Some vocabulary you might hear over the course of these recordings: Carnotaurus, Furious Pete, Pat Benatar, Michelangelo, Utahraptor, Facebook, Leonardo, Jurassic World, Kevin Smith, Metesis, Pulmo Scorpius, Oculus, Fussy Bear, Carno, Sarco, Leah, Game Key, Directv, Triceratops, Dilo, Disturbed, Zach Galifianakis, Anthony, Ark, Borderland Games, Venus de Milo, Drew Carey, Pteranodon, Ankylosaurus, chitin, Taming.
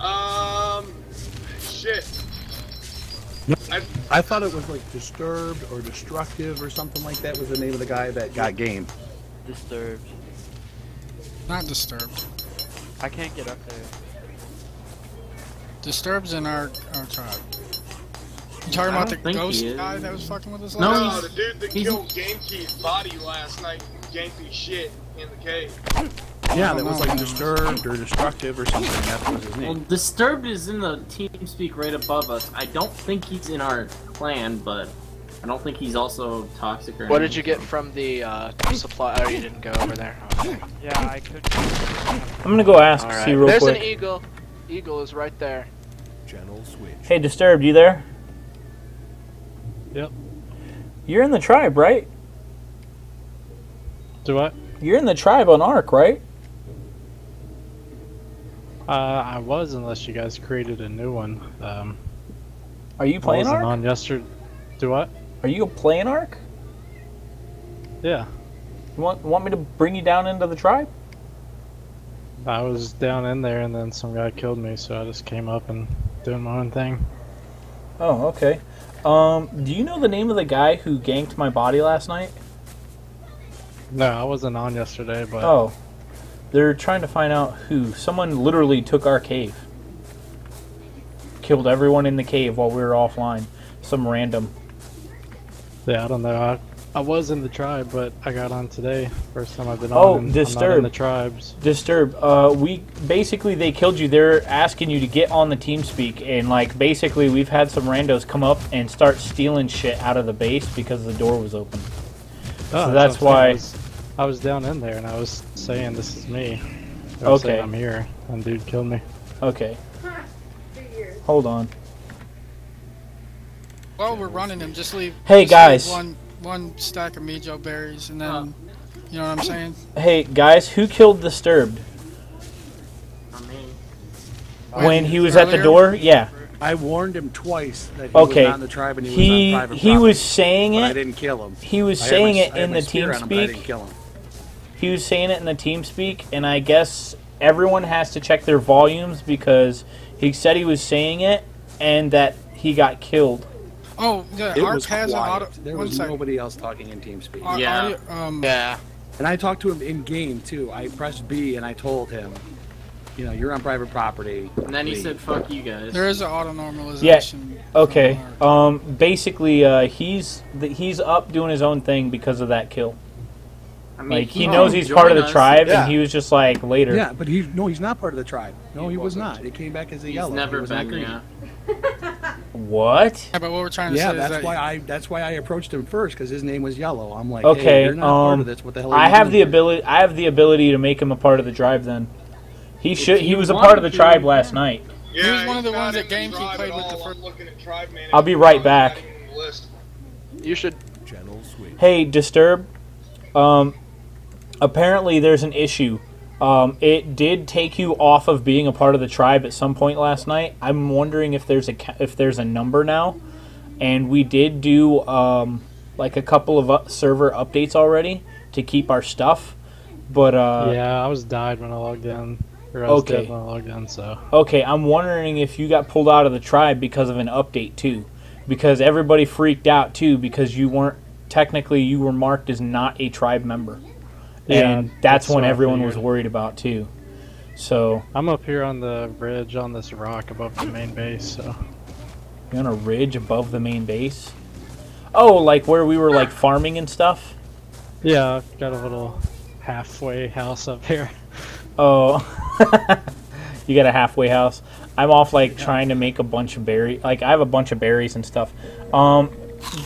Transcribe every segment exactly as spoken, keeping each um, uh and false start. Um, shit. No, I've, I thought it was like Disturbed or Destructive or something like that was the name of the guy that got game. Disturbed. Not Disturbed. I can't get up there. Disturbed's in our, our tribe. You talking about the ghost guy that was fucking with us last night? No, the dude that killed Game Key's body last night ganked his shit in the cave. Yeah, that was like Disturbed or Destructive or something. That was his name. Well, Disturbed is in the TeamSpeak right above us. I don't think he's in our clan, but I don't think he's also toxic or anything. What did you get from the uh, supply? Oh, you didn't go over there. Okay. Yeah, I could. I'm gonna go ask right. see real There's quick. There's an eagle. Eagle is right there. Channel switch. Hey, Disturbed, you there? Yep. You're in the tribe, right? Do I? You're in the tribe on Ark, right? Uh, I was, unless you guys created a new one. Um, Are you playing I wasn't Ark? On yesterday. Do what? Are you playing Ark? Yeah. You want want me to bring you down into the tribe? I was down in there, and then some guy killed me, so I just came up and doing my own thing. Oh, okay. Um, do you know the name of the guy who ganked my body last night? No, I wasn't on yesterday, but... Oh. They're trying to find out who. Someone literally took our cave. Killed everyone in the cave while we were offline. Some random. Yeah, I don't know. I, I was in the tribe, but I got on today. First time I've been oh, on. Oh, Disturbed. I'm not in the tribes. Disturbed. Uh, we, basically, they killed you. They're asking you to get on the TeamSpeak. And, like, basically, we've had some randos come up and start stealing shit out of the base because the door was open. Oh, so that's, that's why I was, I was down in there and I was saying this is me. I was okay, I'm here, and dude killed me. Okay. Hold on. Well, we're running him. Just leave. Hey just guys, leave one one stack of Mijo berries, and then um, you know what I'm saying. Hey guys, who killed Disturbed? I mean, when he was earlier? At the door, yeah. I warned him twice that he okay. was on the tribe and he, he was on private he property, was saying it. I didn't kill him. He was I saying my, it in the TeamSpeak. He was saying it in the TeamSpeak, and I guess everyone has to check their volumes because he said he was saying it and that he got killed. Oh, yeah, it Ark was has quiet. Auto, there was second. Nobody else talking in TeamSpeak. Uh, yeah, audio, um, yeah. And I talked to him in game too. I pressed B and I told him. You know, you're on private property. And then he Wait. said, fuck you guys. There is an auto-normalization. Yeah. Okay. Um, basically, uh, he's the, he's up doing his own thing because of that kill. I mean, like, he, he knows he's part of the us. tribe, yeah. and he was just like, later. Yeah, but he no, he's not part of the tribe. No, he, he was not. It came back as a he's yellow. He's never back now. What? Yeah, but what we're trying to yeah, say that's is that why I that's why I approached him first because his name was yellow. I'm like, okay, hey, you're not um, part of this. What the hell are I you have the here? ability. I have the ability to make him a part of the tribe then. He should. He was a part of the tribe last night. Yeah, he was one of the ones that Game Key played with the first. I'll be right back. You should. Hey, Disturb. Um, apparently there's an issue. Um, it did take you off of being a part of the tribe at some point last night. I'm wondering if there's a if there's a number now, and we did do um like a couple of up server updates already to keep our stuff, but uh. Yeah, I was died when I logged in. Okay. In, so. Okay, I'm wondering if you got pulled out of the tribe because of an update too, because everybody freaked out too because you weren't technically you were marked as not a tribe member, yeah, and that's, that's when everyone was worried about too. So I'm up here on the ridge on this rock above the main base. So you're on a ridge above the main base. Oh, like where we were like farming and stuff. Yeah, I've got a little halfway house up here. Oh, you got a halfway house. I'm off like trying to make a bunch of berries. Like I have a bunch of berries and stuff. Um,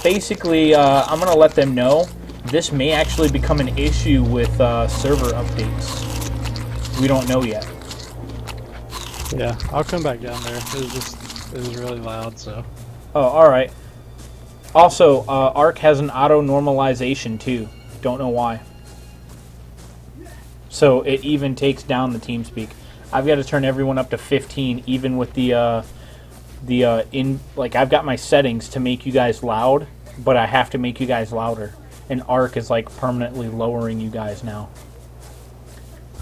basically, uh, I'm gonna let them know this may actually become an issue with uh, server updates. We don't know yet. Yeah, I'll come back down there. It was just it was really loud, so. Oh, all right. Also, uh, Ark has an auto normalization too. Don't know why. So it even takes down the TeamSpeak. I've got to turn everyone up to fifteen, even with the uh, the uh, in like I've got my settings to make you guys loud, but I have to make you guys louder. And Ark is like permanently lowering you guys now.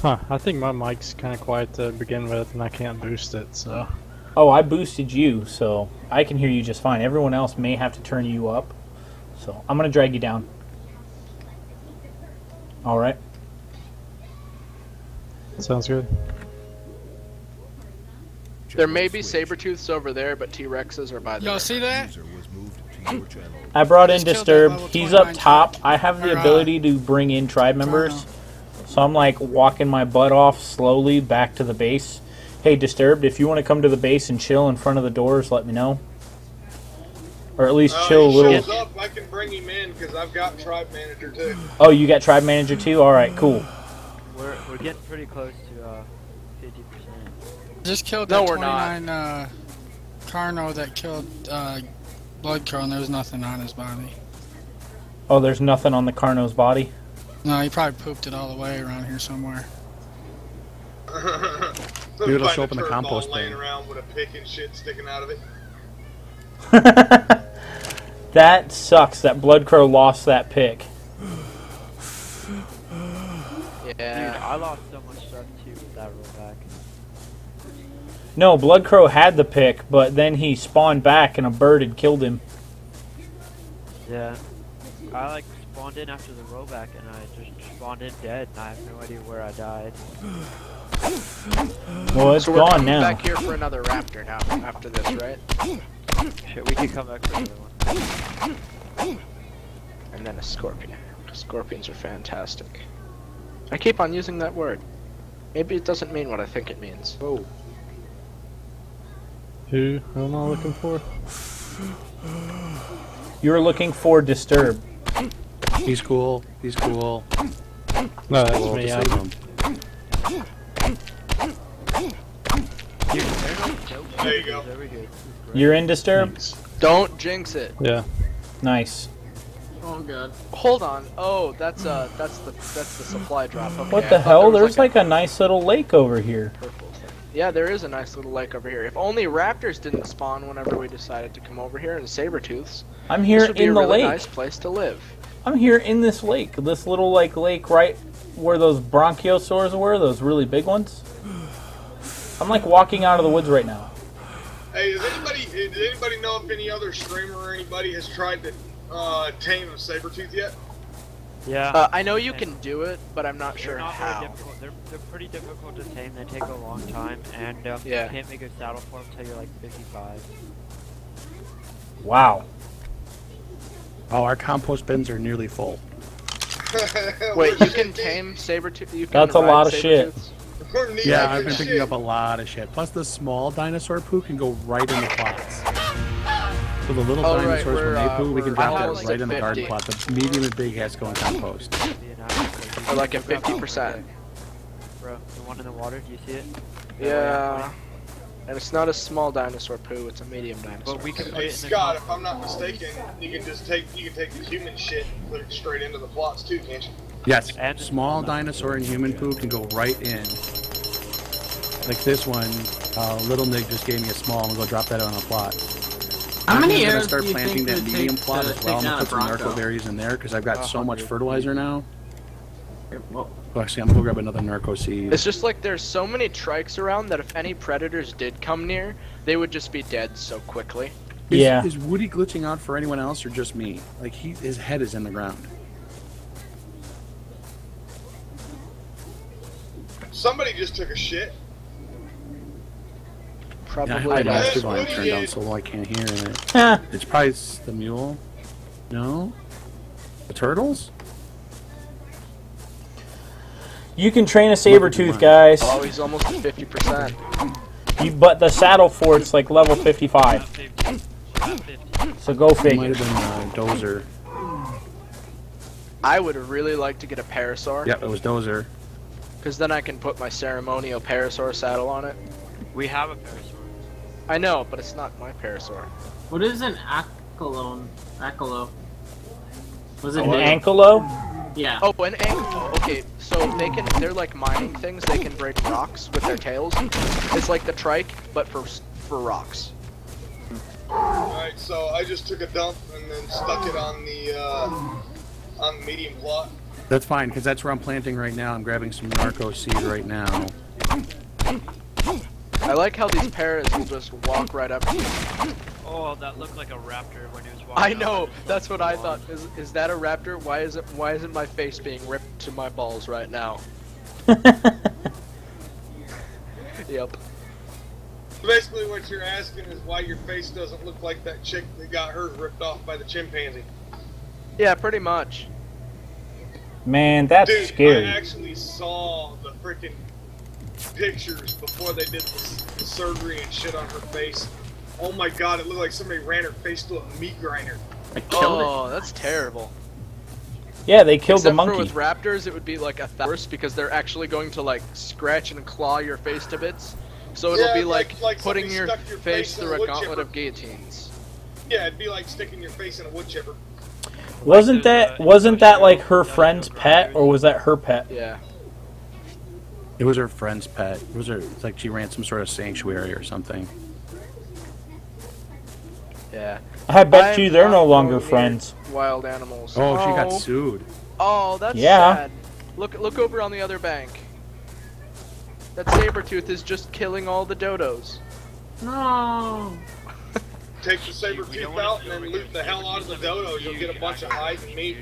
Huh, I think my mic's kind of quiet to begin with, and I can't boost it, so... Oh, I boosted you, so I can hear you just fine. Everyone else may have to turn you up, so I'm going to drag you down. All right. Sounds good. There may be saber-tooths over there, but T-Rexes are by there. Y'all see that? I brought in Disturbed. He's up top. I have the ability to bring in tribe members. So I'm like walking my butt off slowly back to the base. Hey, Disturbed, if you want to come to the base and chill in front of the doors, let me know. Or at least uh, chill a little. If he shows up, I can bring him in because I've got tribe manager too. Oh, you got tribe manager too? Alright, cool. We're, we're getting pretty close to uh, fifty percent. Just killed that no, twenty-nine uh, Carno that killed uh, Blood Crow, and there's nothing on his body. Oh, there's nothing on the Carno's body? No, he probably pooped it all the way around here somewhere. Dude, it'll show up in the compost bin. Around with a pick and shit sticking out of it. That sucks. That Blood Crow lost that pick. Yeah, dude, I lost so much stuff too with that rollback. No, Blood Crow had the pick, but then he spawned back and a bird had killed him. Yeah, I like spawned in after the rollback and I just spawned in dead, and I have no idea where I died. Well, it's so we're gone now. Back here for another raptor now. After this, right? Shit, we could come back for another one. And then a scorpion. Scorpions are fantastic. I keep on using that word. Maybe it doesn't mean what I think it means. Whoa. Who am I looking for? You're looking for Disturbed. He's cool. He's cool. No, that's cool. me. I'm... There you go. You're in Disturbed? Don't jinx it. Yeah. Nice. Oh god. Hold on. Oh, that's uh that's the that's the supply drop. Okay, what the I hell? There There's like, like a, a nice little lake over here. Purple. Yeah, there is a nice little lake over here. If only raptors didn't spawn whenever we decided to come over here, and saber-tooths. I'm here this would in be a the really lake. Nice place to live. I'm here in this lake. This little like lake right where those brachiosaurs were, those really big ones. I'm like walking out of the woods right now. Hey, does anybody does anybody know if any other streamer or anybody has tried to uh, tame a saber-tooth yet? Yeah. Uh, I know you can do it, but I'm not they're sure not how. Really they're, they're pretty difficult to tame. They take a long time, and um, yeah. you can't make a saddle for them until you're like fifty-five. Wow. Oh, our compost bins are nearly full. Wait, you can tame saber-tooth? You can That's a lot of shit. Yeah, I've been picking shit. up a lot of shit. Plus, the small dinosaur poo can go right in the plots. So the little oh, dinosaurs, right, when they poo, uh, we can drop that right in the garden plot. The medium and big has to go in compost. We're like at fifty percent. Bro, the one in the water, do you see it? Yeah. And it's not a small dinosaur poo; it's a medium dinosaur. But we can hey, Scott, if I'm not mistaken, you can just take you can take the human shit and put it straight into the plots too, can't you? Yes. And small dinosaur and human poo can go right in. Like this one, uh, little Nick just gave me a small. I'm gonna go drop that on a plot. How many I'm gonna start planting that medium plot as well. I'm gonna put some narco berries in there because I've got so much fertilizer now. Well, actually, I'm gonna go grab another narco seed. It's just like there's so many trikes around that if any predators did come near, they would just be dead so quickly. Is, yeah. Is Woody glitching out for anyone else or just me? Like he, his head is in the ground. Somebody just took a shit. Probably. I got the volume turned down so low I can't hear it. It's probably the mule. No. The turtles. You can train a saber-tooth, guys. Oh, he's almost at fifty percent. You, but the saddle fort's like level fifty-five. So go figure. Might have been uh, Dozer. I would really like to get a Parasaur. Yep, it was Dozer. Because then I can put my ceremonial Parasaur saddle on it. We have a Parasaur. I know, but it's not my Parasaur. What is an Ankylon? Ankylo? Was it oh, an Ankylo? Yeah. Oh, an ankylo. Okay, so they can, they're like mining things, they can break rocks with their tails. It's like the trike, but for for rocks. Alright, so I just took a dump and then stuck it on the, uh, on the medium plot. That's fine, because that's where I'm planting right now. I'm grabbing some narco seed right now. I like how these paras will just walk right up to you. Oh, that looked like a raptor when he was walking. I know, up. That's what I thought. Is, is that a raptor? Why is it? Why isn't my face being ripped to my balls right now? Yep. Basically, what you're asking is why your face doesn't look like that chick that got hers ripped off by the chimpanzee. Yeah, pretty much. Man, that's Dude, scary. I actually saw the freaking pictures before they did the, the surgery and shit on her face. Oh my god, it looked like somebody ran her face through a meat grinder. Oh, her. That's terrible. Yeah, they killed Except the monkey. For with raptors, it would be like a worse because they're actually going to like scratch and claw your face to bits. So it'll yeah, be like, like, like putting your, your face through a, a gauntlet chipper. Of guillotines. Yeah, it'd be like sticking your face in a wood chipper. Wasn't that wasn't that like her friend's pet, or was that her pet? Yeah. It was her friend's pet. It was her. It's like she ran some sort of sanctuary or something. Yeah. I bet I'm you they're no longer friends. Wild animals. Oh, oh, she got sued. Oh, that's yeah. sad. Look, look over on the other bank. That sabertooth is just killing all the dodos. No. Take the saber tooth out and then loot the hell out of the dodo. You'll get a bunch of eyes and meat.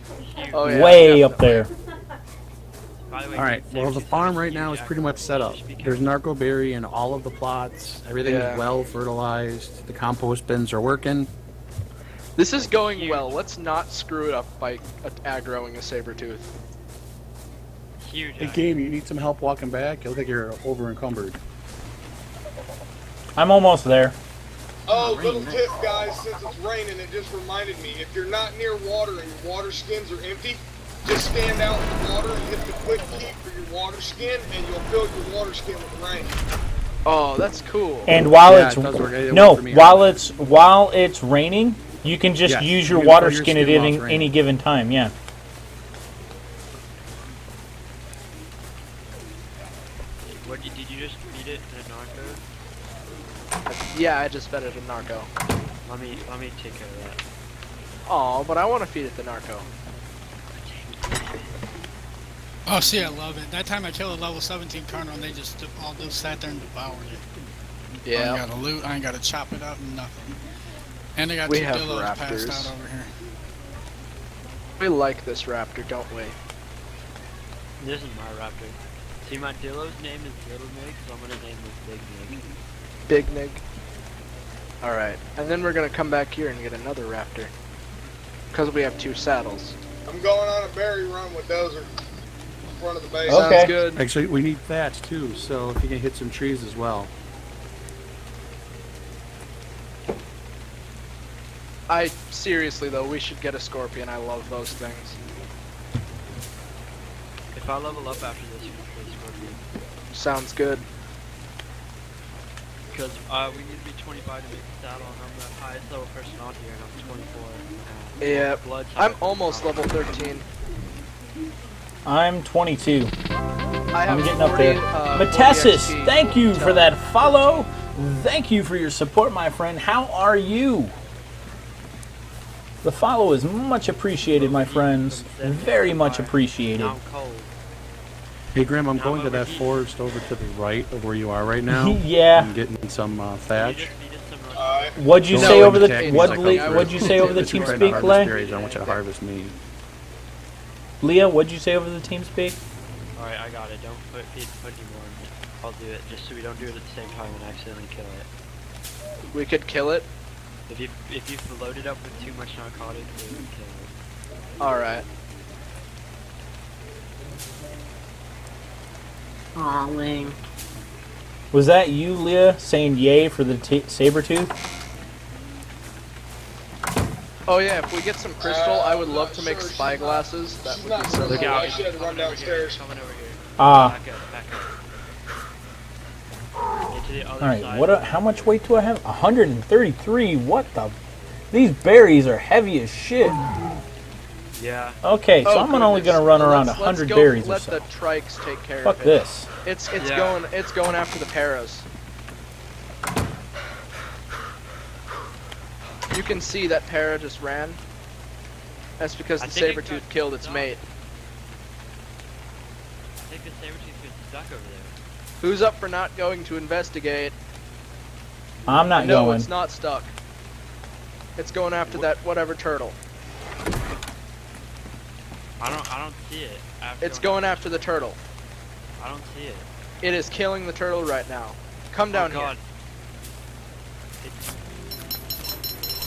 Oh, yeah. Way up there. Alright, well the farm right now is pretty much set up. There's narco berry in all of the plots. Everything yeah. is well fertilized. The compost bins are working. This is going well. Let's not screw it up by aggroing a saber tooth. Huge. Hey Game, you need some help walking back? You look like you're over encumbered. I'm almost there. Oh, little tip, guys, since it's raining, it just reminded me, if you're not near water and your water skins are empty, just stand out in the water and hit the quick key for your water skin, and you'll fill your water skin with rain. Oh, that's cool. And while yeah, it's, it it no, while right. it's, while it's raining, you can just yeah, use your you water your skin, skin at any, any given time, yeah. What, did you just feed it in a narco? Yeah, I just fed it a narco. Let me let me take care of that. Oh, but I want to feed it the narco. Oh, see, I love it. That time I killed a level seventeen Carno, and they just all just sat there and devoured it. Yeah. I ain't got to loot. I ain't got to chop it up. Nothing. And they got we two Dilos passed out over here. We like this raptor, don't we? This is my raptor. See, my Dilo's name is Little Mig, so I'm gonna name this Big Mig. Big Nig. Alright, and then we're gonna come back here and get another raptor. Because we have two saddles. I'm going on a berry run with Dozer. In front of the base. Okay. Sounds good. Actually, we need thatch too, so if you can hit some trees as well. I, seriously though, we should get a scorpion. I love those things. If I level up after this, you can play scorpion. Sounds good. Because uh, we need to be twenty-five to make the saddle, and I'm the highest level person on here, and I'm twenty-four. Yeah, blood I'm almost level thirteen. I'm twenty-two. I I'm getting forty, up there. Uh, Metesis, thank you for that follow. Thank you for your support, my friend. How are you? The follow is much appreciated, my friends. Very much appreciated. Hey, Grim, I'm going to that forest over to the right of where you are right now. Yeah. I'm getting some uh, thatch. Uh, what'd you say over the what? What'd you say over the TeamSpeak, Leah? I want you to harvest me. Leah, what'd you say over the TeamSpeak? All right, I got it. Don't put put any more in it. I'll do it just so we don't do it at the same time and accidentally kill it. We could kill it. If you if you load it up with too much narcotic, we would kill it. All right. Aw, lame. Was that you, Leah, saying yay for the sabertooth? Oh yeah, if we get some crystal, uh, I would love to sure make spyglasses. That would be so cool. I should have run downstairs. Ah. Uh, Alright, what? A, how much weight do I have? one hundred thirty-three? What the? These berries are heavy as shit. Yeah. Okay, so oh, I'm goodness. only gonna run around a hundred berries or so. Let the trikes take care Fuck of it. this. It's it's yeah. going it's going after the paras. You can see that para just ran. That's because I the sabertooth it killed its done. mate. think the saber tooth's been stuck over there. Who's up for not going to investigate? I'm not no, going. No, it's not stuck. It's going after what? that whatever turtle. I don't. I don't see it. It's going after the turtle. I don't see it. It is killing the turtle right now. Come down oh, God. here. It's...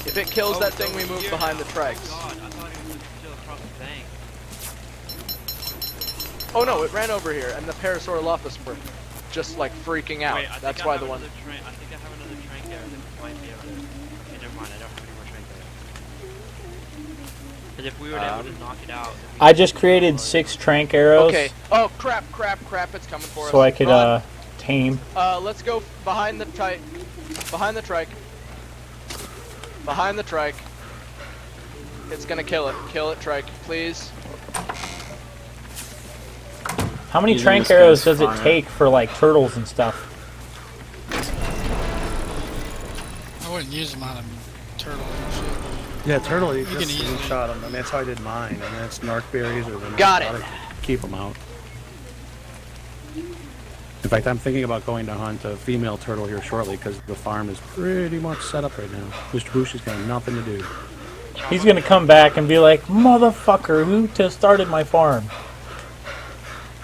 If it kills oh, that thing, we move behind now. the trikes. Oh, God. I thought it was still across the bank. Oh no, it ran over here, and the Parasaurolophus were just like freaking out. Wait, I That's I why the one. Train. I think I have another trank there. That might be over there. Okay, never mind. I don't have any more trank there. Because if we were um, able to knock it out. I just created six trank arrows. Okay. Oh crap! Crap! Crap! It's coming for so us. So I could Run. uh tame. Uh, let's go behind the trike. Behind the trike. Behind the trike. It's gonna kill it. Kill it, trike, please. How many trank arrows does it take for like turtles and stuff? I wouldn't use them on a turtle and shit. Yeah, turtle, you, you just can easily shot them. I mean, that's how I did mine. And that's narc berries or the Got narcotic. it. Keep them out. In fact, I'm thinking about going to hunt a female turtle here shortly because the farm is pretty much set up right now. Mister Bush has got nothing to do. He's gonna come back and be like, motherfucker, who just started my farm?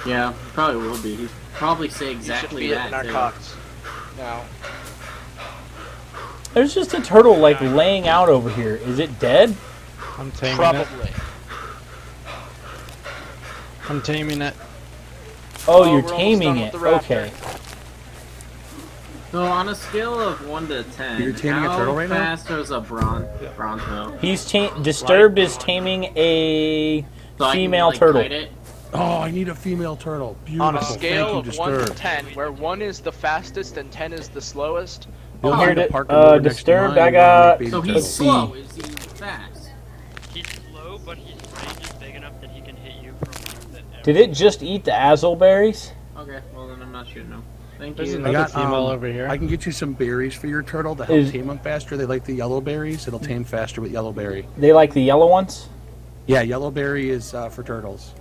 Yeah, probably will be. He'd probably say exactly that. Our cocks. Now. There's just a turtle like laying out over here. Is it dead? I'm taming probably. it. Probably. I'm taming it. Oh, oh you're taming it. Okay. So on a scale of one to ten, you're taming a turtle right now. How fast is a bron yeah. bronto? He's ta disturbed like, is taming a so female I can, like, turtle. Oh, I need a female turtle. Beautiful. On a scale Thank of disturbed. one to ten, where one is the fastest and ten is the slowest. Oh, I heard it. Uh, disturbed, I got... So he's turtle. slow. Is he fast? He's slow, but his range is big enough that he can hit you from... Like Did it just eat the azel berries? Okay, well then I'm not shooting him. Thank There's you. I got um, all over here. I can get you some berries for your turtle to help is... tame them faster. They like the yellow berries. It'll tame faster with yellow berry. They like the yellow ones? Yeah, yellow berry is uh, for turtles.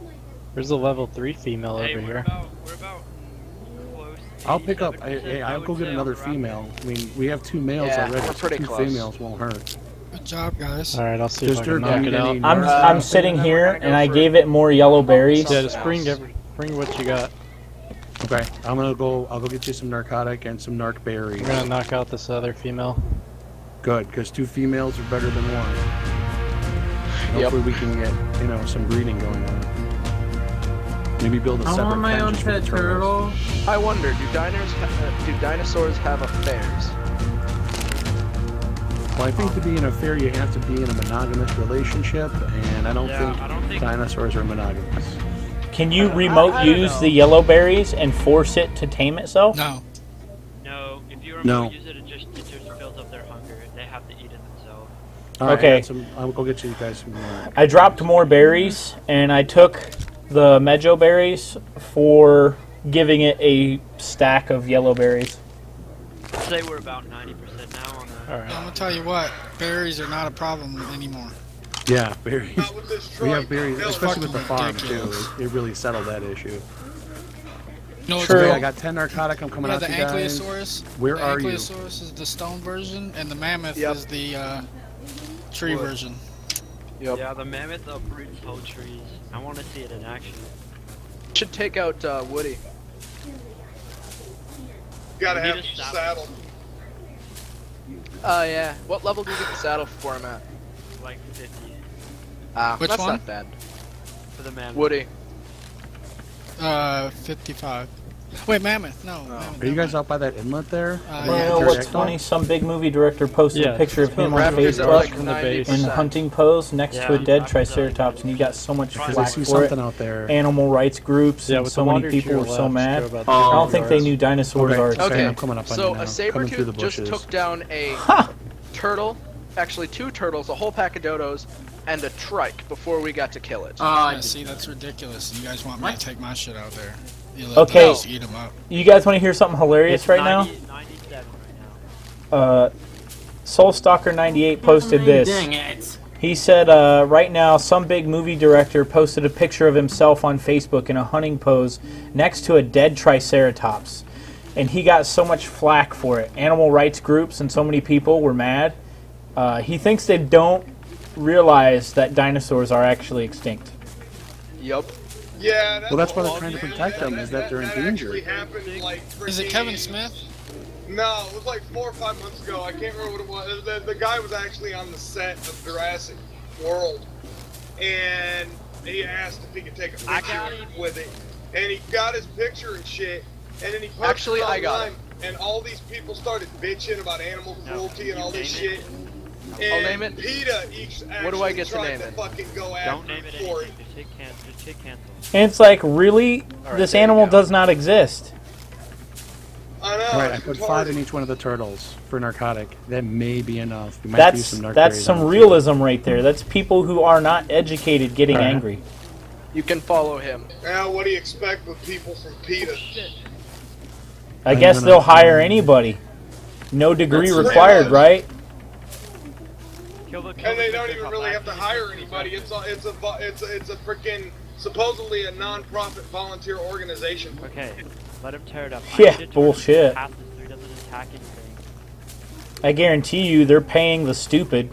There's a level three female hey, over we're here. About, we're about close I'll pick up. I, hey, I'll go get another female. I mean, we have two males yeah, already. We're pretty two close. females won't hurt. Good job, guys. All right, I'll see just if I can knock it out. I'm, I'm sitting here, and I gave it more yellow berries. Yeah, just bring, bring what you got. Okay, I'm gonna go. I'll go get you some narcotic and some narc berries. We're gonna knock out this other female. Good, because two females are better than one. Yep. Hopefully, we can get you know some breeding going on. Maybe build a I separate want my own pet turtle. I wonder, do diners ha do dinosaurs have affairs? Well, I think to be in a fair, you have to be in a monogamous relationship, and I don't, yeah, think, I don't think dinosaurs are monogamous. Can you remote I, I use know. the yellow berries and force it to tame itself? No. No. If you remote no. use it, it just, it just fills up their hunger. They have to eat it themselves. All right, okay. I some, I'll go get you guys some more. I dropped more berries, and I took the mejo berries for giving it a stack of yellow berries. I'd say we're about ninety percent now on that. All right. I'm going to tell you what, berries are not a problem anymore. Yeah, berries. We have berries, especially with the farm, too. It really settled that issue. No, it's true. I got ten narcotic. I'm coming yeah, out to you guys. The Ankylosaurus. Where the are you? The Ankylosaurus is the stone version, and the mammoth yep. is the uh, tree Wood. version. Yep. Yeah, the mammoth uproots whole trees. I want to see it in action. Should take out uh, Woody. You gotta have the saddle. Oh uh, yeah. What level do you get the saddle for him at? Like fifty. Ah, uh, that's one? not bad. For the mammoth. Woody. Uh, fifty-five. Wait, mammoth. No. Oh. Mammoth, Are you guys out by that inlet there? Uh, well, yeah. what's funny? Some big movie director posted yeah, a picture of him on Facebook in, like in hunting pose next yeah, to a dead Triceratops, and he got so much flack for it. Out there. Animal rights groups yeah, and so many people were so mad. Oh, I don't think they knew dinosaurs okay. are extinct. Okay, I'm coming up on so you now. A saber-tooth just took down a huh. turtle, actually two turtles, a whole pack of dodos, and a trike before we got to kill it. Ah, uh, see, that's ridiculous. You guys want me to take my shit out there? Okay, no. eat them up. You guys want to hear something hilarious it's right, ninety, now? ninety-seven right now? Uh, Soul Stalker ninety-eight posted oh, this. Dang it. He said, uh, right now, some big movie director posted a picture of himself on Facebook in a hunting pose next to a dead Triceratops. And he got so much flack for it. Animal rights groups and so many people were mad. Uh, he thinks they don't realize that dinosaurs are actually extinct. Yup. Yeah, that's well, that's why they're trying to protect them, is that, that, that they're in that danger. Happened, like, is it Kevin Smith? No, it was like four or five months ago. I can't remember what it was. The, the guy was actually on the set of Jurassic World, and he asked if he could take a picture with it. And he got his picture and shit, and then he posted actually, it online, I got it. And all these people started bitching about animal cruelty no, and all this shit. It. I'll name it. PETA each what do I get to name to it? Fucking go after Don't name it anything. The chick cancer, chick cancer. And it's like, really? Right, this animal does not exist. I know. Right, I put five in each one of the turtles for narcotic. That may be enough. We might that's do some that's some realism right there. That's people who are not educated getting right. angry. You can follow him. Now, what do you expect with people from PETA? I I'm guess they'll hire anybody. No degree that's required, right? And they don't even really have to hire anybody. It's a, it's a, it's a, it's a freaking supposedly a non-profit volunteer organization. Okay, let him tear it up. Yeah, bullshit. I guarantee you, they're paying the stupid.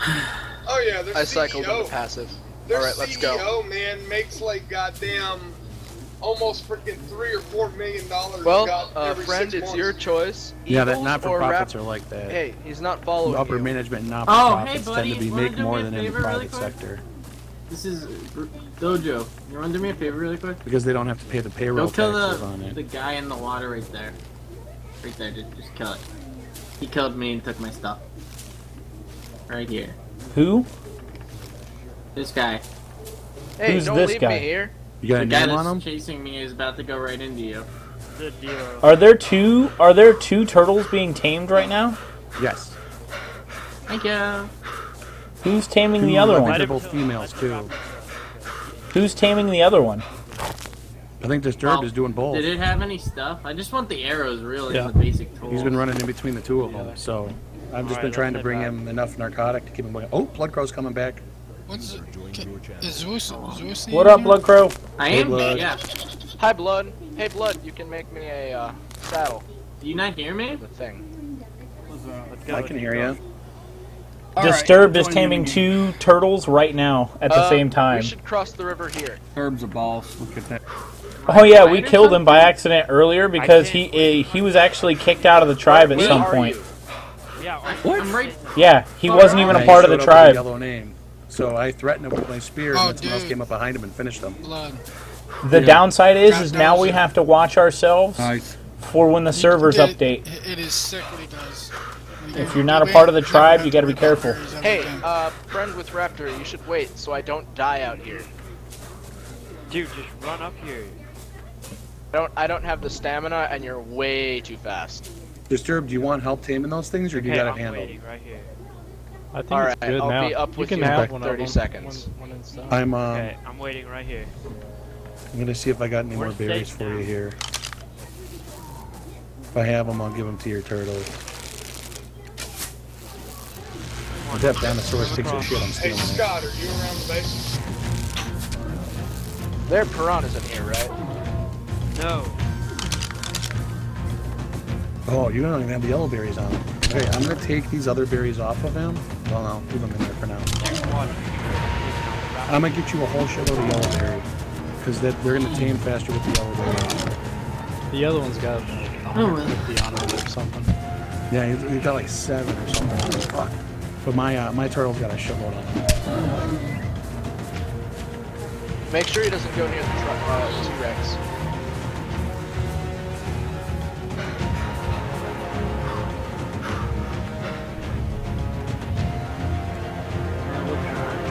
Oh yeah, they're I cycled on the passive. All right, let's go. Their C E O, man, makes like goddamn almost freaking three or four million dollars. Well, uh, friend, it's your choice. Yeah, that not-for-profits are like that. Hey, he's not following. Upper management not-for-profits tend to be make more than any private sector. This is Dojo. You want to do me a favor really quick? Because they don't have to pay the payroll taxes on it. Don't kill the guy in the water right there. Right there, dude. Just kill it. He killed me and took my stuff. Right here. Who? This guy. Hey, don't leave me here. You got the a name guy on him? Chasing me is about to go right into you. Are there two? Are there two turtles being tamed right now? Yes. Thank you. Who's taming two the other one? Both females too. Who's taming the other one? I think Disturbed oh, is doing both. Did it have any stuff? I just want the arrows, really, yeah. and the basic tools. He's been running in between the two of them, so I've All just right, been trying to bring back. him enough narcotic to keep him going. Oh, Blood Crow's coming back. What's it? Is Zeus, Zeus what up, Blood Crow? I am, hey, Blood. yeah. Hi, Blood. Hey, Blood, you can make me a uh, saddle. Do you not hear me? The thing. Let's go. I can hear you. All Disturbed right, is taming two turtles right now at the uh, same time. We should cross the river here. Disturbed's a boss. Look at that. Oh yeah, we killed him by accident earlier because he uh, he was actually kicked out of the tribe at some point. Yeah, I'm right. Yeah, he wasn't even a part of the tribe. So I threatened him with my spear, oh, and someone else came up behind him and finished him. Blood. The yeah. downside is, is now we have to watch ourselves nice. for when the servers it, update. It is sick what he does. If you're not a part of the tribe, you got to be careful. Hey, uh, friend with Raptor, you should wait so I don't die out here. Dude, just run up here. I don't, I don't have the stamina, and you're way too fast. Disturbed, do you want help taming those things, or do you okay, got it handled? Right here. I think All right, it's good I'll now. be up with you, you have one thirty seconds. One, one I'm uh, okay, I'm waiting right here. I'm gonna see if I got any We're more berries for now. you here. If I have them, I'll give them to your turtle. That dinosaur sticks of shit. I'm stealing. Hey Scott, are you around the base? There are piranhas in here, right? No. Oh, you don't even have the yellow berries on them. Okay, I'm gonna take these other berries off of him. Well, no, leave them in there for now. I'm gonna get you a whole shitload of yellow berry, because that they're gonna tame faster with the yellow berry. The other one's got one fifty on it or something. Yeah, he's got like seven or something. Fuck. But my uh, my turtle's got a shitload on him. Make sure he doesn't go near the truck. Uh, T-Rex.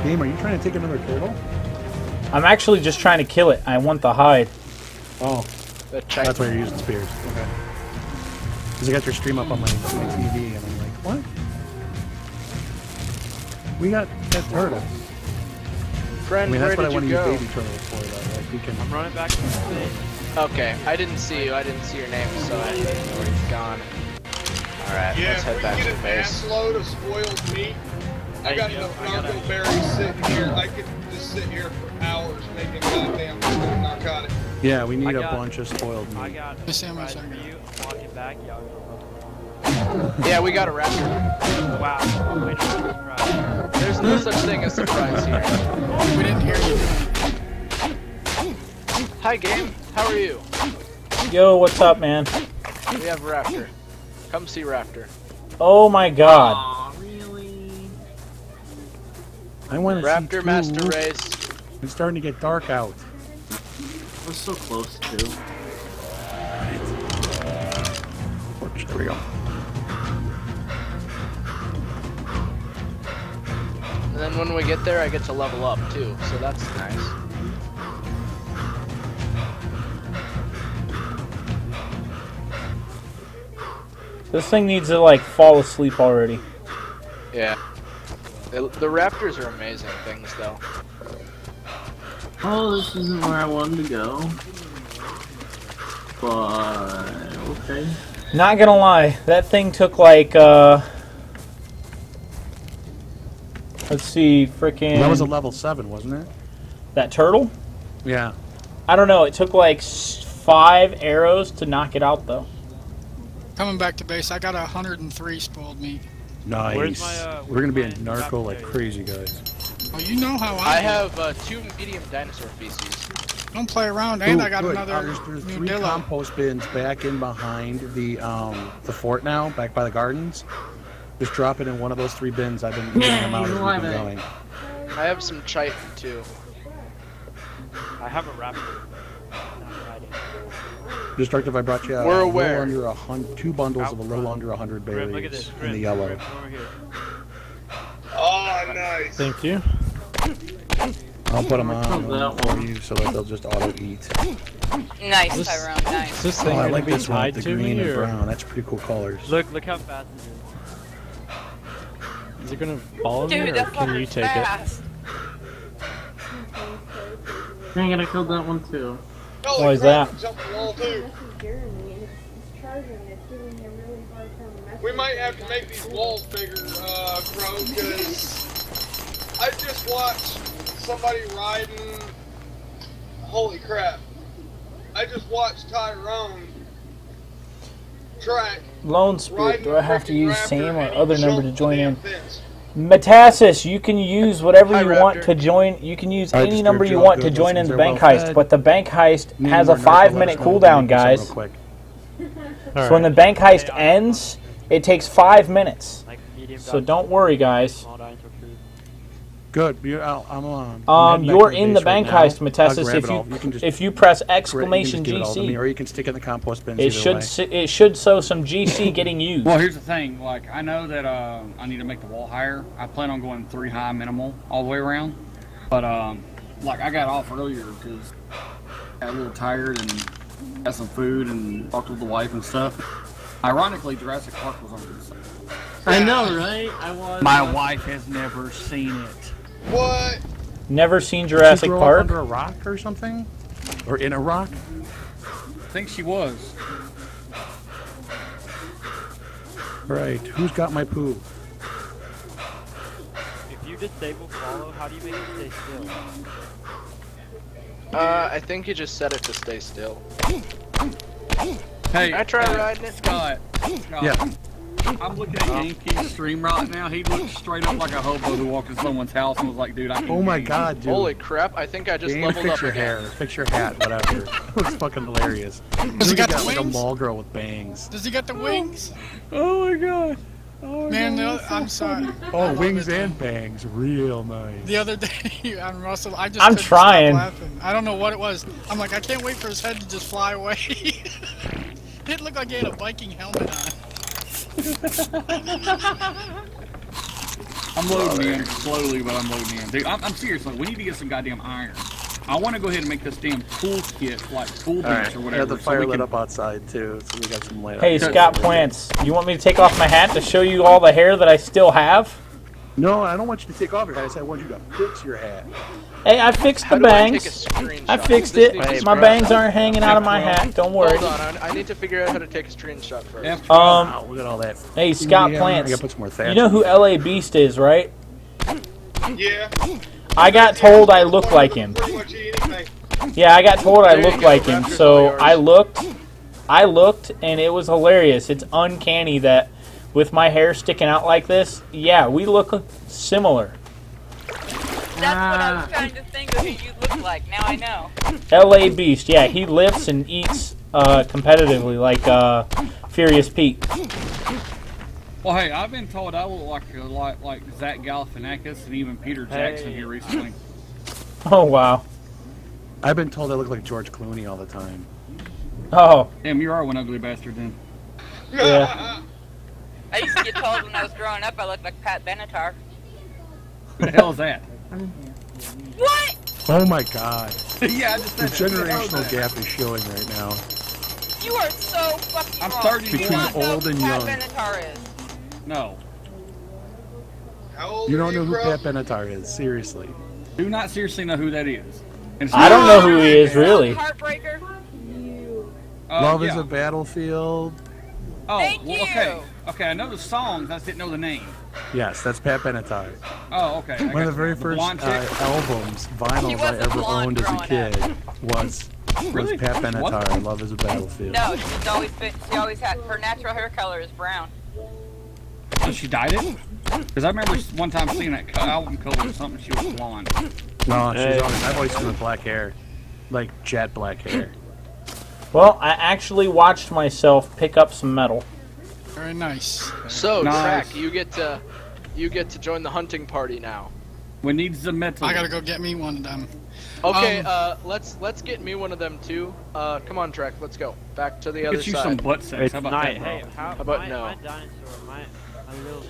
Game, are you trying to take another turtle? I'm actually just trying to kill it. I want the hide. Oh, that's why you're using spears. Okay. Because I got your stream up on my, my T V, and I'm like, what? We got that turtle. Friend, I mean, that's where what I want to go? use baby turtles for, though. Like, we can... I'm running back to the thing. Okay, I didn't see you. I didn't see your name, so I didn't know where you've gone. Alright, yeah, let's head back to the base. Yeah, get an ass load of spoiled meat. I got enough narco berries sitting here. I could just sit here for hours making goddamn narcotics. Yeah, we need a bunch of spoiled meat. I got a sandwich for you. I'm walking back. Yeah, we got a raptor. Wow. Wait, right. There's no such thing as surprise here. We didn't hear you. Hi, game. How are you? Yo, what's up, man? We have raptor. Come see raptor. Oh my god. Aww, really? I want raptor master race. It's starting to get dark out. We're so close too. Right. There we go. And then when we get there, I get to level up too, so that's nice. This thing needs to, like, fall asleep already. Yeah. The, the raptors are amazing things, though. Oh, this isn't where I wanted to go. But, okay. Not gonna lie, that thing took, like, uh... let's see, frickin'... That was a level seven, wasn't it? That turtle? Yeah. I don't know, it took, like, five arrows to knock it out, though. Coming back to base, I got one hundred and three spoiled meat. Nice. My, uh, We're gonna be a narco like crazy, guys. Oh, you know how I. I do. have uh, two medium dinosaur feces. Don't play around, and Ooh, I got good. another. Uh, there's there's new three Dilo. compost bins back in behind the um the fort now, back by the gardens. Just drop it in one of those three bins. I've been getting them out as we've been going. I have some chitin too. I have a raptor. Destructive, I brought you out. We're aware. Under a hun two bundles Out of a little under one hundred berries. Look at this. Grim, in the yellow. Grim, over here. Oh, nice. Thank you. I'll put them on, on for you so that they'll just auto-eat. Nice, this, Tyrone, nice. This thing oh, I like this one, the green and brown. That's pretty cool colors. Look, look how fast it is. Is it going to follow Dude, me, or can you take fast. it? Dang it, I killed that one, too. Holy Why is crap, that? We might have to make these walls bigger, uh, bro, because I just watched somebody riding. Holy crap. I just watched Tyrone track. Lone Spirit, do I have to use same or other number to join in? Fence. Metasis, you can use whatever Hi, you Raptor. want to join. You can use I any number you want to join in the bank well heist, fed. but the bank heist Me has a five-minute cooldown, guys. So right. when the bank heist ends, it takes five minutes. Like so don't worry, guys. Good, I'll, I'm on. Um, you're in the bank right heist, Metasis. If you, you can just if you press exclamation you G C, me, or you can stick it in the compost bin. It should si it should sow some G C getting used. Well, here's the thing. Like, I know that uh, I need to make the wall higher. I plan on going three high minimal all the way around. But um, like I got off earlier because I got a little tired and got some food and talked with the wife and stuff. Ironically, Jurassic Park was on this side. I know, right? I was. My uh, wife has never seen it. What? Never seen Jurassic Park? Under a rock or something? Or in a rock? I think she was. Right. Who's got my poo? If you disable follow, how do you make it stay still? Uh, I think you just set it to stay still. Hey, I try hey, riding it. Scott. Scott. Yeah. I'm looking at Yankee's stream right now. He looks straight up like a hobo who walked in someone's house and was like, dude, I can't Oh my god, dude. Holy crap, I think I just Game, leveled fix up your again. hair, fix your hat, whatever. Looks fucking hilarious. Does he got, got the wings? Like a mall girl with bangs. Does he got the wings? Oh my god. Oh, Man, no, so I'm sorry. Oh, wings and bangs. Real nice. The other day, I'm Russell. I just I'm trying. Stop laughing. I don't know what it was. I'm like, I can't wait for his head to just fly away. It looked like he had a Viking helmet on. I'm loading in slowly, but I'm loading in. Dude, I'm, I'm serious. Like, we need to get some goddamn iron. I want to go ahead and make this damn tool kit, like tool bench or whatever. Yeah, the fire so lit can... up outside too, so we got some light. Hey, up. Scott Plants, you want me to take off my hat to show you all the hair that I still have? No, I don't want you to take off your hat. I want you to fix your hat. Hey, I fixed How the bangs. I, I fixed it. Hey, my bro, bangs aren't hanging out of my hat. Don't worry. Hold on, I need to figure out how to take a screenshot first. After um, wow, look at all that. Hey, Scott yeah, Plants. I gotta put some more thatch. You know who L A Beast is, right? Yeah. I got told I look like him. Yeah, I got told I look like him. So I looked, I looked, and it was hilarious. It's uncanny that with my hair sticking out like this, yeah, we look similar. That's what I was trying to think of who you look like. Now I know. L A Beast, yeah, he lifts and eats uh, competitively like uh, Furious Pete. Well, hey, I've been told I look like a lot like Zach Galifianakis and even Peter Jackson hey. here recently. Oh wow! I've been told I look like George Clooney all the time. Oh, damn, you are one ugly bastard then. Yeah. I used to get told when I was growing up I looked like Pat Benatar. Who the hell is that? What? Oh my god. Yeah, I just said the generational gap is showing right now. You are so fucking I'm wrong. You between not old know and Pat young. Benatar is. No. How old you don't you know bro? who Pat Benatar is, seriously. Do not seriously know who that is. And I don't know who he is, really. Heartbreaker. Uh, Love yeah. is a Battlefield. Oh, Thank well, you. okay. Okay, I know the songs, I just didn't know the name. Yes, that's Pat Benatar. Oh, okay. I One of the very the first uh, albums, vinyls I ever owned as a kid up. was really? was Pat Benatar, what? Love is a Battlefield. No, she's always been, she always had, her natural hair color is brown. So she dyed it? Because I remember one time seeing that album cover or something, she was blonde. No, she's hey. always, I've always seen the black hair. Like, jet black hair. Well, I actually watched myself pick up some metal. Very nice. So, nice. Track, you get to you get to join the hunting party now. We need some metal. I gotta go get me one of them. Okay, um, uh, let's let's get me one of them too. Uh, come on, Track, let's go back to the other side. Get you some butt sex. How about night. that? Hey, how, how about my, no? My dinosaur, my, my little...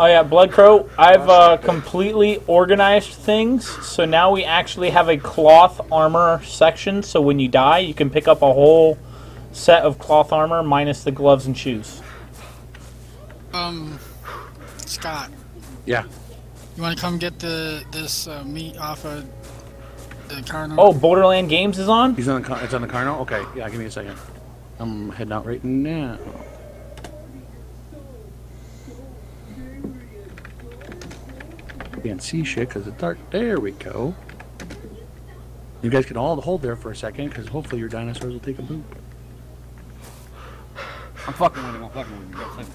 Oh yeah, Blood Crow. I've uh, completely organized things, so now we actually have a cloth armor section. So when you die, you can pick up a whole set of cloth armor minus the gloves and shoes. Um, Scott. Yeah. You want to come get the this uh, meat off of the Carno? Oh, Borderland Games is on. He's on the it's on the Carno. Okay, yeah. Give me a second. I'm heading out right now. Can't see shit because it's dark. There we go. You guys can all hold there for a second because hopefully your dinosaurs will take a poop. I'm fucking with him. I'm fucking with him.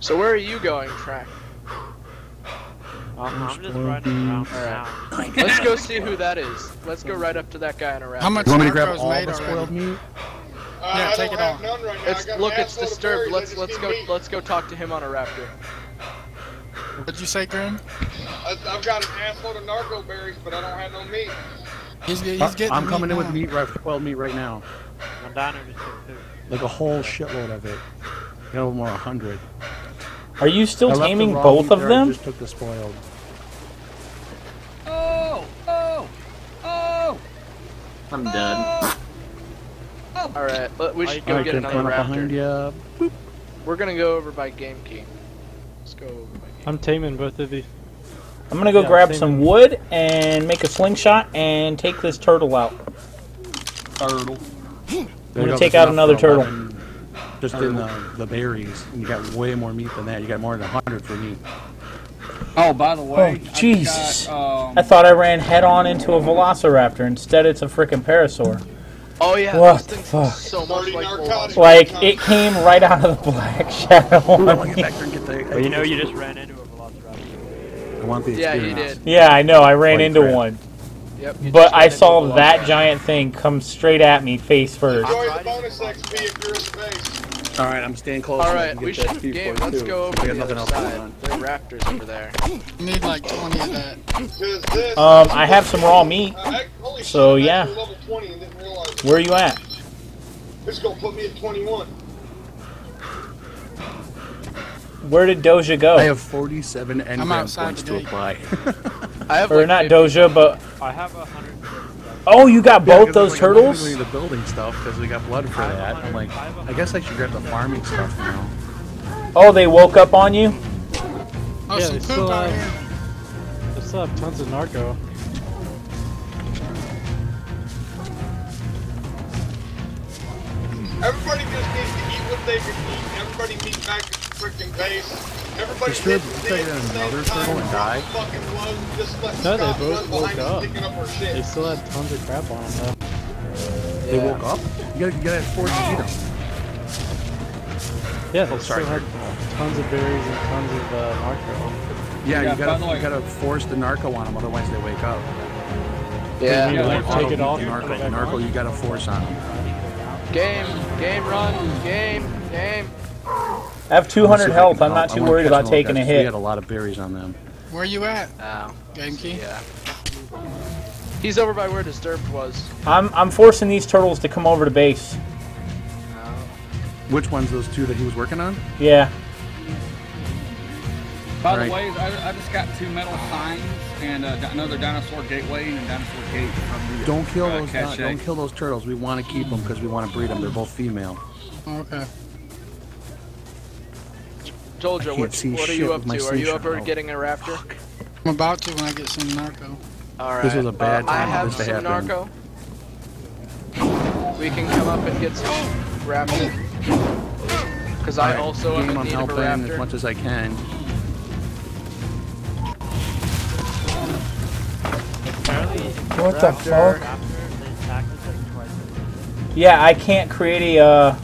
So where are you going, Track? I'm, I'm just running around. All right. Let's go see who that is. Let's go right up to that guy in a wrap. How much? You want me to grab all the spoiled meat? Uh, yeah, I take it all. Right look, it's Disturbed. Let's let's go meat. let's go talk to him on a raptor. What'd you say, Grim? I've got an assload of narco berries, but I don't have no meat. He's, he's uh, getting I'm coming in now. with meat, right, well, meat right now. My diner just took food. Like a whole shitload of it. No more, a hundred. Are you still I taming both of them? I just took the spoiled. Oh! Oh! Oh! I'm oh. done. Oh. Alright, we should go right, get another raptor. Boop. We're gonna go over by Game Key. Let's go over by Game Key. I'm taming both of you. I'm gonna go yeah, grab some wood and make a slingshot and take this turtle out. Turtle. I'm gonna take out another turtle. Just turtle. in the, the berries. You got way more meat than that. You got more than a hundred for meat. Oh, by the way. Oh, Jesus. I, got, um, I thought I ran head on into a velociraptor. Instead, it's a frickin' parasaur. Oh, yeah. What the fuck? So much like, like it came right out of the black shadow. Ooh, I wanna get back there and get the, well, you know, you just ran into a velociraptor. I want the experience. Yeah, you did. Yeah, I know. I ran Point into friend. one. Yep, but I saw that giant thing come straight at me face first. Enjoy the bonus X P if you're in space. Alright, I'm staying close. Alright, we should game. Let's too. go over the other side. There's raptors over there. You need like twenty of that. Um, I have some raw meat. So, yeah. Where are you at? It's gonna put me at twenty-one. Where did Doja go? I have forty-seven engram points to apply. I have or like not Doja, but I have a hundred. Oh, you got yeah, both those like turtles? The building stuff because we got blood for that. I'm like, I guess I should grab the farming stuff now. Oh, they woke up on you? Oh Oh, yeah, some poop still, out uh, here. They still have tons of narco. Everybody just needs to eat what they can eat. Everybody needs back to the freaking base. Everybody needs to take another turn and die. No, they both woke up. They still had tons of crap on them, though. Yeah. They woke up? You gotta, you gotta force to eat them. Yeah, they still had tons of berries and tons of uh, narco. Yeah, yeah, you gotta, you gotta force the narco on them, otherwise they wake up. Yeah, you gotta take it off. Narco, narco, you gotta force on them. Game, game run, game, game. I have two hundred health. I'm not too worried about taking a hit. We had a lot of berries on them. Where are you at? Oh, Game Key? Yeah. He's over by where Disturbed was. I'm I'm forcing these turtles to come over to base. Oh. Which ones? Those two that he was working on? Yeah. By right. the way, I, I just got two metal signs and uh, another dinosaur gateway and a dinosaur gate. From the, don't kill uh, those. Not, don't kill those turtles. We want to keep them because we want to breed them. They're both female. Okay. Doja, what, what are you up to? Are you up or getting a raptor? Fuck. I'm about to when I get some narco. All right. This was a bad uh, time. I have some narco. We can come up and get some raptor. Because I right. also am in need of a raptor. As much as I can. What the fuck? Yeah, I can't create a, uh...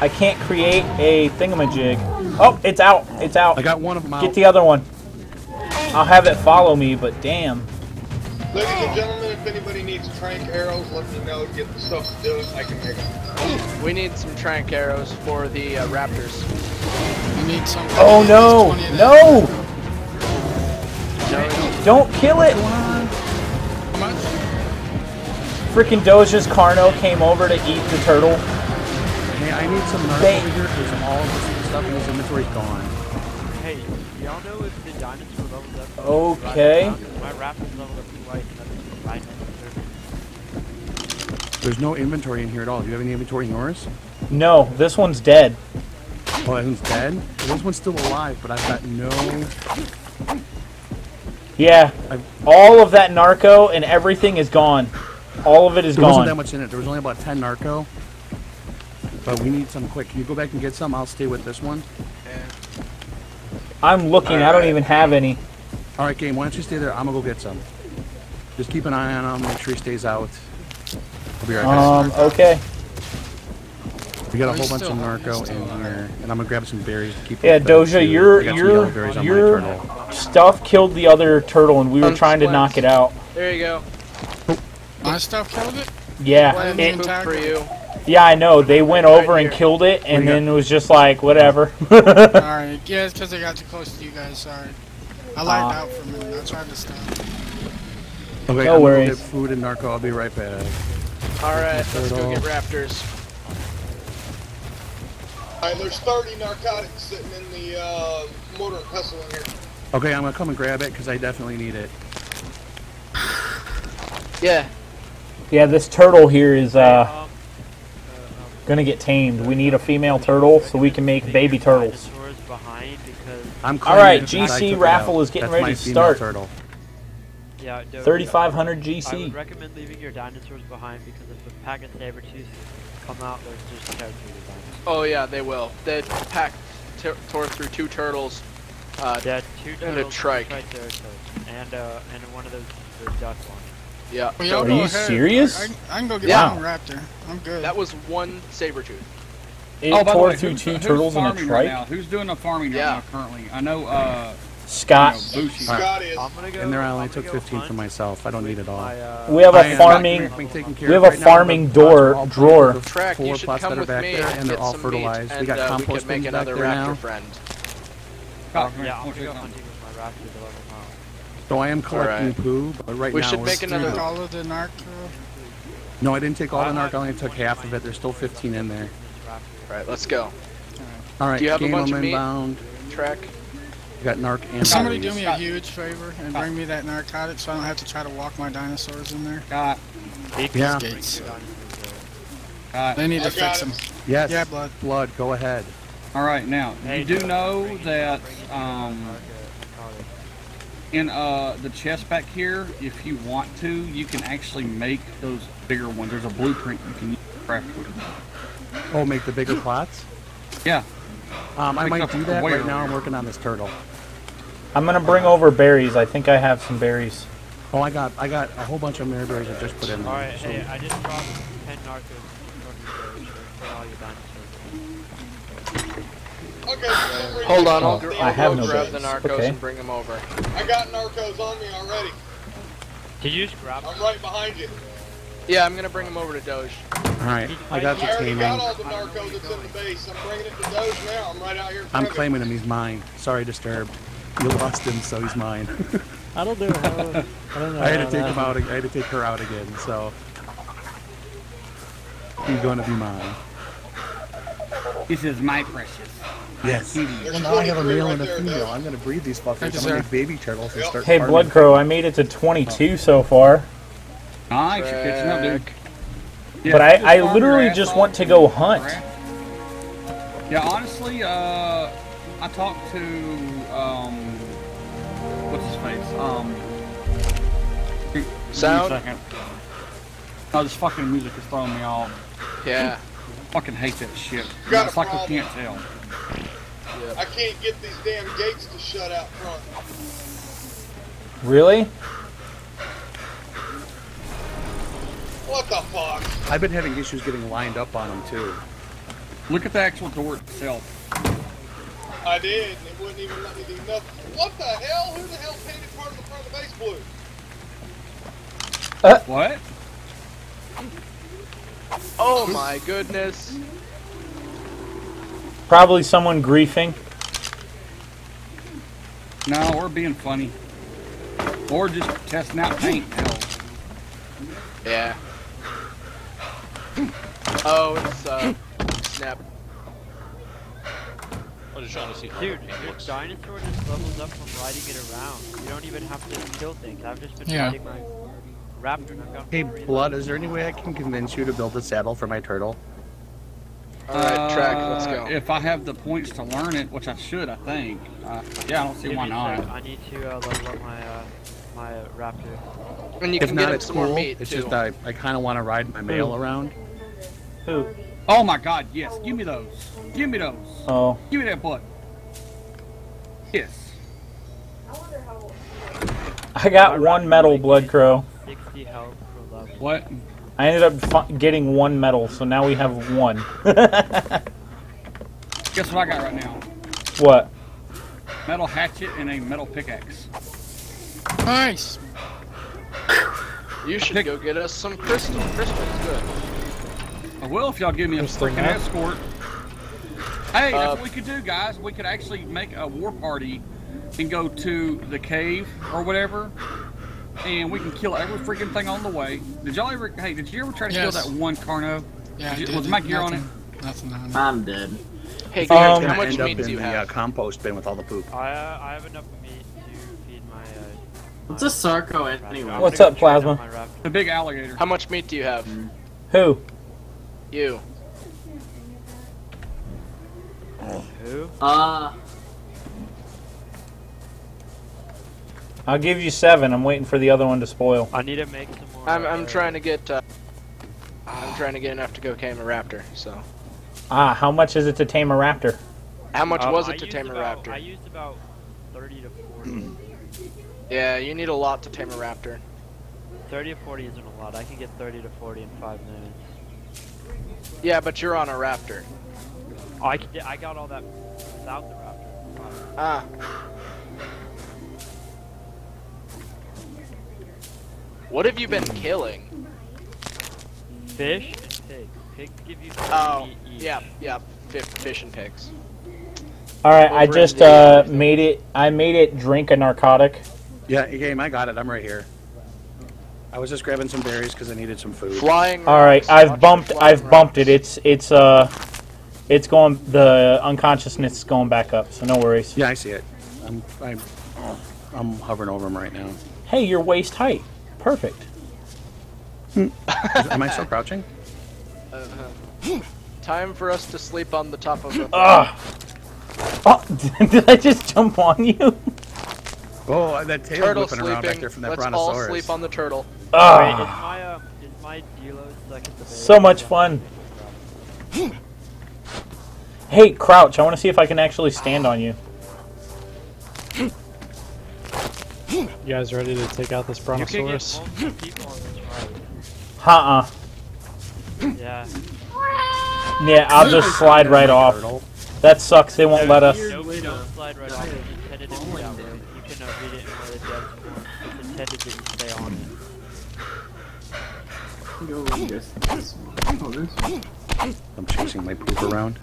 I can't create a thingamajig. Oh, it's out. It's out. I got one of them out. Get the other one. I'll have it follow me, but damn. Ladies and gentlemen, if anybody needs tranq arrows, let me know. Get the stuff to do it. I can make them. We need some tranq arrows for the uh, raptors. We need some. Oh, no. No! That. Don't kill it! Freaking Doja's Carno came over to eat the turtle. Hey, I need some narco over here because all of this stuff in this inventory's gone. Hey, y'all know if the dinosaur leveled up? Okay. My raptor's leveled up too light, and I just There's no inventory in here at all. Do you have any inventory in yours? No, this one's dead. Oh, that one's dead? This one's still alive, but I've got no... Yeah, all of that narco and everything is gone. All of it is gone. There wasn't that much in it. There was only about ten narco. But we need some quick. Can you go back and get some? I'll stay with this one. I'm looking. I don't even have any. All right, Game, why don't you stay there? I'm going to go get some. Just keep an eye on him. Make sure he stays out. I'll be right back. Um, okay. We got a whole bunch of narco in here, and I'm gonna grab some berries to keep. Yeah, Doja, your your your stuff killed the other turtle, and we were trying to knock it out. There you go. My stuff killed it. Yeah, it, for you. Yeah, I know. They went over and killed it, and then it was just like whatever. All right, yeah, it's because I got too close to you guys. Sorry, I lagged uh, out for a minute. I tried to stop. Okay, no I'm worries. Gonna get food and narco. I'll be right back. All right, let's go get raptors. Alright, there's thirty narcotics sitting in the uh, mortar and pestle in here. Okay, I'm gonna come and grab it because I definitely need it. Yeah. Yeah, this turtle here is uh, gonna get tamed. We need a female turtle so we can make baby turtles. Alright, G C raffle is getting ready to start. Yeah, thirty-five hundred G C. I would recommend leaving your dinosaurs behind because if a pack of saber tooths come out, there's just territory. Oh yeah, they will. They pack tore through two turtles, uh, yeah, two turtles and a trike, right there, and uh, and one of those the duck one. Yeah. Well, Are you ahead. serious? I, I can go get yeah. my raptor. I'm good. That was one saber-tooth. It oh, tore way, through who's, two who's turtles and a trike. Right who's doing the farming yeah. right now currently? I know. Uh, Scott. You know, Scott right. is. I'm gonna go, and there I only took fifteen hunt. for myself. I don't need it all. I, uh, we have a farming. We have a right farming door drawer. Track, four pots that are back there, and they're all fertilized. And, we got uh, compost we make another back there now. Friend. Oh, yeah, I'll go hunting with my raptor to level them out. So I am collecting right. poo, but right we now we should make another. All of the narc. No, I didn't take all uh, the narc. I only took half of it. There's still fifteen in there. All right, let's go. All right. Do you have a bunch of meat? Track. Got narc and somebody berries. Do me a huge favor and bring me that narcotic so I don't have to try to walk my dinosaurs in there. God. Yeah. Gates. God. They need I to fix them. Yes. Yeah, blood. Blood, go ahead. Alright, now, you do know that um, in uh, the chest back here, if you want to, you can actually make those bigger ones. There's a blueprint you can use to craft with. Oh, make the bigger plots? Yeah. Um, I might do that right now. I'm working on this turtle. I'm gonna bring over berries. I think I have some berries. Oh, I got I got a whole bunch of mary berries I just put in there. All right, so. Hey, I just brought ten narcos from berries for all your dinosaurs. Okay. So hold on, I'll, I'll, I'll have no grab berries. The narcos okay. and bring them over. I got narcos on me already. Did you just grab? I'm right behind you. Yeah, I'm gonna bring them over to Doge. All right, I got the team. I already got all the narcos that's in the base. I'm bringing it to Doge now. I'm right out here. I'm claiming him. He's mine. Sorry, Disturbed. You lost him, so he's mine. I don't do it. I don't, I don't know. I had to take him out. I had to take her out again. So he's going to be mine. This is my precious. Yes. Well, now I have a male right and a female. There. I'm going to breed these fuckers. I'm going to make baby turtles and start. Hey, Blood Crow, I made it to twenty-two oh. so far. Nice, you're catching up, dude. Yeah, but I, I literally just want to go hunt. Yeah, honestly, uh, I talked to, um, what's his face? Um, Sound? No, this fucking music is throwing me off. Yeah. I fucking hate that shit. You got it's a like problem. We can't tell. Yeah. I can't get these damn gates to shut out front. Really? What the fuck? I've been having issues getting lined up on them, too. Look at the actual door itself. I did, and it wouldn't even let me do nothing. What the hell? Who the hell painted part of the front of the base blue? Uh, what? Oh my goodness. Probably someone griefing. No, or being funny. Or just testing out paint. Hell. Yeah. Oh, it's, uh, snap. I was just trying to see how Dude, your looks. Dinosaur just levels up from riding it around. You don't even have to kill things. I've just been yeah. riding my raptor and I've got Hey, Blood, is there any way I can convince you to build a saddle for my turtle? Alright, uh, track, let's go. If I have the points to learn it, which I should, I think. Uh, yeah, I don't see why not. I need to, uh, level up my, uh, my uh, raptor. And you if can not, get it's some cool. More meat, it's too. Just I, I kind of want to ride my male Who? Around. Who? Oh my God! Yes, give me those. Give me those. Oh. Give me that butt. Yes. I wonder how. I got one medal, Blood Crow. sixty health per level. What? I ended up getting one medal, so now we have one. Guess what I got right now? What? Metal hatchet and a metal pickaxe. Nice. You should Pick. Go get us some crystal. Crystal's good. I will if y'all give me a freaking escort. Hey, uh, that's what we could do, guys. We could actually make a war party and go to the cave or whatever, and we can kill every freaking thing on the way. Did y'all ever? Hey, did you ever try to yes. kill that one Carno? Yeah, did you, was my gear on it? Nothing. nothing. I'm dead. Hey, um, how much meat do you have? The, uh, compost bin with all the poop. I uh, I have enough meat. What's a Sarco anyway? What's up, Plasma? The big alligator. How much meat do you have? Mm. Who? You. Who? Uh. I'll give you seven. I'm waiting for the other one to spoil. I need to make some more. I'm, I'm trying to get. Uh, I'm trying to get enough to go tame a raptor. So. Ah, how much is it to tame a raptor? How much um, was it to tame a raptor? I used about thirty to forty. Yeah, you need a lot to tame a raptor. thirty to forty isn't a lot. I can get thirty to forty in five minutes. Yeah, but you're on a raptor. Oh, I, can, I got all that without the raptor. Ah. What have you been killing? Fish and pigs. Pigs give you fish Oh, each. yeah, yeah. Fish and pigs. Alright, I just uh, made it. I made it drink a narcotic. Yeah, game, I got it. I'm right here. I was just grabbing some berries because I needed some food. Flying. All right, I've bumped. I've bumped it. It's it's uh, it's going. The unconsciousness is going back up, so no worries. Yeah, I see it. I'm I'm I'm hovering over him right now. Hey, you're waist height. Perfect. Am I still crouching? Uh, time for us to sleep on the top of the. Ah. Oh, did I just jump on you? Oh, that tail turtle whipping sleeping. around back there from that Let's Brontosaurus. Let's all sleep on the turtle. Ah. Wait, is my, uh, is my Dilo stuck at the so much fun. Hey, crouch. I want to see if I can actually stand on you. You guys ready to take out this Brontosaurus? Uh-uh. Yeah. Yeah, I'll just slide right off. That sucks, they won't no, let us. No, we don't slide right off. It's intended to be down. You cannot read it in where the dead is. It's intended to stay on it. Go this, this one. Go this one. I'm chasing my poop around.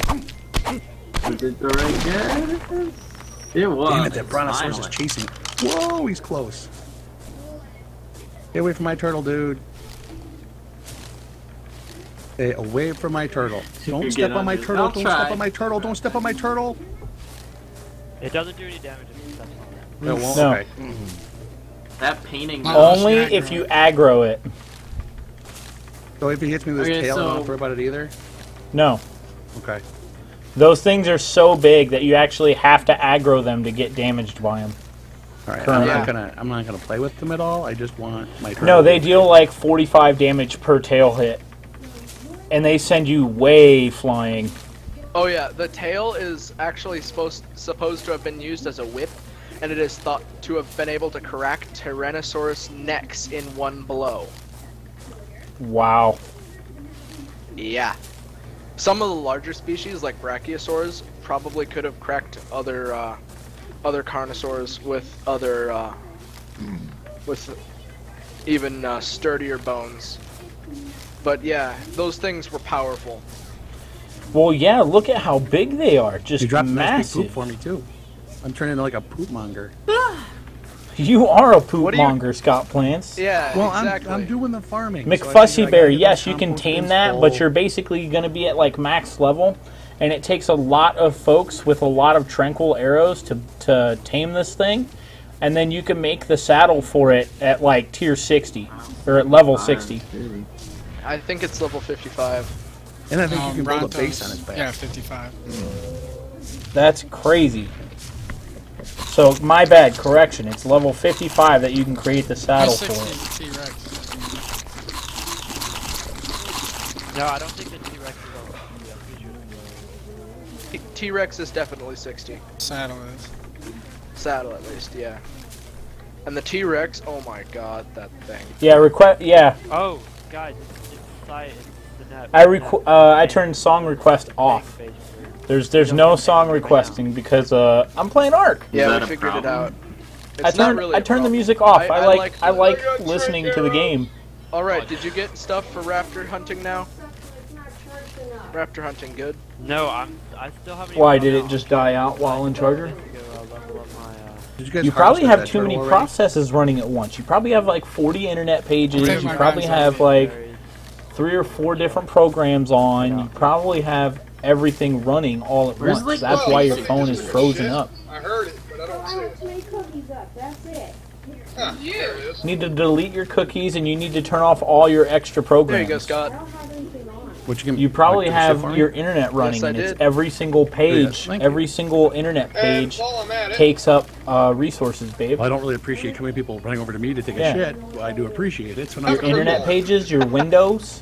Is it the right guy? It was. Damn it, that Brontosaurus is chasing me. Whoa, he's close. Get away from my turtle, dude. Stay away from my turtle. Don't step on, on my this. turtle. I'll Don't try. step on my turtle. Don't step on my turtle. It doesn't do any damage if you step on it. No. It won't. No. Okay. Mm-hmm. That painting. Only if you aggro it. So if he hits me with his okay, tail, so... I don't have to worry about it either? No. Okay. Those things are so big that you actually have to aggro them to get damaged by them. Alright, I'm not gonna I'm not gonna play with them at all. I just want my turtle. No, they deal like forty-five damage per tail hit. And they send you way flying. Oh yeah, the tail is actually supposed supposed to have been used as a whip, and it is thought to have been able to crack Tyrannosaurus necks in one blow. Wow. Yeah. Some of the larger species, like Brachiosaurs, probably could have cracked other uh, other Carnosaurs with other uh, mm. with even uh, sturdier bones. But yeah, those things were powerful. Well, yeah, look at how big they are. Just you dropped massive. Poop for me too. I'm turning into like a poop monger. You are a poop monger, you... Scott Plants. Yeah, well, exactly. I'm, I'm doing the farming. McFussy so Bear, yes, you can tame that, bowl. but you're basically going to be at like max level, and it takes a lot of folks with a lot of tranquil arrows to to tame this thing, and then you can make the saddle for it at like tier sixty or at level sixty. I think it's level fifty-five. And I think um, you can Brontos, build a base on his back. Yeah, fifty-five. Mm. That's crazy. So, my bad, correction. It's level fifty-five that you can create the saddle for. T-Rex. No, I don't think the T-Rex is level fifty. T-Rex is definitely sixty. Saddle is. Saddle, at least, yeah. And the T-Rex, oh my god, that thing. Yeah, request, yeah. Oh. Guys, I requ uh, I turned song request off. There's there's no song requesting because uh, I'm playing Ark. Yeah, I figured it out. It's I turned really I turned the music off. I, I, I like, like I like listening right to the game. All right, did you get stuff for raptor hunting now? Raptor hunting, good. No, I'm I still haven't. Why did it just die out while in charger? You, you probably have too many already? processes running at once. You probably have like forty internet pages. You probably have like three or four different programs on. You probably have everything running all at once. Like, That's whoa, why your phone is frozen shit. up. I heard it, but I don't see it. Make cookies up. That's it. Huh. Yeah, there it is. You need to delete your cookies and you need to turn off all your extra programs. There you go, Scott. What you, can, you probably like, have so your internet running, yes, and it's every single page, yes, every single internet page takes up uh, resources, babe. Well, I don't really appreciate too many people running over to me to take yeah. a shit. Well, I do appreciate it. So your I'm internet pages, your windows,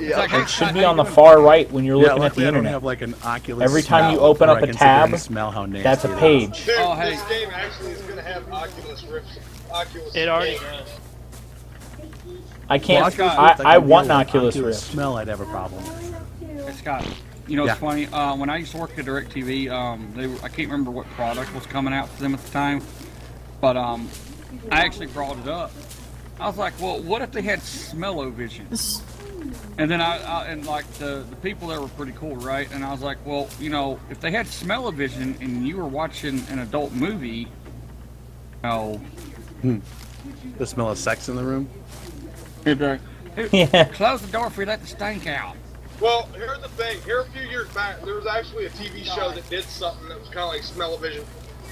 yeah. like, it should be on the far right when you're yeah, looking at the internet. Have, like, an oculus every time you open up a tab, smell how that's a page. Dude, oh, hey. This game actually is going to have Oculus Rift. Oculus it already has. I can't. Well, I, I, I want an Oculus Rift. Smell, I'd have a problem. Hey, Scott, you know, yeah. it's funny. Uh, when I used to work at DirecTV, um, they, I can't remember what product was coming out for them at the time, but um, I actually brought it up. I was like, well, what if they had smell-o-vision? And then I, I and like the the people there were pretty cool, right? And I was like, well, you know, if they had smell-o-vision and you were watching an adult movie, oh, hmm. the smell of sex in the room. Yeah. Close the door for you, let the stink out. Well, here's the thing. Here a few years back, there was actually a T V show that did something that was kind of like smell-o-vision.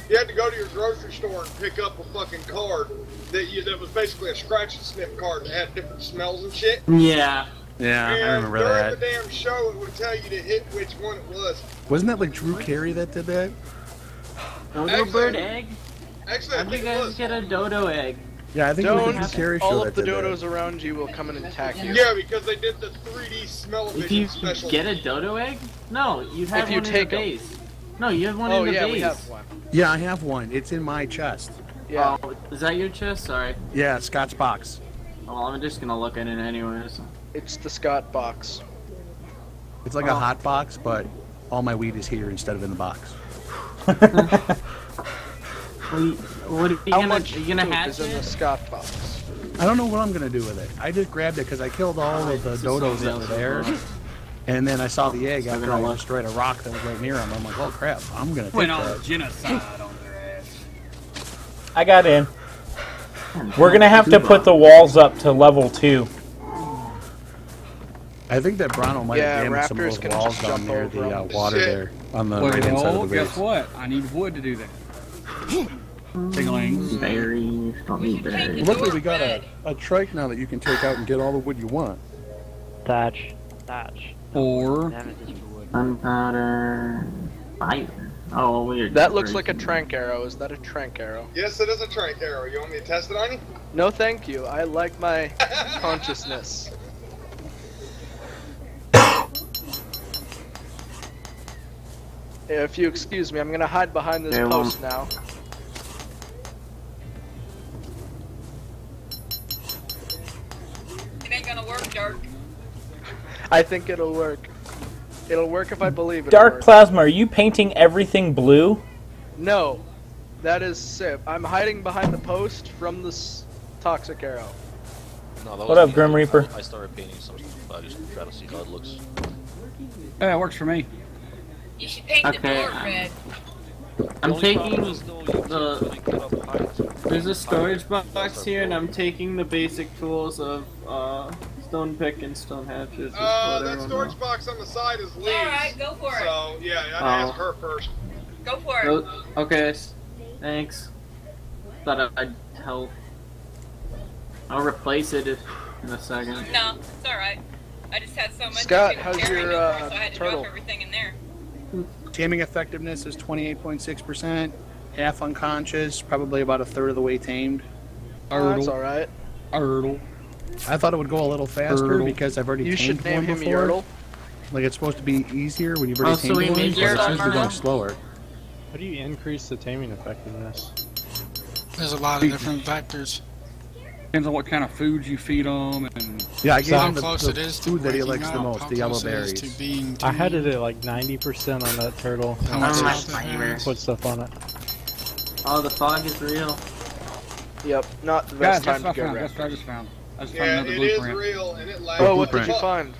You had to go to your grocery store and pick up a fucking card that you, that was basically a scratch and sniff card that had different smells and shit. Yeah. Yeah, and I remember during that. During the damn show, it would tell you to hit which one it was. Wasn't that like Drew Carey that did that? Dodo actually, bird egg? Actually, I think you guys get a dodo egg. Yeah, I think Don't, it was Drew Carey show all of the dodos that. around you will come and attack you. Yeah, because they did the three D smell-o-vision special. If you get a dodo egg? No, you have if one you in take the base. Em. No, you have one oh, in the yeah, base. Oh yeah, we have one. Yeah, I have one. It's in my chest. Yeah. Oh, is that your chest? Sorry. Yeah, Scott's box. Well, I'm just gonna look at it anyways. It's the Scott box. It's like oh. a hot box, but all my weed is here instead of in the box. What are you How gonna, much are you gonna hatch is in the Scott box? I don't know what I'm gonna do with it. I just grabbed it because I killed all of the dodos that were there. And then I saw the egg after I destroyed a rock that was right near him. I'm like, oh crap, I'm gonna take Went that. Went on genocide on their ass. I got in. We're gonna have to put the walls up to level two. I think that Bronto might yeah, have damaged some of those walls down near the uh, water shit. there. On the well, right hand side of the base. Guess what? I need wood to do that. Tingling. Berries. Don't need berries. Luckily we got a, a trike now that you can take out and get all the wood you want. Thatch. Thatch. Or gunpowder. Fire. Oh, weird. That looks like a trank arrow. Is that a trank arrow? Yes, it is a trank arrow. You want me to test it on you? No, thank you. I like my consciousness. If you excuse me, I'm gonna hide behind this yeah, post now. It ain't gonna work, Dark. I think it'll work. It'll work if I believe it. Dark Plasma, are you painting everything blue? No, that is sip. I'm hiding behind the post from this toxic arrow. No, that what up, Grim Reaper? I, I started painting some stuff. I just try to see how it looks. Yeah, it works for me. You should paint okay, the door red. I'm, I'm taking the... There's a storage box here, and I'm taking the basic tools of uh, stone pick and stone hatchet. Uh, that storage know. box on the side is Leah's. Alright, go for it. So, yeah, I'd oh. ask her first. Go for it. Go, okay, thanks. Thought I'd help. I'll replace it if, in a second. No, it's alright. I just had so much Scott, to how's your, uh, over, so I had to turtle. drop everything in there. Taming effectiveness is twenty-eight point six percent, half unconscious, probably about a third of the way tamed. Oh, that's alright. Urdle. I thought it would go a little faster Urdle. because I've already you tamed one him before. Urdle. Like it's supposed to be easier when you've already oh, tamed so one, but it's supposed to be going slower. How do you increase the taming effectiveness? There's a lot of different factors. Depends on what kind of food you feed them, and yeah, I gave him the, close the it is food that he likes the most, the yellow berries. To being, to I had it at like ninety percent on that turtle. I don't like my ears. Put stuff on it. Oh, the fog is real. Yep, not the best yeah, time to go around. That's what I just found. I just yeah, found another it blueprint. Is real, and it lags. Oh, what did you find?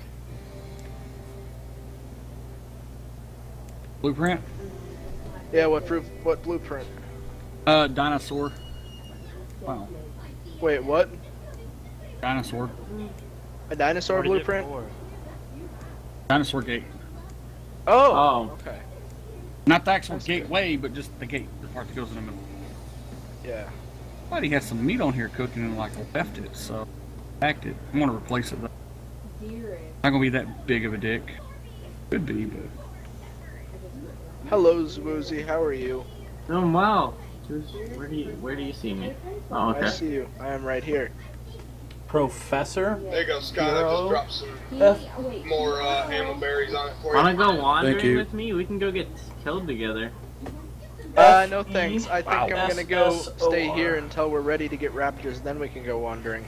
Blueprint? Yeah, what proof? What blueprint? Uh, dinosaur. Wow. Wait, what? Dinosaur. A dinosaur blueprint? Dinosaur gate. Oh, oh! Okay. Not the actual That's gateway, good. but just the gate, the part that goes in the middle. Yeah. But he has some meat on here cooking and like left it, so packed it. I'm gonna replace it though. Not gonna be that big of a dick. Could be, but. Hello, Zwoozy. How are you? Oh wow. Where do you where do you see me? Oh, okay. I see you. I am right here. Professor. There you go, Scott. I just dropped some uh, more uh, ammo berries on it for you. Wanna go wandering with me? We can go get killed together. Uh, no thanks. I think wow. I'm gonna go stay here until we're ready to get raptors. Then we can go wandering.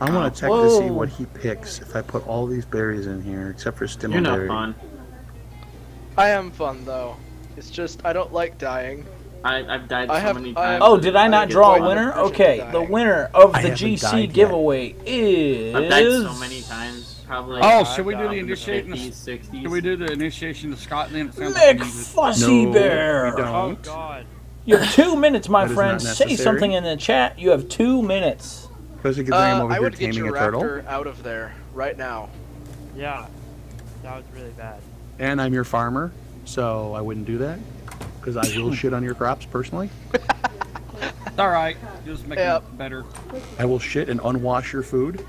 I want to check Whoa. to see what he picks if I put all these berries in here, except for stimulberry. You're not berry. fun. I am fun though. It's just I don't like dying. I, I've died so have, many times. Oh, did I not draw a winner? Okay, the winner of the G C giveaway yet. is... I've died so many times, probably. Oh, should we do the initiation? Should we do the initiation to Scotland? Lick Fussy no, Bear! Oh, God. You have two minutes, my friend. Say something in the chat. You have two minutes. Uh, I would get your raptor out of there right now. Yeah, that was really bad. And I'm your farmer, so I wouldn't do that. Because I will shit on your crops personally. It's alright. Just make yep. it better. I will shit and unwash your food.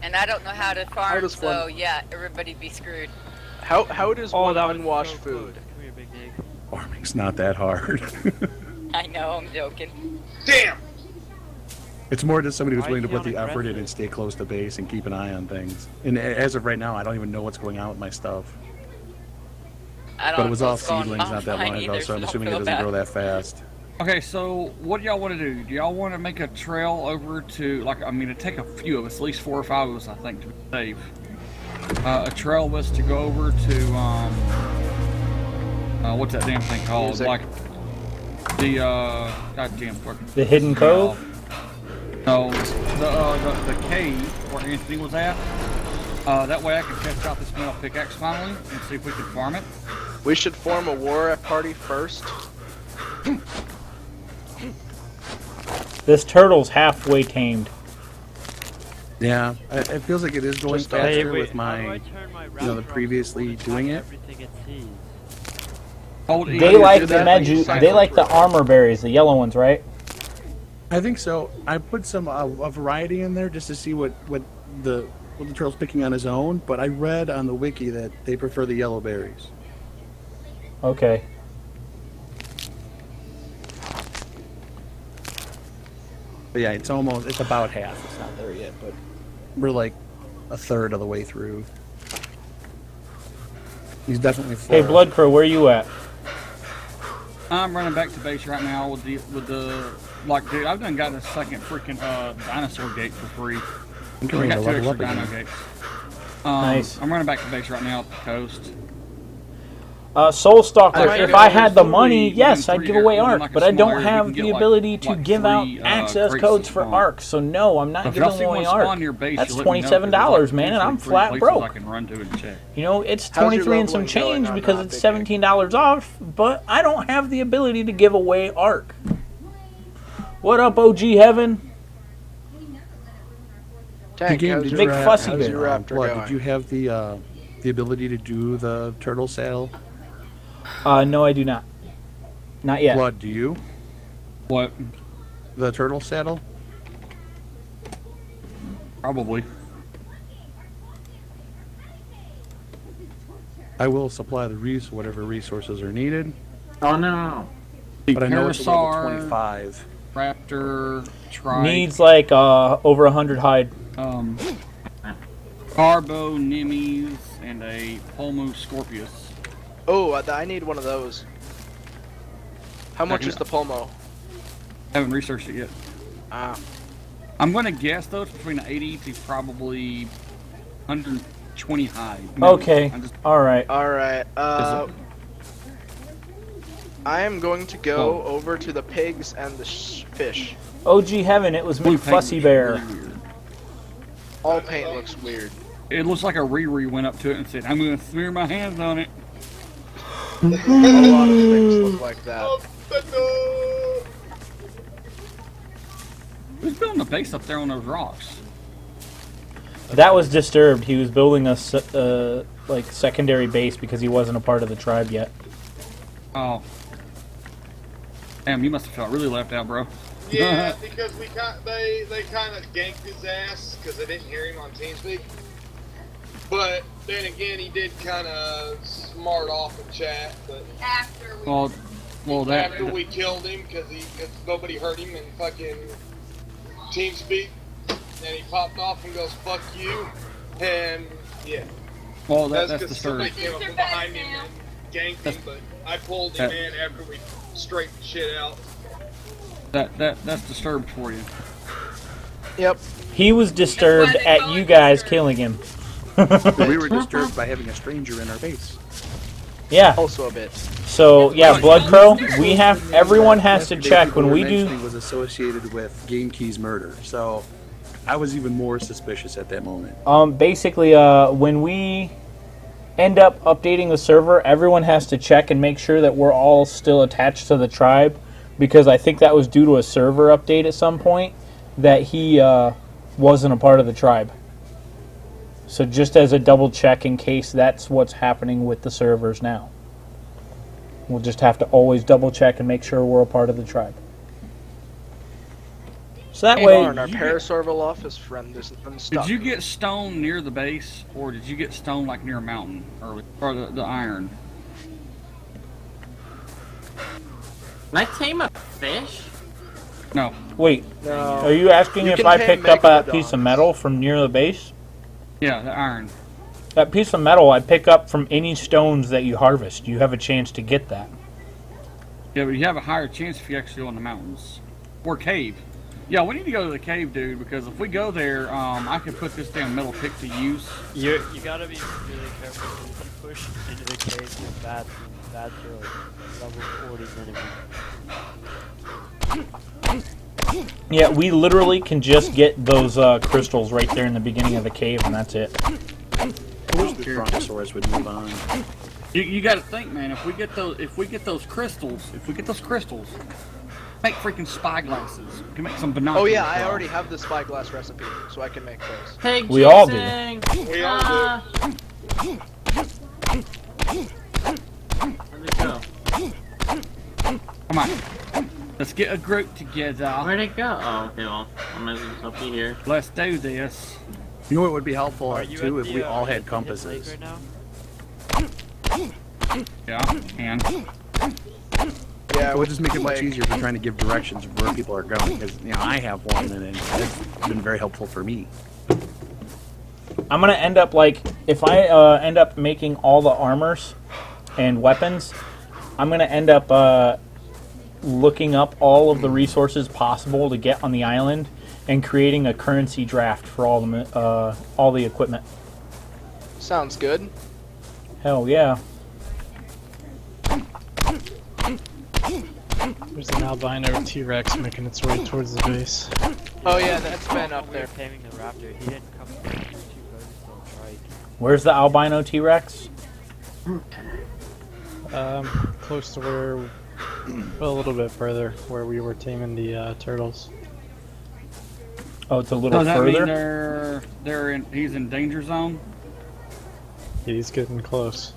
And and I don't know how to farm, how so one... yeah, everybody be screwed. How how does oh, one unwashed so food? Come here, Big Dig. Farming's not that hard. I know, I'm joking. Damn! It's more just somebody who's willing to put the effort in and stay close to base and keep an eye on things. And as of right now, I don't even know what's going on with my stuff. I don't but it was all seedlings not that long ago, so I'm assuming it doesn't bad. grow that fast. Okay, so what do y'all want to do? Do y'all want to make a trail over to, like, I mean, it take a few of us, at least four or five of us, I think, to be safe. Uh, a trail was to go over to, um, uh, what's that damn thing called? Music. Like, the, uh, goddamn fucking. The Hidden Cove? No, the, uh, the, the cave where Anthony was at. Uh, that way I can test out this metal pickaxe finally and see if we can farm it. We should form a war party first. This turtle's halfway tamed. Yeah, it, it feels like it is going faster hey, with my, you know, the previously doing it. it they like the magi they like the armor berries, the yellow ones, right? I think so. I put some uh, a variety in there just to see what what the. Well, the turtle's picking on his own, but I read on the wiki that they prefer the yellow berries. Okay. But yeah, it's almost, it's about half. It's not there yet, but we're like a third of the way through. He's definitely full. Hey, Blood Crow, where are you at? I'm running back to base right now with the, with the, like, dude, I've done got a second freaking uh, dinosaur gate for free. I'm we got two extra dino gates. Um, nice. I'm running back to base right now up the coast. Uh, Soul Stalker, I if I had the money, three, yes, I'd give away Ark, like but I don't have the ability like, to like give three, out uh, access codes for Ark, so no, I'm not if giving away Ark. Base, that's twenty-seven dollars, like man, and I'm flat broke. I can run to and check. You know, it's twenty-three and some change because it's seventeen dollars off, but I don't have the ability to give away Ark. What up, O G Heaven? Tank, the game, did you, fussy bit on Blood, did you have the uh, the ability to do the turtle saddle? Uh, no, I do not. Not yet. Blood, do you? What? The turtle saddle? Probably. I will supply the res whatever resources are needed. Oh no! The but I know it's level twenty-five. Raptor. Tri needs like uh, over a hundred hide. Um, Carbo, Nimes, and a Pulmo Scorpius. Oh, I need one of those. How much Second, is the Pulmo? I haven't researched it yet. Ah. I'm going to guess, though, it's between eighty to probably one hundred twenty high. Maybe. Okay, alright. Alright, uh... I am going to go oh. over to the pigs and the sh fish. O G Heaven, it was me, Fussy Bear. All paint looks weird. It looks like a Riri went up to it and said, I'm going to smear my hands on it. A lot of things look like that. Who's building a base up there on those rocks? That was Disturbed. He was building a uh, like secondary base because he wasn't a part of the tribe yet. Oh. Damn, you must have felt really left out, bro. Yeah, because we they they kind of ganked his ass because they didn't hear him on TeamSpeak. But then again, he did kind of smart off in chat. But after we well, well, that, after that. we killed him because he cause nobody heard him in fucking TeamSpeak, and he popped off and goes "fuck you," and yeah. Well, that, that's, that's the story. Came up from behind him and ganked that's, him, but I pulled him that. in after we straightened shit out. That, that, that's Disturbed for you. Yep. He was disturbed at you guys killing him. We were disturbed by having a stranger in our base. Yeah. Also a bit. So, yeah, Blood Crow, we have, everyone has to check when we do... was associated with Game Key's murder, so I was even more suspicious at that moment. Um, basically, uh, when we end up updating the server, everyone has to check and make sure that we're all still attached to the tribe. Because I think that was due to a server update at some point that he uh, wasn't a part of the tribe. So just as a double check in case that's what's happening with the servers now. We'll just have to always double check and make sure we're a part of the tribe. So that and way, our Parasaurolophus friend isn't stuck. Did you get stone near the base, or did you get stone like near a mountain, or or the, the iron? Can I tame a fish? No. Wait. No. Are you asking you if I picked up a piece of metal from near the base? Yeah, the iron. That piece of metal I pick up from any stones that you harvest. You have a chance to get that. Yeah, but you have a higher chance if you actually go in the mountains. Or cave. Yeah, we need to go to the cave, dude, because if we go there, um, I can put this damn metal pick to use. You you gotta be really careful. If you push into the cave, you're bad. Bad throw. level forty minimum. Yeah, we literally can just get those uh, crystals right there in the beginning of the cave, and that's it. Brontosaurus would move on. You, you got to think, man. If we get those, if we get those crystals, if we get those crystals, make freaking spyglasses. We can make some binoculars. Oh yeah, I already have the spyglass recipe, so I can make those. Hey, we all do. We all do. Where'd it go? Come on, let's get a group together. Where'd it go? Oh, okay, well, I'm gonna help you here. Let's do this. You know what would be helpful Are too if the, we uh, all had compasses. Right yeah, and yeah, we'll just make it much easier for trying to give directions of where people are going. Because you know, I have one, and it's been very helpful for me. I'm gonna end up like if I uh, end up making all the armors and weapons, I'm gonna end up uh, looking up all of the resources possible to get on the island. And creating a currency draft for all the uh, all the equipment. Sounds good. Hell yeah. There's an albino T-Rex making its way towards the base. Oh yeah, that's been up there. Where's the albino T-Rex? Um, close to where, well, a little bit further, where we were taming the uh, turtles. Oh, it's a little Does that further. Mean they're, they're in, he's in danger zone. Yeah, he's getting close.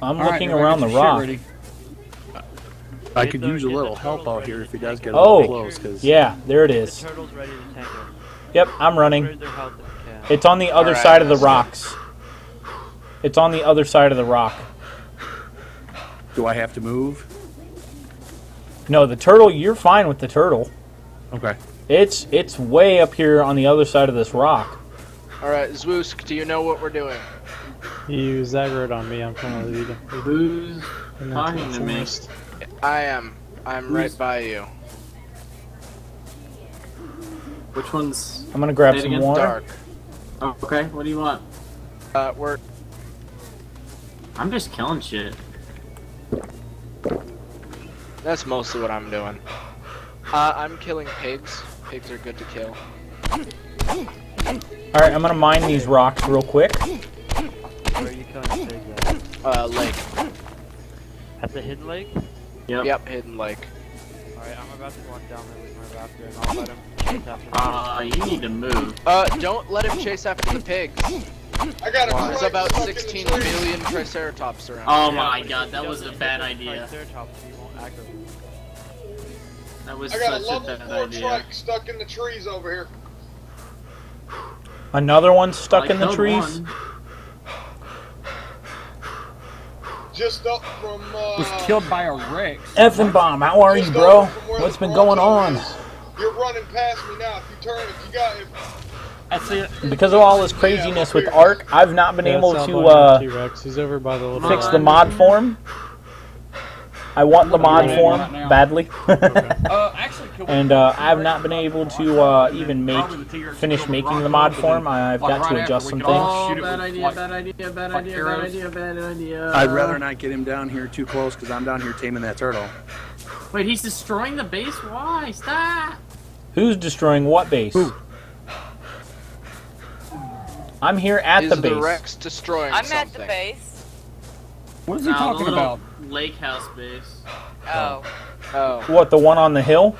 I'm All looking right, around the rock. Uh, I could use a little help out here if he does get a little close. Cause yeah, there it is. The turtle's ready to tangle. Yep, I'm running. It's on the other right, side of the rocks. It's on the other side of the rock. Do I have to move? No, the turtle. You're fine with the turtle. Okay. It's it's way up here on the other side of this rock. Alright, Zwoosk, do you know what we're doing? You zaggered on me, I'm kind of leading. Who's talking to me? I am. I'm Who's... right by you. Which one's... I'm gonna grab some water. Dark. Oh, okay, what do you want? Uh, we're... I'm just killing shit. That's mostly what I'm doing. Uh, I'm killing pigs. Pigs are good to kill. Alright, I'm gonna mine these rocks real quick. Where are you killing pigs at? Uh, lake. At the hidden lake? Yep. Yep, hidden lake. Alright, I'm about to walk down there with my raptor and I'll let him chase after the uh, pigs. You need to move. Uh, don't let him chase after the pigs. I got him. There's about sixteen billion Triceratops around. Oh my god, that was a bad idea. Triceratops, you won't aggro me. That was I got such a level a four idea. truck stuck in the trees over here. Another one stuck like in the trees? One. Just up from. Uh, was killed by a Rex. Effenbaum, how are Just you, bro? What's been going on? Is. You're running past me now. If you turn, if you got. If... I see it. Because of all this craziness yeah, with Ark, I've not been yeah, able to uh, He's over by the little fix the mod form. I want the mod form right badly, and uh, I have not been able to uh, even make finish making the mod form. I've got to adjust some things. Oh, bad idea, bad idea, bad idea, bad idea, bad idea. I'd rather not get him down here too close because I'm down here taming that turtle. Wait, he's destroying the base? Why? Stop! Who's destroying what base? Who? I'm here at Is the base. The Rex destroying I'm something. At the base. What is he no, talking about? Lake house base. Oh. Oh. What, the one on the hill?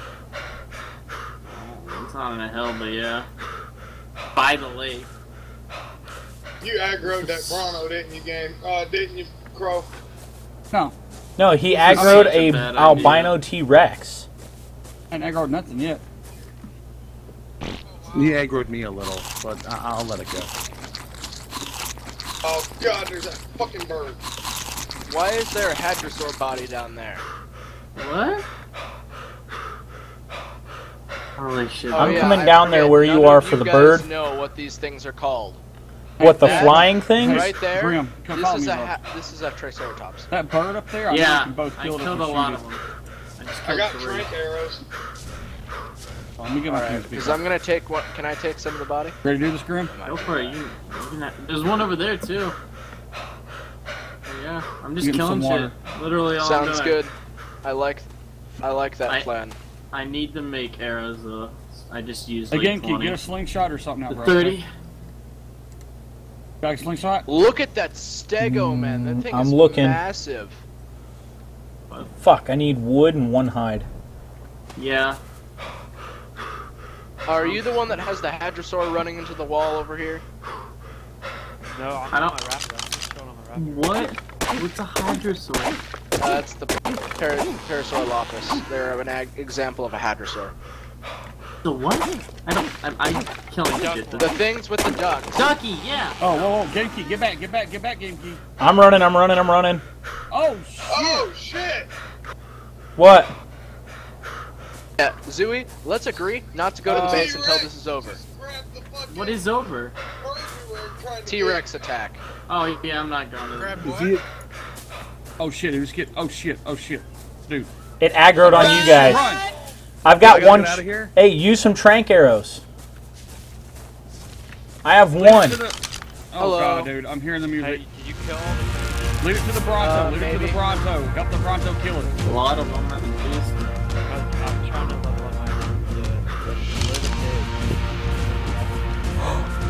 It's not on the hill, but yeah. By the lake. You aggroed that Brono, didn't you, game? Uh, didn't you, Crow? No. No, he aggroed a, a albino T-Rex. I ain't aggroed nothing yet. He aggroed me a little, but I I'll let it go. Oh god, there's that fucking bird. Why is there a Hadrosaur body down there? What? Holy shit. I'm oh, yeah, coming I down there where you are for you the guys bird. Know what these things are called. What, the that, flying things? Right there. Bring them. Come this, is me, a ha this is a Triceratops. That bird up there? Yeah, I both killed, I killed a lot of them. I, just I got three arrows. Oh, let me get my right, because I'm gonna take what? Can I take some of the body? Ready to do this, Grim? Go for it. You. There's one over there too. Yeah, I'm just killing shit. Literally all sounds I'm doing. Good. I like, I like that I, plan. I need to make arrows though. I just use like again. Can you get a slingshot or something out, bro? Thirty. Got a slingshot? Look at that stego, man. That thing I'm is looking. Massive. Fuck! I need wood and one hide. Yeah. Are you the one that has the Hadrosaur running into the wall over here? No, I'm I don't. On my raft, I'm just going on my raft. What? What's a Hadrosaur? Uh, it's the par Parasaurolophus. They're an ag example of a Hadrosaur. The what? I don't. I'm, I'm killing shit. The things with the ducks. Ducky, yeah. Oh, whoa, whoa, Game Key, get back, get back, get back, Game Key. I'm running, I'm running, I'm running. Oh shit! Oh shit! What? Yeah, Zooey, let's agree not to go to the uh, base until this is over. What is over? T-Rex attack. Oh yeah, I'm not going to the oh shit, it was get oh shit, oh shit. Dude. It aggroed on you guys. Run. I've got one out of here. Hey, use some trank arrows. I have one. The... Oh hello. God, dude, I'm hearing the music. Hey, did you kill all the... Lead it to the Bronto, uh, lead maybe. It to the Bronto. Help the Bronto kill it. A lot of them have been pissed. I'm trying to level up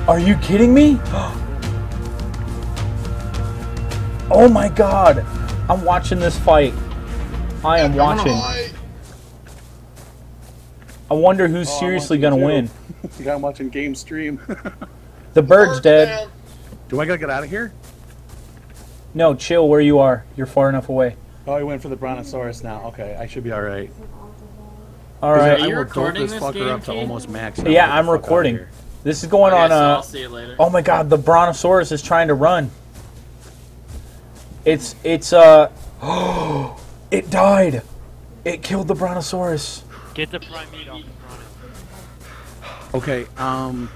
my... Are you kidding me? Oh my god. I'm watching this fight. I am watching. I wonder who's oh, seriously gonna too. Win. Yeah, I'm watching game stream. The bird's dead. Do I gotta get out of here? No, chill where you are. You're far enough away. Oh, I went for the Brontosaurus now. Okay, I should be all right. All right. Are you recording this fucker up to almost max. Yeah, I'm recording. This is going on. Uh, I'll see you later. Oh my god, the Brontosaurus is trying to run. It's it's uh. Oh, it died. It killed the Brontosaurus. Get the prime meat off the Brontosaurus. Okay. Um.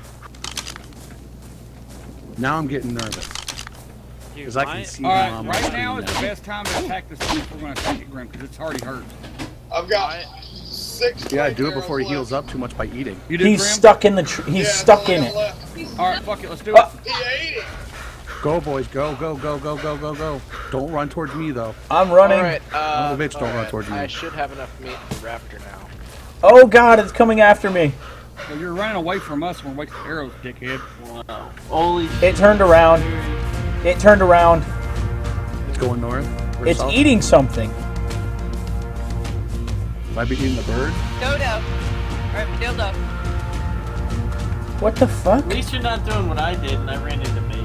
Now I'm getting nervous. Because I can see all right, um, right now is the best time to attack this thing if we're going to attack it, Grim, because it's already hurt. I've got six. Yeah, do it before he heals up too much by eating. You did, he's Grim? Stuck in the tr he's yeah, stuck in it. Left. All right, fuck it, let's do uh, it. He ate it. Go, boys, go, go, go, go, go, go, go. Don't run towards me, though. I'm running. All right, uh, oh, bitch, don't right. run towards me. I should have enough meat for Raptor now. Oh, God, it's coming after me. Well, you're running away from us when we wake the arrows, dickhead. Wow. Holy shit. It turned around. It turned around. It's going north. It's south. Eating something. Might be eating the bird. Dodo. Alright, dildo. What the fuck? At least you're not doing what I did and I ran into maze.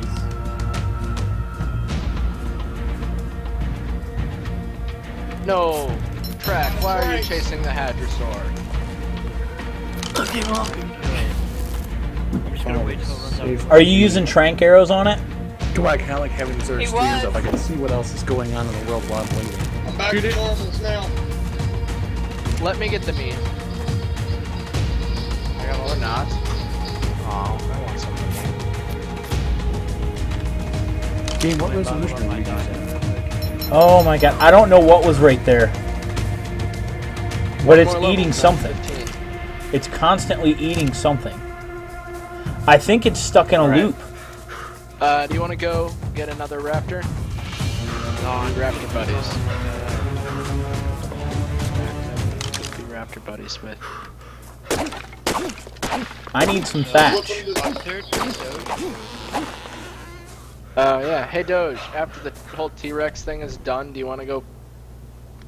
No. Track, why are you chasing the Hadrosaur? Look him up. I'm just gonna wait till it runs out. Are you using trank arrows on it? Do I kind of like having their streams up? I can see what else is going on in the world while I'm waiting. I'm back to normals now. Let me get the meat. I got all or not. Oh, I want something. Game, what resolution are you using? Oh my god, I don't know what was right there. But it's eating something. It's constantly eating something. I think it's stuck in a loop. Uh, do you want to go get another raptor? No, raptor buddies. Be raptor buddies with. I need some thatch. Oh uh, yeah, hey Doge. After the whole T-Rex thing is done, do you want to go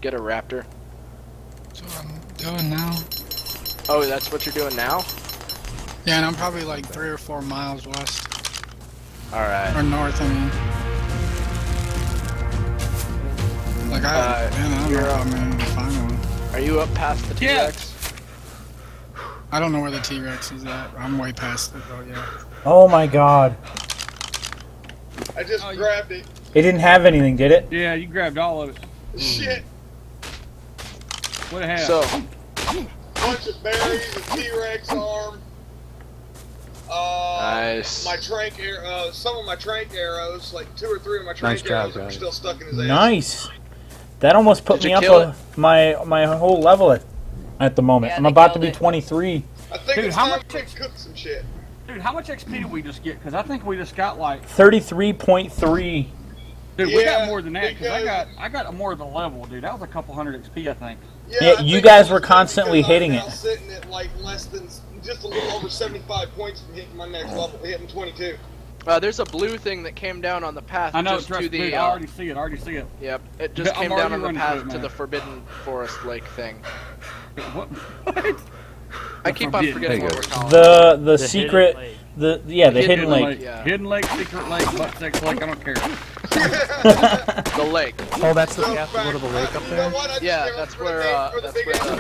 get a raptor? That's what I'm doing now. Oh, that's what you're doing now? Yeah, and I'm probably like three or four miles west. All right. Or north, I mean. Like I, uh, man, I don't know how I'm gonna find one. Are you up past the T-Rex? Yes. I don't know where the T-Rex is at. I'm way past it. Oh yeah. Oh my god. I just oh, grabbed it. It didn't have anything, did it? Yeah, you grabbed all of it. Shit. What happened? So, bunch of berries, a T-Rex arm. Uh, nice. My trank, uh, some of my trank arrows, like two or three of my trank nice arrows, job, are still stuck in his ass. Nice. That almost put Did me up a, my my whole level at at the moment. Yeah, I'm about to be it. twenty-three. I think dude, it's how much to cook some shit. Dude, how much X P did we just get? Because I think we just got like thirty-three point three. Dude, yeah, we got more than that because I got I got more than level, dude. That was a couple hundred X P, I think. Yeah, yeah I you think guys were constantly hitting it. Sitting at like less than just a little over seventy-five points from hitting my next level, hitting twenty-two. Uh, there's a blue thing that came down on the path I know, just to the. Uh, I already see it. I already see it. Yep, it just I'm came down on the path to the Forbidden Forest Lake thing. What? What? I keep forbidden. on forgetting what we're calling the the, the secret. The yeah, the hidden, hidden lake. lake. Yeah. Hidden lake, secret lake, butt sex lake. I don't care. The lake. Oh, that's the yeah, little the lake up there. Yeah, that's where. Uh, that's where.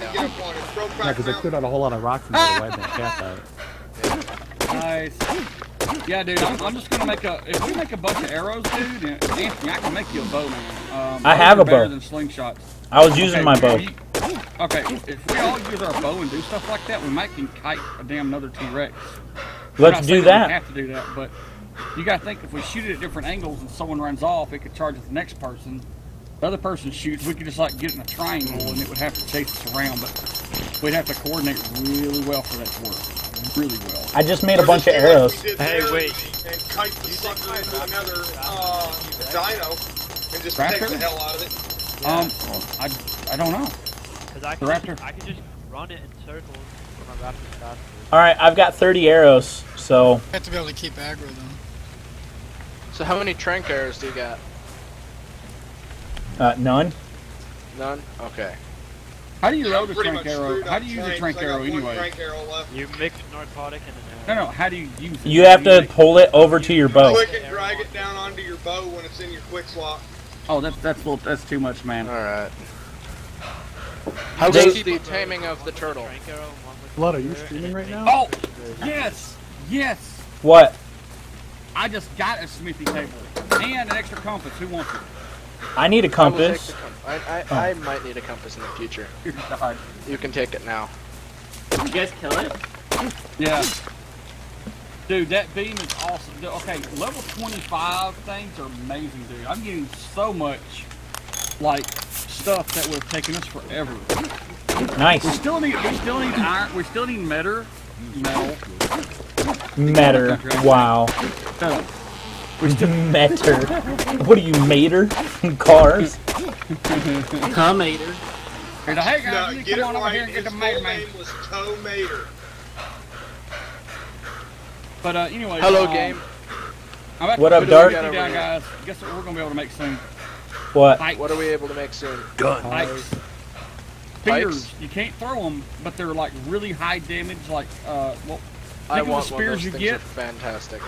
Yeah, because they cleared out a whole lot of rocks in the way that cat died. Nice. Yeah, dude, I'm, I'm just gonna make a. If we make a bunch of arrows, dude, and Anthony, I can make you a bow, man. Um, I have a bow. Better than slingshots. I was using okay, my bow. You, okay, if we all use our bow and do stuff like that, we might can kite a damn another T-Rex. Let's do that. We have to do that, but you gotta think if we shoot it at different angles and someone runs off, it could charge at the next person. The other person shoots, we could just like get in a triangle and it would have to chase us around, but we'd have to coordinate really well for that to work. Really well. I just made a bunch of arrows. Hey, wait. And kite the sucker into another uh, dino and just take the hell out of it. Um, I, I don't know. Cause I can, raptor. I can just run it in circles with my raptor stuff. All right, I've got thirty arrows, so. I have to be able to keep aggro them. So how many trank arrows do you got? Uh, none. None. Okay. How do you load a trank arrow? How do you use a trank arrow anyway? You mix narcotic and an arrow. No, no, how do you use it? You have to pull it over to your bow. Click and drag it down onto your bow when it's in your quick slot. Oh, that's that's that's too much, man. All right. How's the taming of the turtle? Blood, are you streaming right now? Oh, yes, yes. What? I just got a smithy table and an extra compass. Who wants it? I need a compass. I, com I, I, oh. I might need a compass in the future. You can take it now. Did you guys kill it? Yeah. Dude, that beam is awesome. Dude, okay, level twenty-five things are amazing, dude. I'm getting so much, like, stuff that would have taken us forever. Nice. We still need, we still need iron, we still need meter. Metal. Meter, wow. No. Meter. What are you, mater? Cars? Huh, mater. Hey, guys, no, get come on over right. here and get His the mater, man. Was Toe Mater. But, uh, anyway. Hello, um, game. What up, Dark? Down, guys. Guess what we're going to be able to make soon? What? Pikes. What are we able to make soon? Guns. Pikes. Spears. You can't throw them, but they're, like, really high damage. Like, uh, well, I want the spears one. Those you get. Fantastic.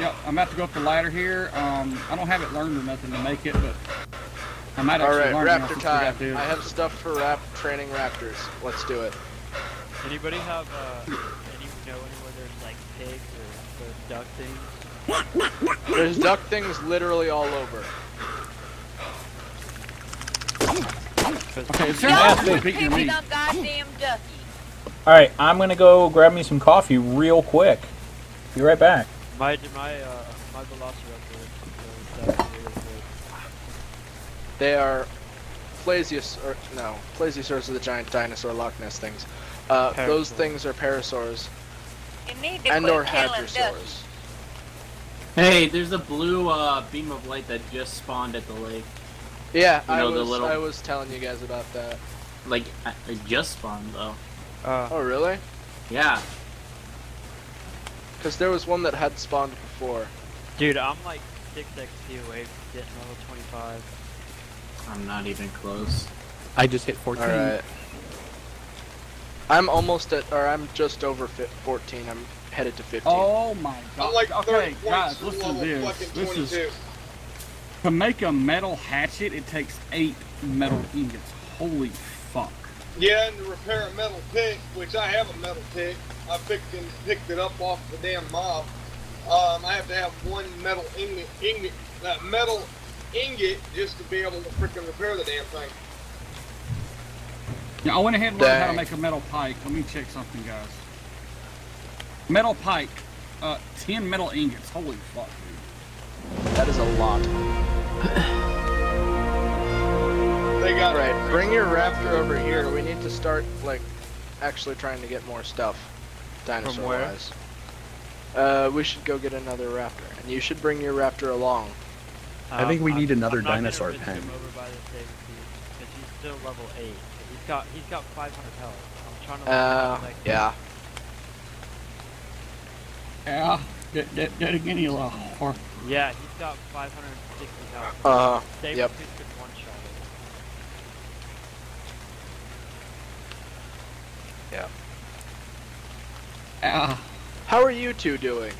Yeah, I'm about to go up the ladder here. Um, I don't have it learned or nothing to make it, but I might actually learn. All right, raptor time. I have stuff for rap training raptors. Let's do it. Anybody have? Uh, any know anywhere there's like pigs or there's duck things? There's duck things literally all over. Okay, seriously, beat your meat. All right, I'm gonna go grab me some coffee real quick. Be right back. My my uh my velociraptor. Uh, they are Plasius or no Plasiosaurus are the giant dinosaur Loch Ness things. Uh, Parasaur. Those things are parasaurs and or hadrosaurs. Hey, there's a blue uh, beam of light that just spawned at the lake. Yeah, you know, I was the little... I was telling you guys about that. Like it just spawned though. Uh, oh really? Yeah. Because there was one that had spawned before. Dude, I'm like six X P away from getting level twenty-five. I'm not even close. I just hit fourteen. Alright. I'm almost at, or I'm just over fourteen. I'm headed to fifteen. Oh my god. I'm like okay, guys, listen to this. This is, to make a metal hatchet, it takes eight metal ingots. Holy fuck. Yeah, and to repair a metal pick, which I have a metal pick. I picked and picked it up off the damn mob. Um, I have to have one metal ingot, ingot, uh, metal ingot just to be able to freaking repair the damn thing. Yeah, I went ahead and learned how to make a metal pike. Let me check something, guys. Metal pike. Uh, ten metal ingots. Holy fuck, dude. That is a lot. They got right. It. Bring your raptor over here. We need to start like actually trying to get more stuff. Dinosaur wise. Uh, we should go get another raptor, and you should bring your raptor along. Um, I think we I'm, need another I'm dinosaur pen. Him over by the station, because he's still level eight. He's got he's got five hundred health. I'm trying to. Uh, like yeah. Yeah. Get get get a guinea law. Yeah, he's got five hundred sixty health. Uh. Save yep. Yeah. Uh, How are you two doing?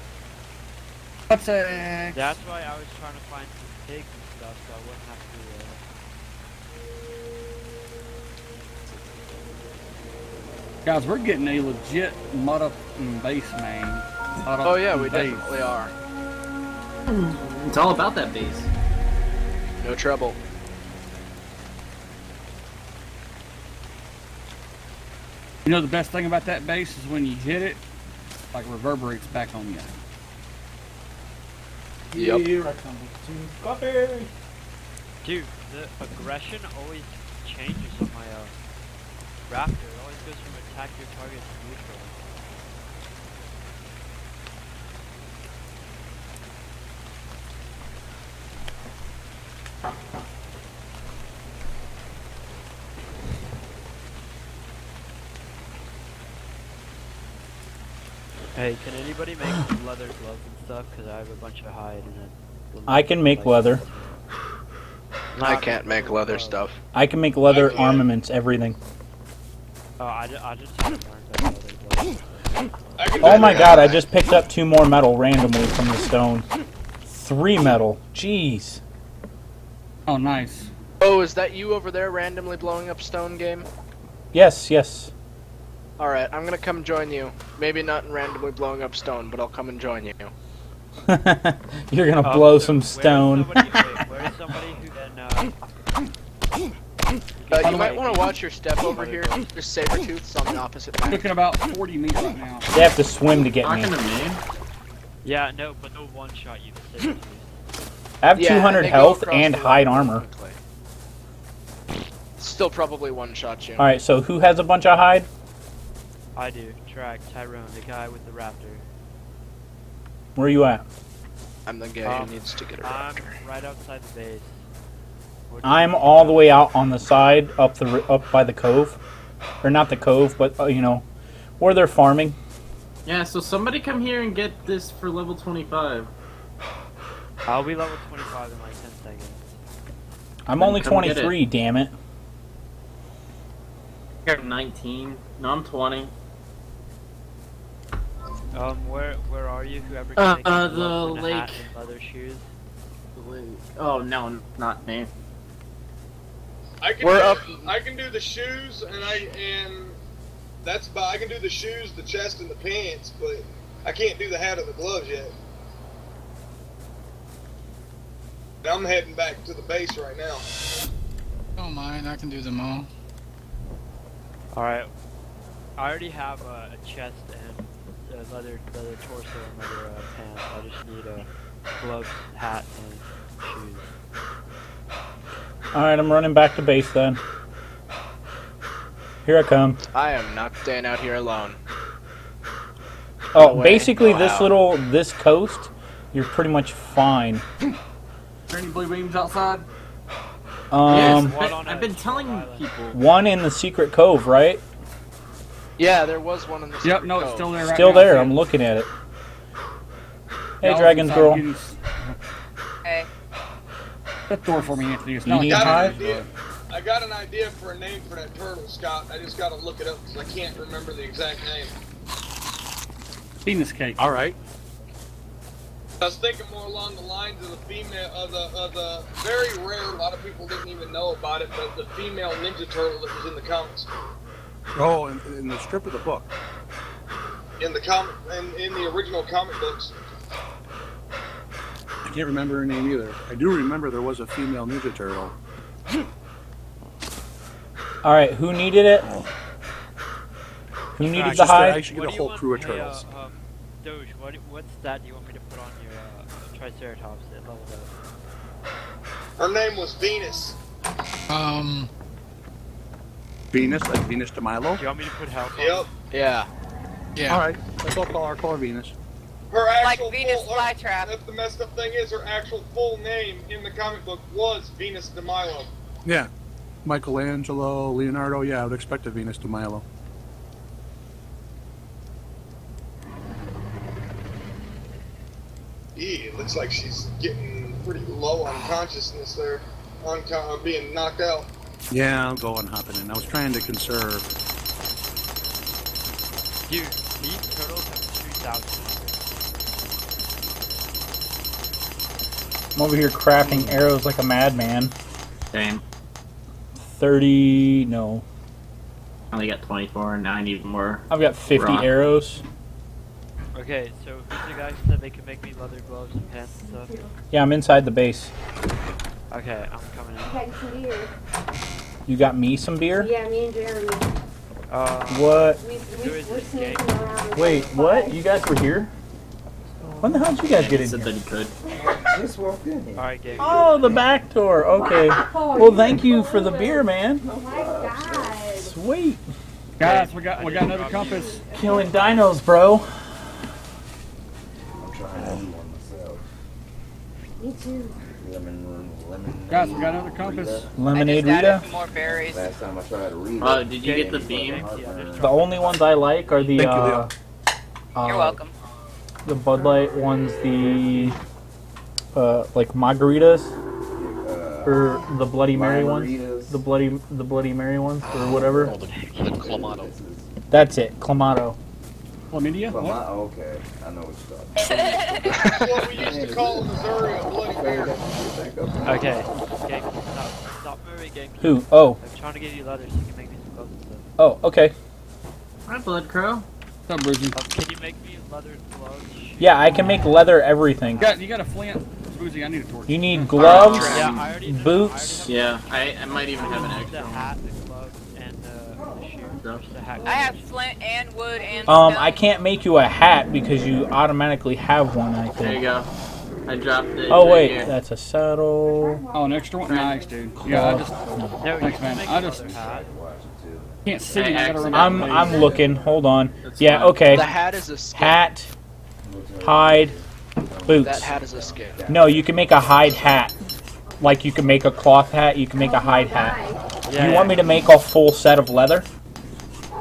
What's that? That's why I was trying to find some pigs and stuff so I wouldn't have to. Uh... Guys, we're getting a legit mud up base, man. Oh, yeah, we base. Definitely are. It's all about that base. No trouble. You know the best thing about that base is when you hit it, like reverberates back on you. Yep. Here I come to coffee. Dude, the aggression always changes on my uh, raptor. It always goes from attack your target to neutral. Hey, can anybody make leather gloves and stuff? Because I have a bunch of hide and I can make leather. I can't make leather stuff. I can make leather armaments, everything. Oh, I, I just learned that leather gloves. Oh my god, I just picked up two more metal randomly from the stone. Three metal. Jeez. Oh, nice. Oh, is that you over there randomly blowing up stone, game? Yes, yes. Alright, I'm gonna come join you. Maybe not randomly blowing up stone, but I'll come and join you. You're gonna um, blow so some stone. Somebody, wait, where is somebody who then, uh, uh, you might want to watch your step over here. There's saber-tooths on the opposite side. Looking about forty meters now. They have to swim to get me. Yeah, no, but no one shot you. I have yeah, two hundred health and hide armor. Still probably one shot you. Alright, so who has a bunch of hide? I do. Track Tyrone, the guy with the raptor. Where are you at? I'm the guy um, who needs to get a raptor. I'm right outside the base. I'm all the way out on the side, up the up by the cove, or not the cove, but uh, you know, where they're farming. Yeah. So somebody come here and get this for level twenty-five. I'll be level twenty-five in like ten seconds. I'm then only twenty-three. Damn it. I'm nineteen. No, I'm twenty. Um, where where are you? Whoever can uh, make uh, the lake. Hat and leather shoes. The lake. Oh no, not me. I can We're do, up. I can do the shoes, and I and that's about. I can do the shoes, the chest, and the pants, but I can't do the hat or the gloves yet. I'm heading back to the base right now. Don't mind. I can do them all. All right. I already have uh, a chest and. Leather, leather torso and leather uh, pants. I just need a gloves, hat, and shoes. Alright, I'm running back to base then. Here I come. I am not staying out here alone. Oh, no basically no this out. Little, this coast, you're pretty much fine. Are there any blue beams outside? Um, yes, one on I've been telling island. People. One in the secret cove, right? Yeah, there was one in the Yep, no, it's still there right Still now, there, man. I'm looking at it. Hey, no, Dragon's Girl. Getting... Hey. That door for me, Anthony. It's not you like need I got an idea for a name for that turtle, Scott. I just gotta look it up because I can't remember the exact name. Venus cake. Alright. I was thinking more along the lines of the female, of the, of the very rare, a lot of people didn't even know about it, but the female ninja turtle that was in the comics. Oh, in, in the strip of the book. In the comic, in, in the original comic books. I can't remember her name either. I do remember there was a female Ninja Turtle. All right, who needed it? Who needed uh, the hide? I should get what a whole crew of turtles. Hey, uh, um, Doge, what, what stat do you want me to put on your uh, Triceratops at level up? Her name was Venus. Um. Venus, like Venus de Milo? Do you want me to put health on? Yep. Yeah. Yeah. All right. Let's all call our call Venus. Her actual like Venus Flytrap. If the messed up thing is, her actual full name in the comic book was Venus de Milo. Yeah. Michelangelo, Leonardo. Yeah, I would expect a Venus de Milo. Eee, it looks like she's getting pretty low on consciousness there, on uh, being knocked out. Yeah, I'm going hopping in. I was trying to conserve. Dude, these turtles have two thousand. I'm over here crafting arrows like a madman. Same. thirty, no. I only got twenty-four and I need more. I've got fifty rock. Arrows. Okay, so who's the guy who said they can make me leather gloves and pants and stuff? Yeah, I'm inside the base. Okay, I'm coming in. I got some beer. You got me some beer? Yeah, me and Jeremy. Uh, what? We, we, we're sneaking around. Wait, what? You guys were here? When the hell did you guys get in here? He could. I just walked in here. Alright, Gabe. Oh, the back door. Okay. Well, thank you for the beer, man. Oh my god. Sweet. Guys, we got we got another compass. Killing dinos, bro. Me too. Lemon, lemon. Guys, we got another compass. Lemonade Rita. More berries. Last time I tried to read. Oh, did you get the beam? The only ones I like are the. Thank uh, you, uh, You're welcome. The Bud Light ones, the uh, like margaritas, or the Bloody Mary ones, the bloody the Bloody Mary ones, or whatever. Oh, the, the Clamato. That's it, Clamato. Chlamydia? Well, what? Okay, I know what you're talking about. What we used to call Missouri a bloody bear. Okay. Game, stop, stop moving, Game Key. Who? Oh. I'm trying to get you letters so you can make me some gloves and stuff. Oh, okay. Hi, Blood Crow. What's up, Boozy? Um, can you make me leather gloves? Yeah, I can make leather everything. You got, you got a flint. Boozy, I need a torch. You need gloves, right, yeah, I already, boots. I yeah, I, I might even have an extra one. I have flint and wood and Um, stone. I can't make you a hat because you automatically have one, I think. There you go. I dropped it. Oh, wait. Right, that's a saddle. Oh, an extra one? Nice, dude. Yeah, I just... No, thanks, man. I just... can't see. Hey, I gotta I'm, I'm looking. Hold on. That's yeah, fine. Okay. The hat is a skin. Hat. Hide. Boots. That hat is a skin. No, you can make a hide hat. Like, you can make a cloth hat. You can make a hide hat. Yeah, you want me to make a full set of leather?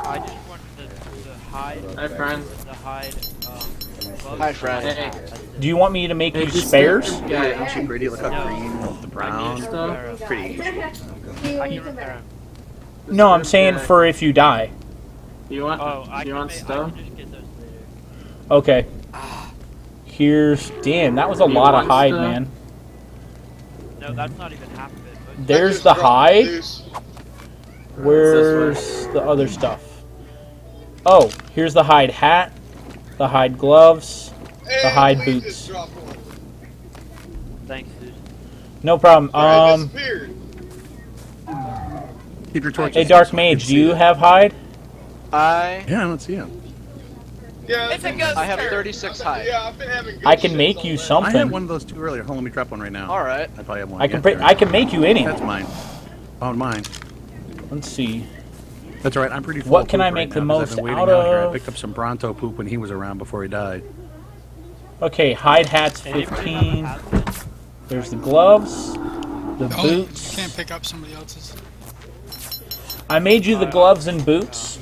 I just want the, the hide. Hi, friend. The hide. Um, Hi, friend. Hey, hey. Do you want me to make hey, you spares? Yeah, I'm super pretty. Look how green, no. The brown stuff. Pretty. No, I'm saying for if you die. You want? Oh, I you want make, stuff? I just get those later. Okay. Here's damn. That was a lot of hide, stuff? Man. No, that's not even half of it. But there's the hide. Loose. Where's the other stuff? Oh, here's the hide hat, the hide gloves, the hide boots. Thanks, dude. No problem. Um, keep your torches. Hey, Dark Mage, do you have hide? I. Yeah, I don't see him. Yeah, it's a ghost. I have thirty-six hide. Yeah, I've been having good I can make you something. I had one of those two earlier. Hold on, let me drop one right now. All right. I probably have one. I can. I can make you any. That's mine. Oh, mine. Let's see. That's all right. I'm pretty full. What can I make the most out of? I picked up some Bronto poop when he was around before he died. Okay, hide hats fifteen. There's the gloves, the boots. You can't pick up somebody else's. I made you the gloves and boots.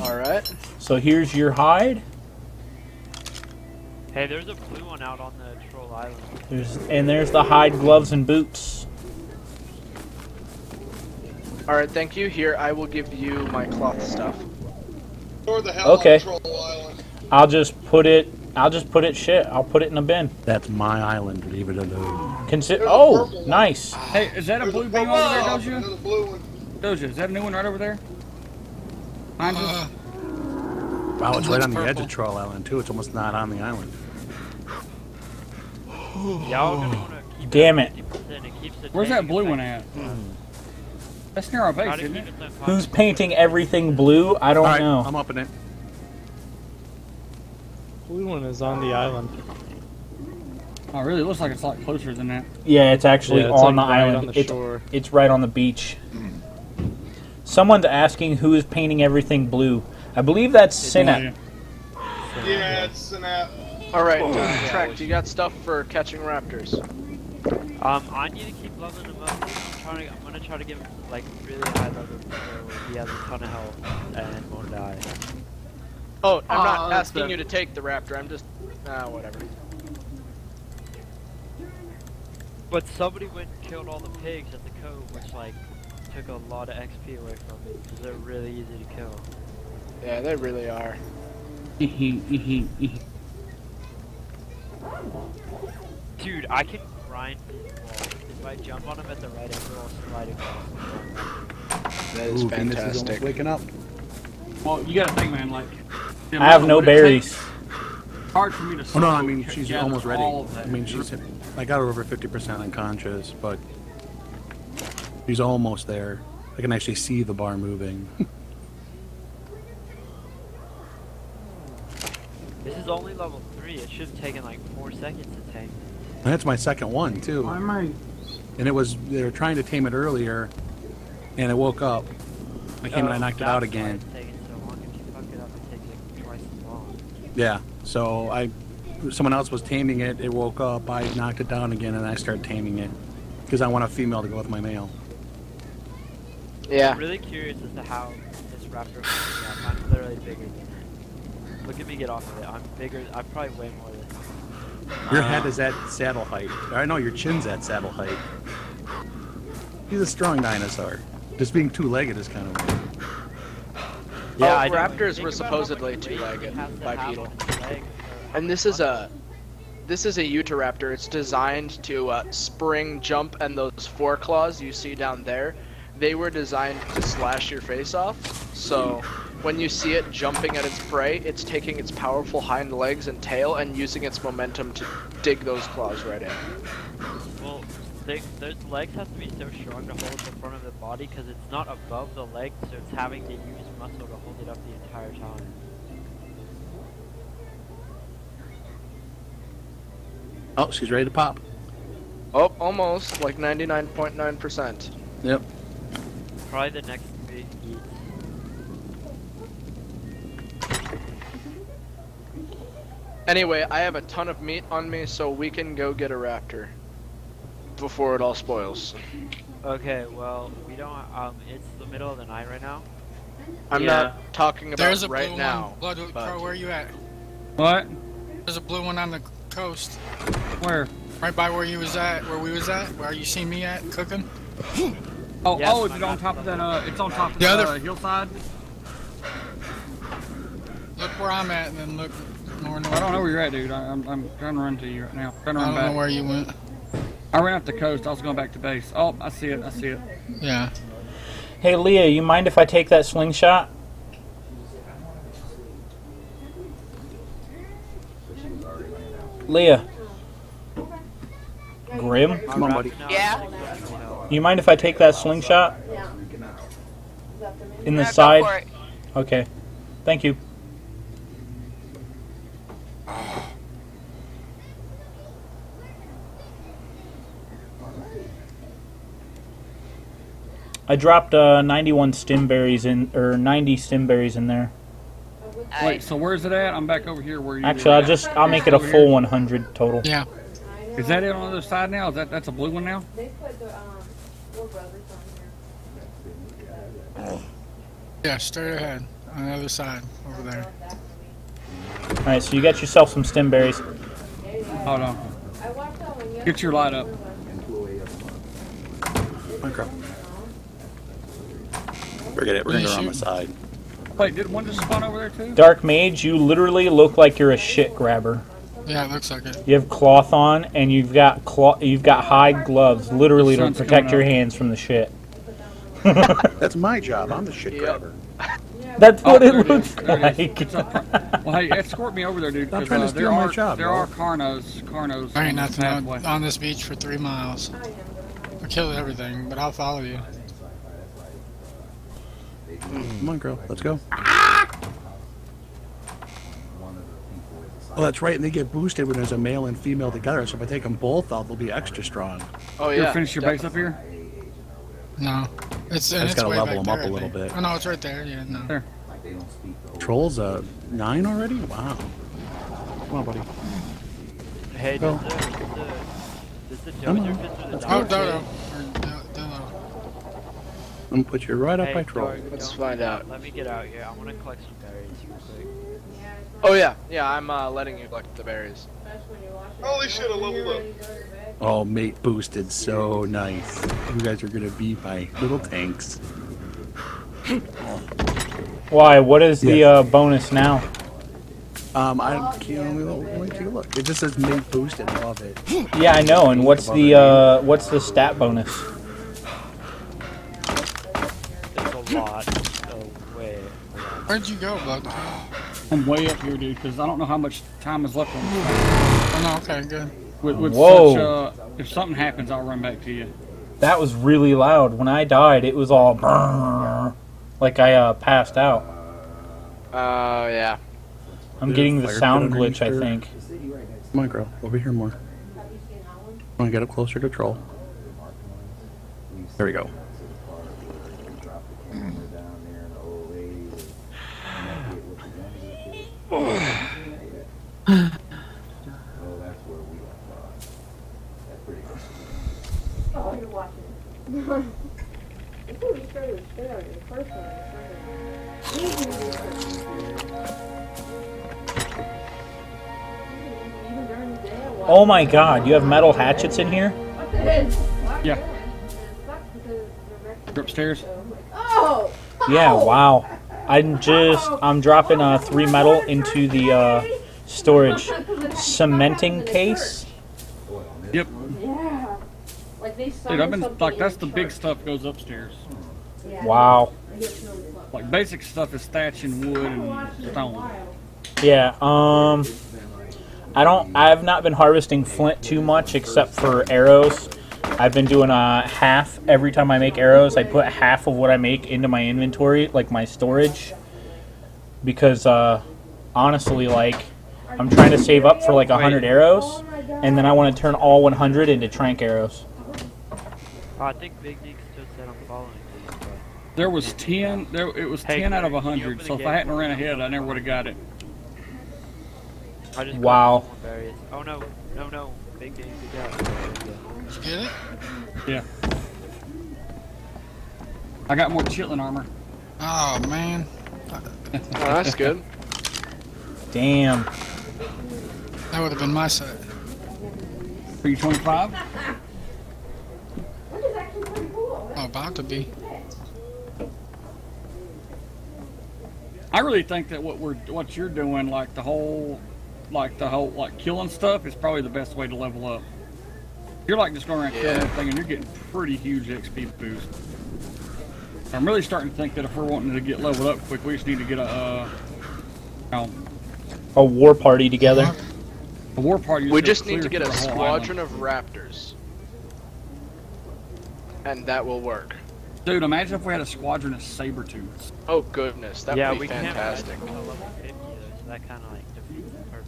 All right. So here's your hide. Hey, there's a blue one out on the troll island. There's and there's the hide, gloves, and boots. Alright, thank you. Here, I will give you my cloth stuff. Okay. I'll just put it... I'll just put it shit. I'll put it in a bin. That's my island. Leave it alone. Consider. Oh, nice. Hey, is that a blue bee over there, don't you? Doja, is that a new one right over there? Uh, wow, it's right on purple. the edge of Troll Island, too. It's almost not on the island. Y'all keep Damn it. it Where's that blue one at? Mm. That's near our base, isn't it? it? Who's painting everything blue? I don't All right, know. I'm up in it. Blue one is on the island. Oh, really? It looks like it's a lot closer than that. Yeah, it's actually yeah, it's on like the right island. On the shore. It's, it's right on the beach. Mm. Someone's asking who is painting everything blue. I believe that's Synap. Yeah, yeah, it's Synap. All right, oh, yeah, Trek, do you got stuff for catching raptors? Um, I need to keep leveling them up. I'm trying to, I'm gonna try to give him like really high level so he has a ton of health and won't die. Oh, I'm uh, not asking you to take the raptor. I'm just, ah, uh, whatever. But somebody went and killed all the pigs at the cove, which like took a lot of X P away from me because they're really easy to kill. Yeah, they really are. Dude, I can grind people if I jump on them at the right angle. I'll slide across. That is Ooh, fantastic. Waking up. Well, you gotta think, man. Like, I have no berries. Hard for me to. Oh, no, I mean she's almost ready. I mean she's. Hit, I got her over fifty percent unconscious, but she's almost there. I can actually see the bar moving. This is only level three. It should have taken like four seconds to tame. That's my second one too. I might. And it was they were trying to tame it earlier, and it woke up. I came oh, and I knocked it out again. Yeah. So I, someone else was taming it. It woke up. I knocked it down again, and I started taming it because I want a female to go with my male. Yeah. I'm really curious as to how this raptor. I'm literally bigger than it. Look at me get off of it. I'm bigger. I'm probably way more than. Your head is at saddle height. I know your chin's at saddle height. He's a strong dinosaur. Just being two-legged is kind of weird. Yeah, oh, raptors were supposedly two-legged bipedal, and this is a this is a Utahraptor. It's designed to uh, spring, jump, and those foreclaws you see down there. They were designed to slash your face off. So when you see it jumping at its prey, it's taking its powerful hind legs and tail and using its momentum to dig those claws right in. Well, they, those legs have to be so strong to hold the front of the body because it's not above the leg, so it's having to use muscle to hold it up the entire time. Oh, she's ready to pop. Oh, almost, like ninety-nine point nine percent. Yep. Probably the next three. Anyway, I have a ton of meat on me, so we can go get a raptor before it all spoils. Okay, well, we don't. Um, it's the middle of the night right now. I'm yeah. not talking about There's a right blue now. One. Blood but... Crow, where are you at? What? There's a blue one on the coast. Where? Right by where you was at, where we was at, where you seen me at cooking. Oh, yes, oh, is it on top of that? Uh, it's on top of the other uh, hillside. Look where I'm at, and then look more north. I don't know where you're at, dude. I, I'm, I'm trying to run to you right now. I'm trying to run I don't back. know where you went. I ran up the coast. I was going back to base. Oh, I see it. I see it. Yeah. Hey, Leah, you mind if I take that slingshot? Leah. Grim? Come on, buddy. Yeah? You mind if I take that slingshot? Yeah. In the yeah, side? Go for it. Okay. Thank you. I dropped uh, ninety-one stim berries in, or ninety stim berries in there. I, Wait, so where's it at? I'm back over here. Where you? Actually, I'll just I'll make it a full one hundred total. Yeah. Is that it on the other side now? Is that that's a blue one now? They put the um, four brothers on here. Yeah, straight ahead on the other side over there. All right, so you got yourself some stim berries. Hold on. Get your light up. Okay. Forget it, we're gonna go on my side. Wait, did one just spawn over there too? Dark Mage, you literally look like you're a shit grabber. Yeah, it looks like it. You have cloth on, and you've got cloth, you've got hide gloves, literally to protect your hands from the shit. That's my job. I'm the shit grabber. That's oh, what it looks it like. It well, hey, escort me over there, dude. I'm trying to uh, steal my are, job. There bro. Are carnos, carnos. There ain't nothing on, on this beach for three miles. I killed everything, but I'll follow you. Mm. Come on, girl. Let's go. Ah! Oh, that's right. And they get boosted when there's a male and female together. So if I take them both out, they'll be extra strong. Oh yeah. You finish your definitely. Base up here? No. It's, I just gotta level them up a little bit. Oh no, it's right there. Yeah, no. There. Troll's a nine already? Wow. Come on, buddy. Hey, go. Does the, does the Dozer fit through the oh, Dodo. I'm gonna put you right up hey, by Troll. Let's find out. Let me get out here. I want to collect some berries real quick. Oh yeah, yeah, I'm uh, letting you collect the berries. Holy shit, I leveled up. Oh, mate boosted so nice. You guys are gonna be my little tanks. Why? What is yeah. the uh, bonus now? Um, I can't only take a look. It just says mate boosted. I love it. Yeah, I know. And what's the uh, what's the stat bonus? There's a lot. So way. Where'd you go, bud? I'm way up here, dude, because I don't know how much time is left on. Oh no, okay, good. With, with Whoa! Such, uh, if something happens, I'll run back to you. That was really loud. When I died, it was all brrrr, like I uh, passed out. Oh uh, yeah. I'm There's getting the sound glitch, I think. Come on, girl, over here more. I want to get up closer to Troll. There we go. Oh. Oh my god, you have metal hatchets in here? Yeah. You're upstairs? Oh! Yeah, wow. I'm just, I'm dropping uh, three metal into the uh, storage cementing case. Yep. Dude, I've been like that's the big stuff goes upstairs. Wow. Like basic stuff is thatch and wood and stone. Yeah. Um. I don't. I've not been harvesting flint too much except for arrows. I've been doing uh half every time I make arrows. I put half of what I make into my inventory, like my storage, because uh, honestly, like I'm trying to save up for like a hundred arrows, and then I want to turn all one hundred into trank arrows. I think Big Nick just said I'm following you. There was ten. There it was hey, ten out of a hundred. So if I hadn't ran ahead, I never would have got it. I just wow. Oh no, no, no, Big Nick, good job. Did you get it? Yeah. I got more chitlin armor. Oh man. Oh, that's good. Damn. That would have been my set. Are you twenty-five? Oh, about to be. I really think that what we're, what you're doing, like the whole, like the whole, like killing stuff, is probably the best way to level up. You're like just going around killing everything, and you're getting pretty huge X P boost. I'm really starting to think that if we're wanting to get leveled up quick, we just need to get a, uh, um, a war party together. A war party. We just need to get a squadron of raptors. And that will work. Dude, imagine if we had a squadron of saber-tooths. Oh goodness, that yeah, would be fantastic.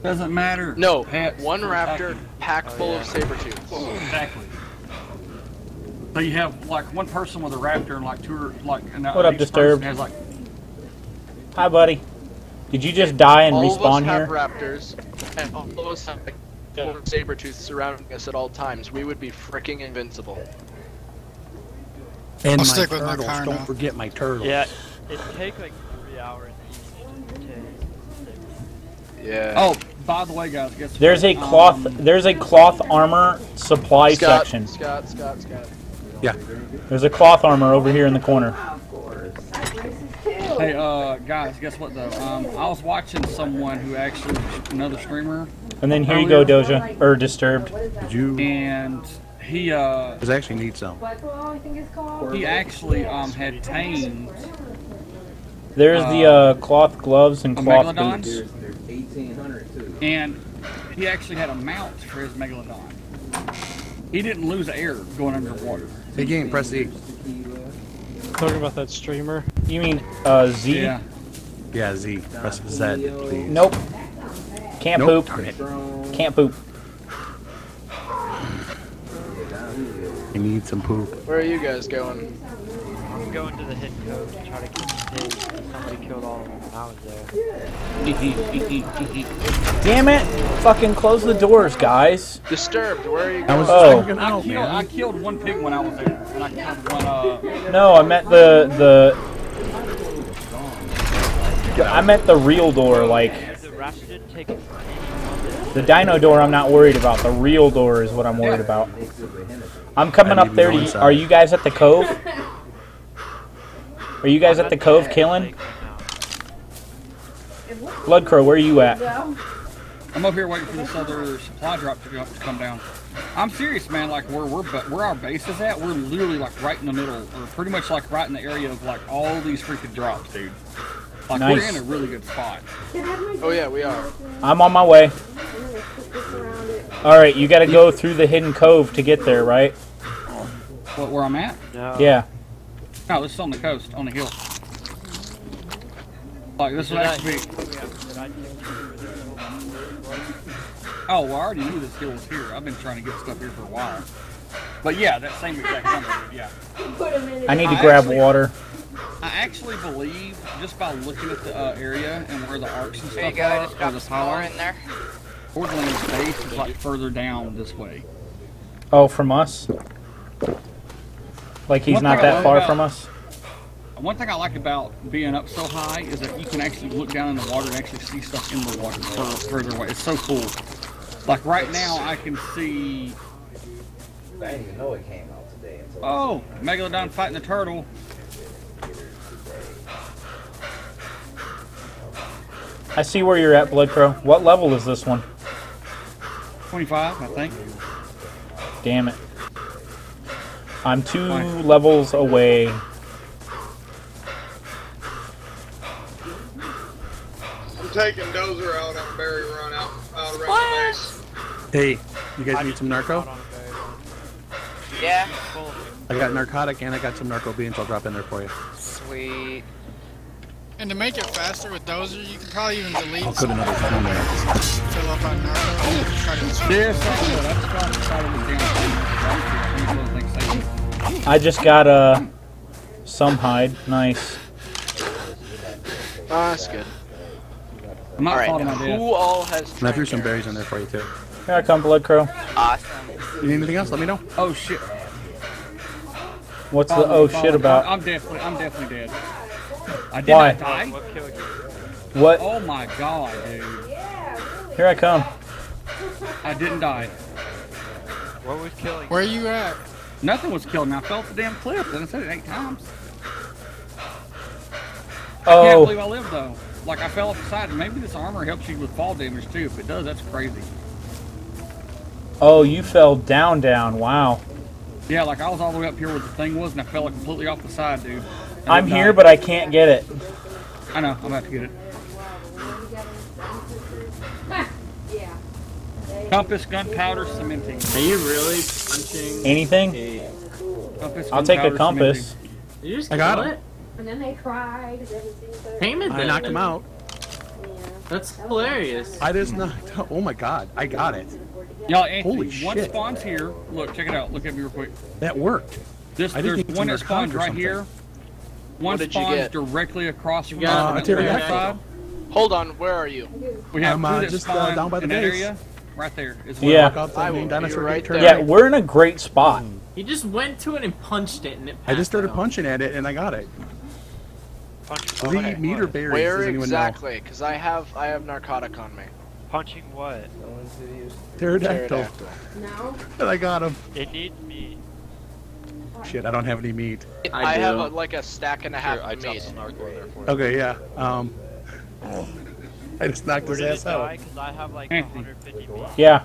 Doesn't matter. No, Pets one raptor packed oh, full yeah. of saber-tooths. Exactly. So you have like one person with a raptor and like two or like and that what up, Disturbed? Has, like... Hi, buddy. Did you just die and all respawn of us here? Have raptors, and all of us have like, yeah. saber-tooths surrounding us at all times. We would be freaking invincible. And I'll my stick with turtles, my don't forget my turtles. Yeah, it'd take like three hours. Yeah. Oh, by the way, guys, guess there's what? a cloth. Um, there's a cloth armor supply Scott, section. Scott, Scott, Scott. Yeah. There's a cloth armor over here in the corner. Hey, uh, guys, guess what though? Um, I was watching someone who actually another streamer. And then here earlier. you go, Doja or Disturbed. Did you? And He uh. Does actually need some. Black Claw, I think it's called. He actually um had tamed. There's uh, the uh, cloth gloves and cloth boots. And he actually had a mount for his Megalodon. He didn't lose air going underwater. Big game, press E. Talking about that streamer. You mean uh, Z? Yeah. Yeah, Z. Press Z, please. Nope. Can't nope. poop. Can't poop. You need some poop. Where are you guys going? I'm going to the hit code to try to get hit. Somebody killed all of them when I was there. Damn it! Fucking close the doors, guys. Disturbed, where are you going? I was oh. just I, out, killed, man. I killed one pig when I was there. And I killed one, uh... No, I meant the... the... I meant the real door, like... The dino door I'm not worried about. The real door is what I'm worried about. I'm coming up there to you. Are you guys at the cove? Are you guys at the cove killing? Blood Crow, where are you at? I'm up here waiting for this other supply drop to, go, to come down. I'm serious, man. Like where we're, but where our base is at, we're literally like right in the middle, or pretty much like right in the area of like all these freaking drops, dude. Like nice. We're in a really good spot. Oh yeah, we are. I'm on my way. All right, you got to go through the hidden cove to get there, right? What, where I'm at? No. Yeah. No, this is on the coast, on the hill. Like this would actually be. Oh, well, I already knew this hill was here. I've been trying to get stuff here for a while. But yeah, that same exact number. Yeah. I need to I grab actually, water. I actually believe just by looking at the uh, area and where the arcs and stuff go, are, just got the smaller in there. Portland's base is like further down this way. Oh, from us? Like he's one not that far about, from us? One thing I like about being up so high is that you can actually look down in the water and actually see stuff in the water further, further away. It's so cool. Like right now I can see... I didn't even know it came out today. Oh! Megalodon fighting the turtle. I see where you're at, Blood Crow. What level is this one? twenty-five, I think. Damn it. I'm two Fine. levels away. I'm taking Dozer out on Barry Run out, out around what? the base. Hey, you guys need some narco? Yeah. I got narcotic and I got some narco beans. I'll drop in there for you. Sweet. And to make it faster with Dozer, you can probably even delete. I'll put another phone there. Fill up on narco. Yes. I just got uh, some hide. Nice. Oh, that's good. I'm all right. Now, who all has? I threw some berries in there for you too. Here I come, Blood Crow. Awesome. You need anything else? Let me know. Oh shit. What's the oh shit about? I'm definitely, I'm definitely dead. I did Why? not die. What? Oh my god, dude. Here I come. I didn't die. What was killing? Where are you at? Nothing was killing me. I fell off the damn cliff, and I said it eight times. Oh. I can't believe I lived though. Like I fell off the side. Maybe this armor helps you with fall damage too. If it does, that's crazy. Oh, you fell down, down. Wow. Yeah, like I was all the way up here where the thing was, and I fell like, completely off the side, dude. And I'm here, but I can't get it. I know. I'm about to get it. Compass, gunpowder, cementing. Are you really punching anything? A... Compass, I'll take a compass. You just I got it. And then they cried. Payment. I knocked him out. That's hilarious. I just knocked out. Oh my god! I got it. Y'all, holy shit! One spawns here. Look, check it out. Look at me real quick. That worked. This there's one that spawns right here. One spawns directly across from uh, the other side. Hold on, where are you? We have I'm, uh, two that just uh, down by the base. Area. Right there. Is where yeah. Up I will dinosaur right there. Yeah, we're in a great spot. He just went to it and punched it, and it I just started out. punching at it, and I got it. Punch Three okay. meter berries. Where exactly? Because I have I have narcotic on me. Punching what? Pterodactyl. No. And I got him. It needs meat. Shit, I don't have any meat. I, I have a, like a stack and a half of meat. Okay, yeah. Um, I just knocked his ass out. I have like one hundred fifty meat. Yeah.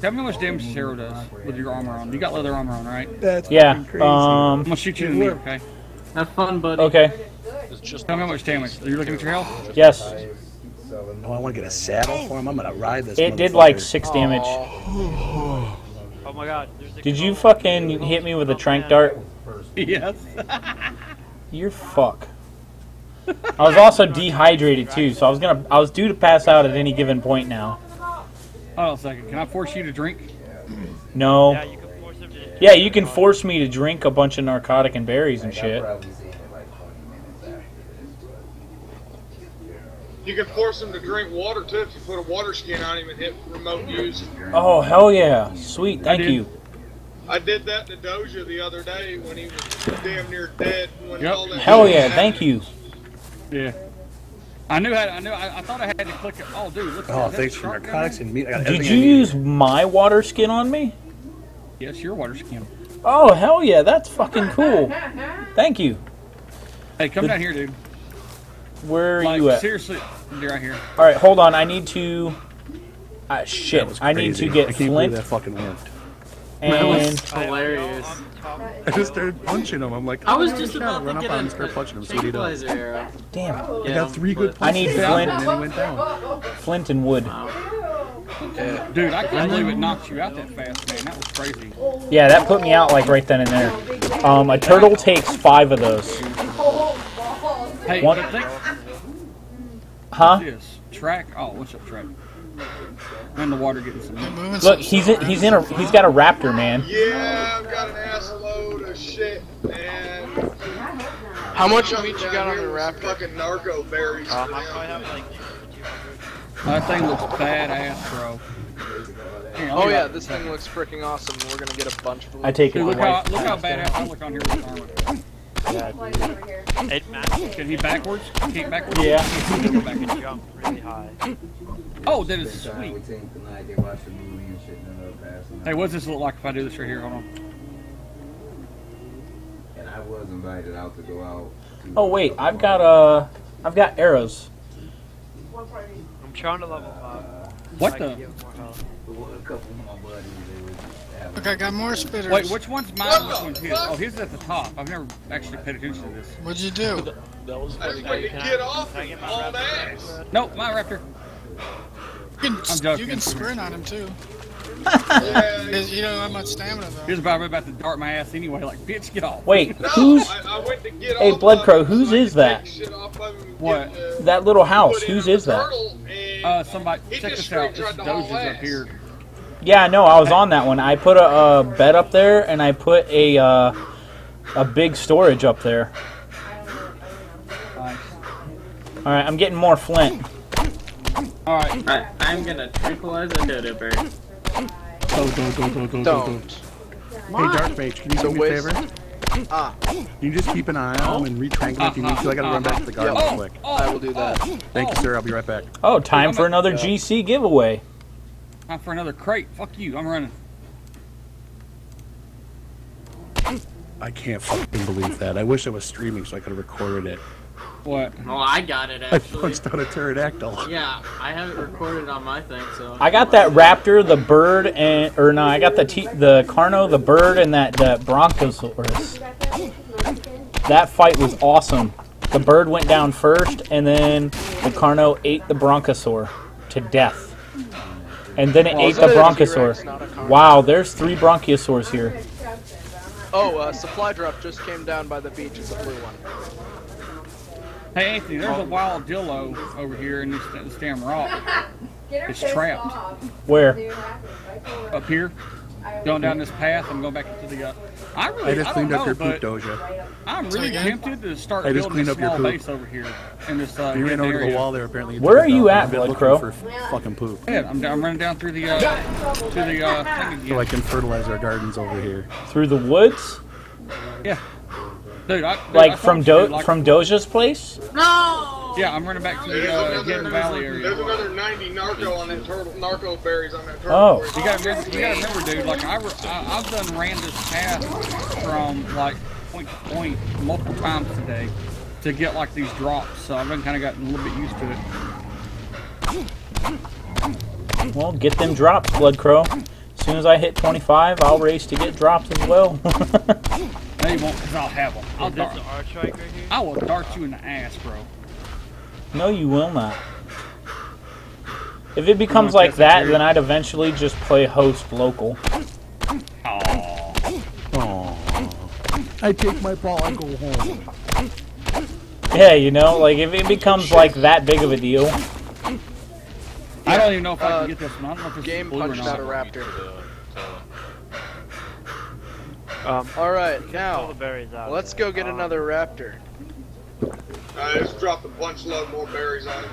Tell me how much damage Sarah does with your armor on. You got leather armor on, right? That's yeah. Crazy. Um, I'm gonna shoot you in the knee, okay? Have fun, buddy. Okay. Just tell me how much damage. Are you looking at your health? Yes. Oh, I want to get a saddle for him. I'm gonna ride this. It did like six damage. Oh my god. Did you fucking hit me with a trank dart? Yes. You're fuck. I was also dehydrated too, so I was gonna. I was due to pass out at any given point now. Hold on a second. Can I force you to drink? No. Yeah, you can force him to drink. Yeah, you can force me to drink a bunch of narcotic and berries and shit. You can force him to drink water too if you put a water skin on him and hit remote use. Oh hell yeah! Sweet, thank you. I did that to Doja the other day when he was damn near dead. When yep. all that hell yeah! Thank you. Yeah. I knew I, I knew I, I thought I had to click it. Oh, dude, look at that. Oh, thanks for narcotics and meat. I got Did you use my water skin on me? Yes, your water skin. Oh, hell yeah. That's fucking cool. Thank you. Hey, come the, down here, dude. Where are like, you at? Seriously, you're right here. All right, hold on. I need to... Uh, shit. I need to get I can't Flint. That fucking worked. And that was hilarious. I just started punching him. I'm like, oh, I was just about to get him. Start punching him. So he does. Damn. I got three good punches. I need Flint. And then he went down. Flint and wood. Wow. Yeah. Dude, I can't believe it knocked you out that fast, man. That was crazy. Yeah, that put me out like right then and there. Um, a turtle takes five of those. Hey, one. Huh? Yes. Track. Oh, what's up, Track? In the water getting some moving. Look, he's in, he's in a he's got a raptor, man. Yeah, I've got an ass load of shit, man. How much meat you got on the raptor? Fucking narco berries. Uh, that thing looks badass, bro. Here, oh yeah, this thing looks freaking awesome. We're gonna get a bunch of. I take it. Look how look how badass I look on here with armor. Yeah, can he backwards? Can he backwards? Yeah. Oh, that is sweet. Hey, what does this look like if I do this right here? Hold on. And I was invited out to go out. Oh wait, I've got uh, I've got arrows. I'm trying to level up. What the? Look, I got more spitters. Wait, which one's mine and which one's his? Oh, his is at the top. I've never actually paid attention to this. What'd you do? That was I just wanted to get off him. All ass. Nope, my raptor. You can, I'm joking. You can sprint on him, too. Yeah, you don't have much stamina, though. Here's about, about to dart my ass anyway. Like, bitch, get off. Wait, no, who's... I, I went to get hey, Blood Crow, whose is that? What? Get, uh, that little house, whose is that? Uh, somebody, check this out. This Doja's up here. Yeah, no, I was on that one. I put a uh, bed up there, and I put a uh, a big storage up there. Nice. All right, I'm getting more flint. All right, I, I'm gonna tranquilize a dodo bird. Don't, don't, don't, don't, don't, don't. Hey, Dark Mage, can you do me a favor? Ah. You just keep an eye on him and retrank him if you need to. I gotta run back to the garden real quick. I will do that. Thank you, sir. I'll be right back. Oh, time for another G C giveaway. Time for another crate. Fuck you, I'm running. I can't fucking believe that. I wish I was streaming so I could have recorded it. What? Oh, I got it, actually. I punched out a pterodactyl. Yeah, I have it recorded on my thing, so... I got that raptor, the bird, and... Or no, I got the t the carno, the bird, and that, that bronchosaurus. That fight was awesome. The bird went down first, and then the carno ate the bronchosaur to death. And then it oh, ate the bronchiosaur. Wow, there's three bronchiosaurs here. Oh, uh, supply drop just came down by the beach. It's a blue one. Hey, Anthony, there's a wild Dilo over here in this, this damn rock. It's trapped. Where? Up here. Going down this path. I'm going back into the... Uh, I really I just I cleaned know, up your poop, Doja. I'm really tempted to start I just building cleaned a small up your poop. base over here. In this, uh, you ran over the wall there, apparently. Where are you at, Blood Crow? For fucking poop. Yeah, I'm, I'm running down through the, uh, to the, uh, thing again. So I can fertilize our gardens over here. Through the woods? Yeah. Dude, I, dude, like, I from Do like from Doja's place? No! Yeah, I'm running back to the uh, Hidden Valley area. There's another ninety narco on that turtle, narco berries on that turtle. Oh. You gotta, you gotta remember, dude, like, I, I, I've done ran this path from, like, point to point multiple times today to get, like, these drops, so I've been kind of gotten a little bit used to it. Well, get them drops, Blood Crow. soon as I hit twenty-five, I'll race to get dropped as well. No, you won't, because I'll have them. I'll dart the arch right here. I will dart you in the ass, bro. No, you will not. If it becomes like that, then I'd eventually just play host local. Aww. Aww. I take my ball and go home. Yeah, you know, like, if it becomes like that big of a deal. Yeah. I don't even know if uh, I can get this one. I don't know if this game blue punched or not. Out a raptor. Um, Alright, now, let's go get another raptor. I just dropped a bunch load more berries on it.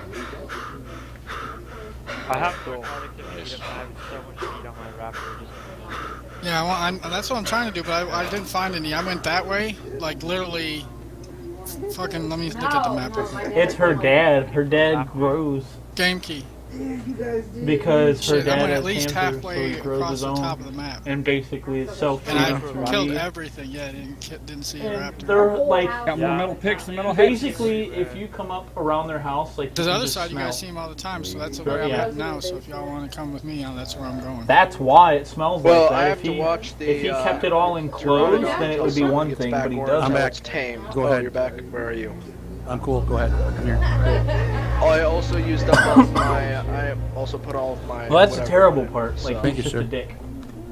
I have to. Yeah, well, I'm, that's what I'm trying to do, but I, I didn't find any. I went that way, like literally. Fucking, let me look at the map. It's her dad. Her dad grows. Game Key. Because her Shit, dad at least halfway across his own the top of the map. And basically it's self-feeding. And I killed everything, yeah, didn't, didn't see and a raptor. They're like, got more yeah. metal picks and metal basically, heads. If you come up around their house, like, to the other side, smell. You guys see them all the time, so that's where I'm yeah. at now, so if y'all want to come with me, that's where I'm going. That's why it smells well, like that. I have if, to he, watch the, if he kept it all enclosed, uh, then it would be one thing, but he doesn't. I'm back tame. Go ahead. You're back. Where are you? I'm cool. Go ahead. Come here. Oh, I also used up all of my. I also put all of my. Well, that's the terrible part. Like, so. He's just a dick.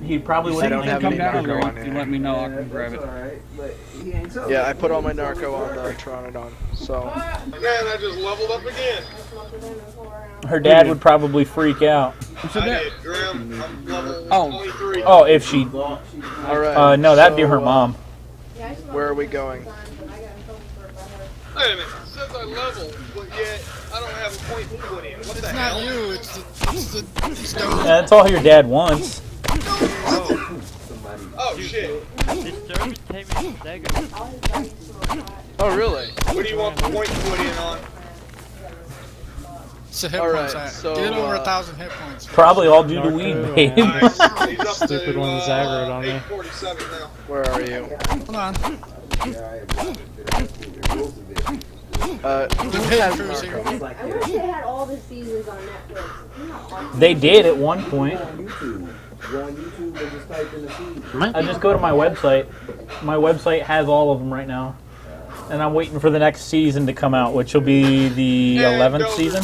He probably wouldn't have come down here. If you let me know, yeah, I can grab it. Right, but he ain't so yeah, I put all my narco on the Pteranodon. So. Man, I just leveled up again. Her dad would probably freak out. I did, Grim. I'm level oh. oh, if she. All right. Uh, no, that'd so, be her mom. Where are we going? Wait a minute, since I leveled, but yet I don't have a point to put in. What the hell? It's not you, it's the, it's the, it's the yeah, that's all your dad wants. Oh, oh shit. Disturbed came in Stegosaurus. Oh really? What do you want the point to put in on? It's a hit all points right, so, get over uh, a thousand hit points. Probably all due to weed, babe. Stupid one's aggroed on me. Where are you? Hold on. Uh, they did at one point. I just go to my website. My website has all of them right now. And I'm waiting for the next season to come out, which will be the eleventh season.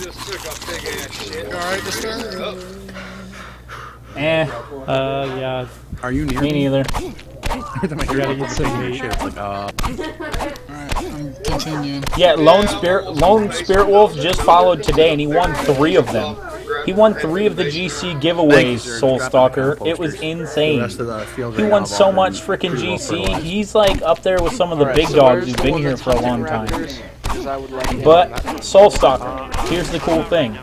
Eh, uh, yeah. Are you near me? Me neither. Yeah, Lone Spirit Lone Spirit Wolf just followed today and he won three of them. He won three of the G C giveaways, Soul Stalker. It was insane. He won so much freaking G C. He's like up there with some of the big dogs who've been here for a long time. But Soul Stalker, here's the cool thing.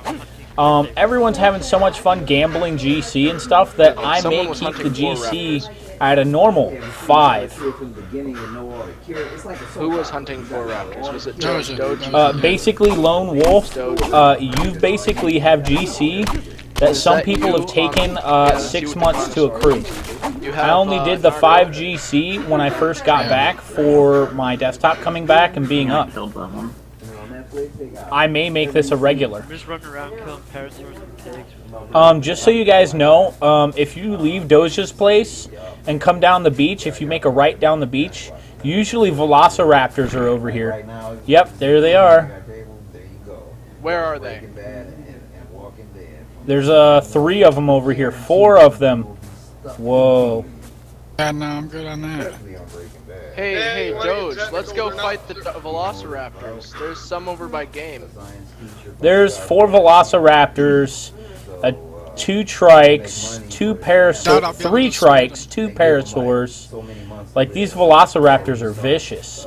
Um, everyone's having so much fun gambling G C and stuff that I may keep the G C at a normal five. Who was hunting for raptors? Was it Doja? Uh, basically, Lone Wolf. Uh, you basically have G C that some people have taken uh, six months to accrue. I only did the five G C when I first got back for my desktop coming back and being up. I may make this a regular. Um, just so you guys know, um, if you leave Doja's place and come down the beach, if you make a right down the beach, usually velociraptors are over here. Yep, there they are. Where are they? There's uh, three of them over here. Four of them. Whoa. Yeah, no, I'm good on that. Hey, hey, Doge, let's go fight the velociraptors. There's some over by game. There's four velociraptors, a, two trikes, two parasaurs, three trikes, two parasaurs. Like, these velociraptors are vicious.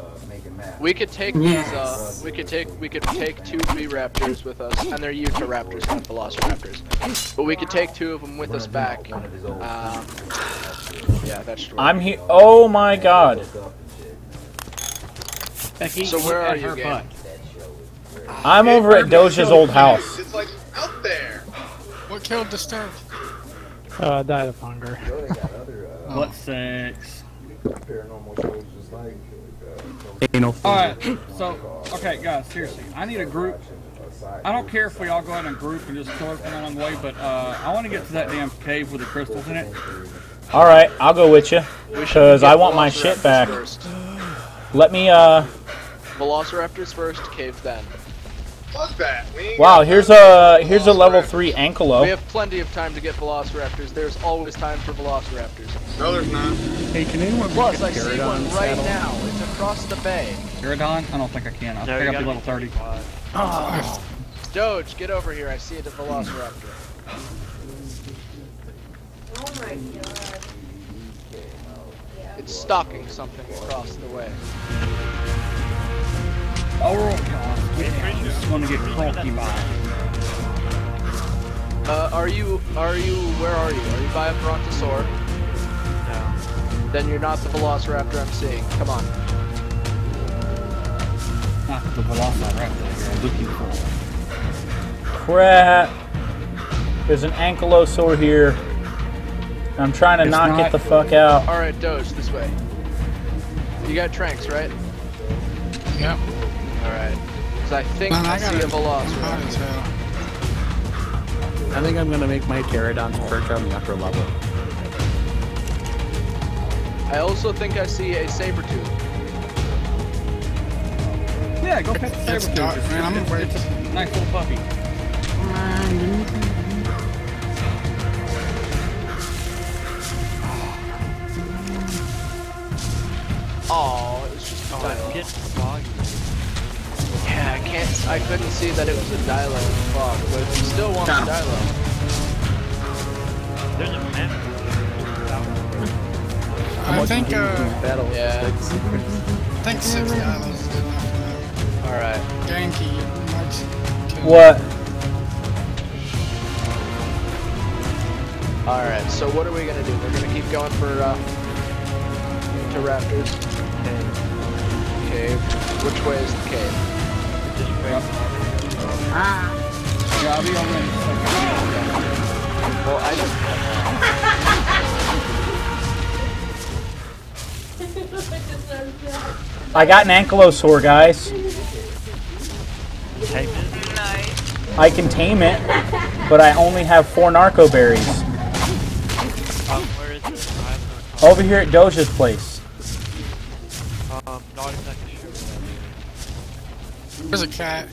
We could take these, uh, we could take, we could take two V-raptors with us, and they're Utahraptors, not velociraptors. But we could take two of them with us back. Uh, yeah, that's true. I'm here. Oh my god. Becky, so where are you, gang? I'm over at Doja's old house. It's like out there. What killed Disturbed? Uh, died of hunger. What six? Paranormal just like. Alright, so, okay guys, seriously, I need a group side. I don't care if we all go out in a group and just kill everything along the way, but uh, I want to get to that damn cave with the crystals in it. All right, I'll go with you, because I want my shit back. First. Let me, uh... Velociraptors first, cave then. Fuck that! Wow, here's a, here's a level three Ankylo. We have plenty of time to get Velociraptors. There's always time for Velociraptors. No, there's not. Hey, can anyone Plus, I see one right now. It's across the bay. Pteranodon? I don't think I can. I think I'll be level thirty. Oh. Doge, get over here. I see it at Velociraptor. Oh my god. It's stalking something across the way. Oh, God. We just want to get cranky by. Uh, are you, are you, where are you? Are you by a Brontosaur? No. Then you're not the Velociraptor I'm seeing. Come on. Not the Velociraptor I'm looking for. Crap. There's an Ankylosaur here. I'm trying to it's knock not... it the fuck out. Alright, Doge, this way. You got Tranks, right? Yep. Alright, because I think well, I, I see a Velociraptor. I think I'm going to make my Pteranodon perch on the upper level. I also think I see a Sabertooth. Yeah, go pet the Sabertooth. It's, man. I'm it's, it's a nice little puppy. Oh, it was just Dilo. Yeah, I can't. I couldn't see that it was a Dilo in the fog, but if you still want Down. a Dilo. There's a map. I think. Uh, yeah. Six. I think six Dilos is good enough now. All right. Game Key. What? All right. So what are we gonna do? We're gonna keep going for uh, to Raptors. Cave. Which way is the cave? Ah. Yeah, I'll be on the Well, I don't. I got an Ankylosaur, guys. Tame it. I can tame it, but I only have four narco berries. Over here at Doja's place. There's a cat.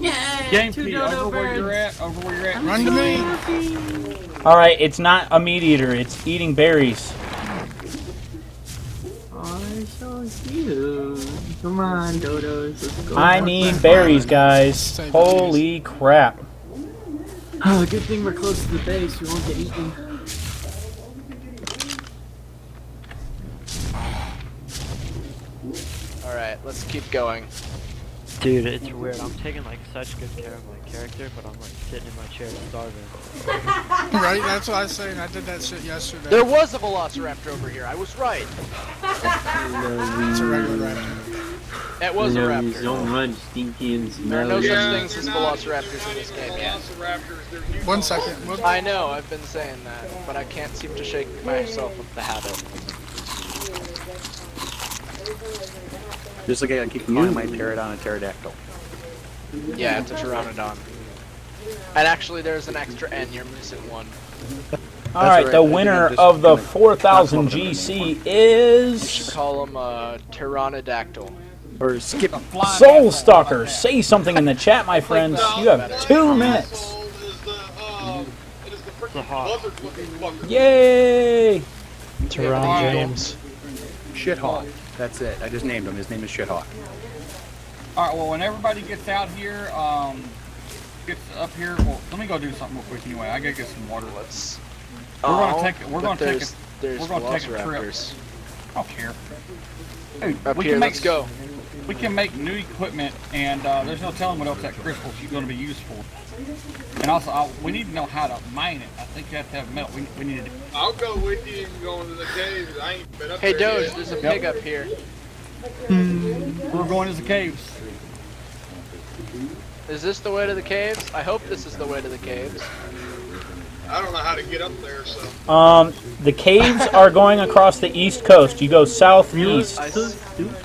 Yeah, Game Key, over birds. where you're at, over where you're at. I'm Run to me. Alright, it's not a meat eater, it's eating berries. I shall see you. Come on, Dodos, let's go. I need berries, guys. Holy crap. Oh, good thing we're close to the base, we won't get eaten. Alright, let's keep going. Dude, it's weird. I'm taking like such good care of my character, but I'm like sitting in my chair starving. Right? That's what I was saying. I did that shit yesterday. There was a Velociraptor over here. I was right. It's a regular raptor. It was no, a raptor. Don't run, stinky and smelly. There are no yeah, such things as Velociraptors in this game yet. One second. One I know, I've been saying that, but I can't seem to shake myself of the habit. Just like I keep calling my Pteranodon a pterodactyl. Yeah, it's a Pteranodon. And actually, there's an extra N. You're missing one. All right, the winner of the four thousand G C is. You should call him a Pteranodactyl. Or skip Soul Stalker. Say something in the chat, my friends. You have two minutes. Yay! Pteranodon James. Shithawk. That's it. I just named him. His name is Shithawk. Alright, well, when everybody gets out here, um, gets up here, well, let me go do something real quick anyway. I gotta get some water. Let's... We're oh, gonna take, we're gonna take, a, we're gonna take a trip. I don't care. Dude, up we here, can make, let's go. We can make new equipment, and uh, there's no telling what else that crystal's gonna be used for. And also, I'll, we need to know how to mine it. I think you have to have metal. We, we need to. I'll go with you and go into the caves. I ain't been up hey, there Doge, yet. There's a pig yep. up here. Mm. We're going to the caves. Is this the way to the caves? I hope this is the way to the caves. Uh, I don't know how to get up there, so... Um, the caves are going across the east coast. You go southeast. I,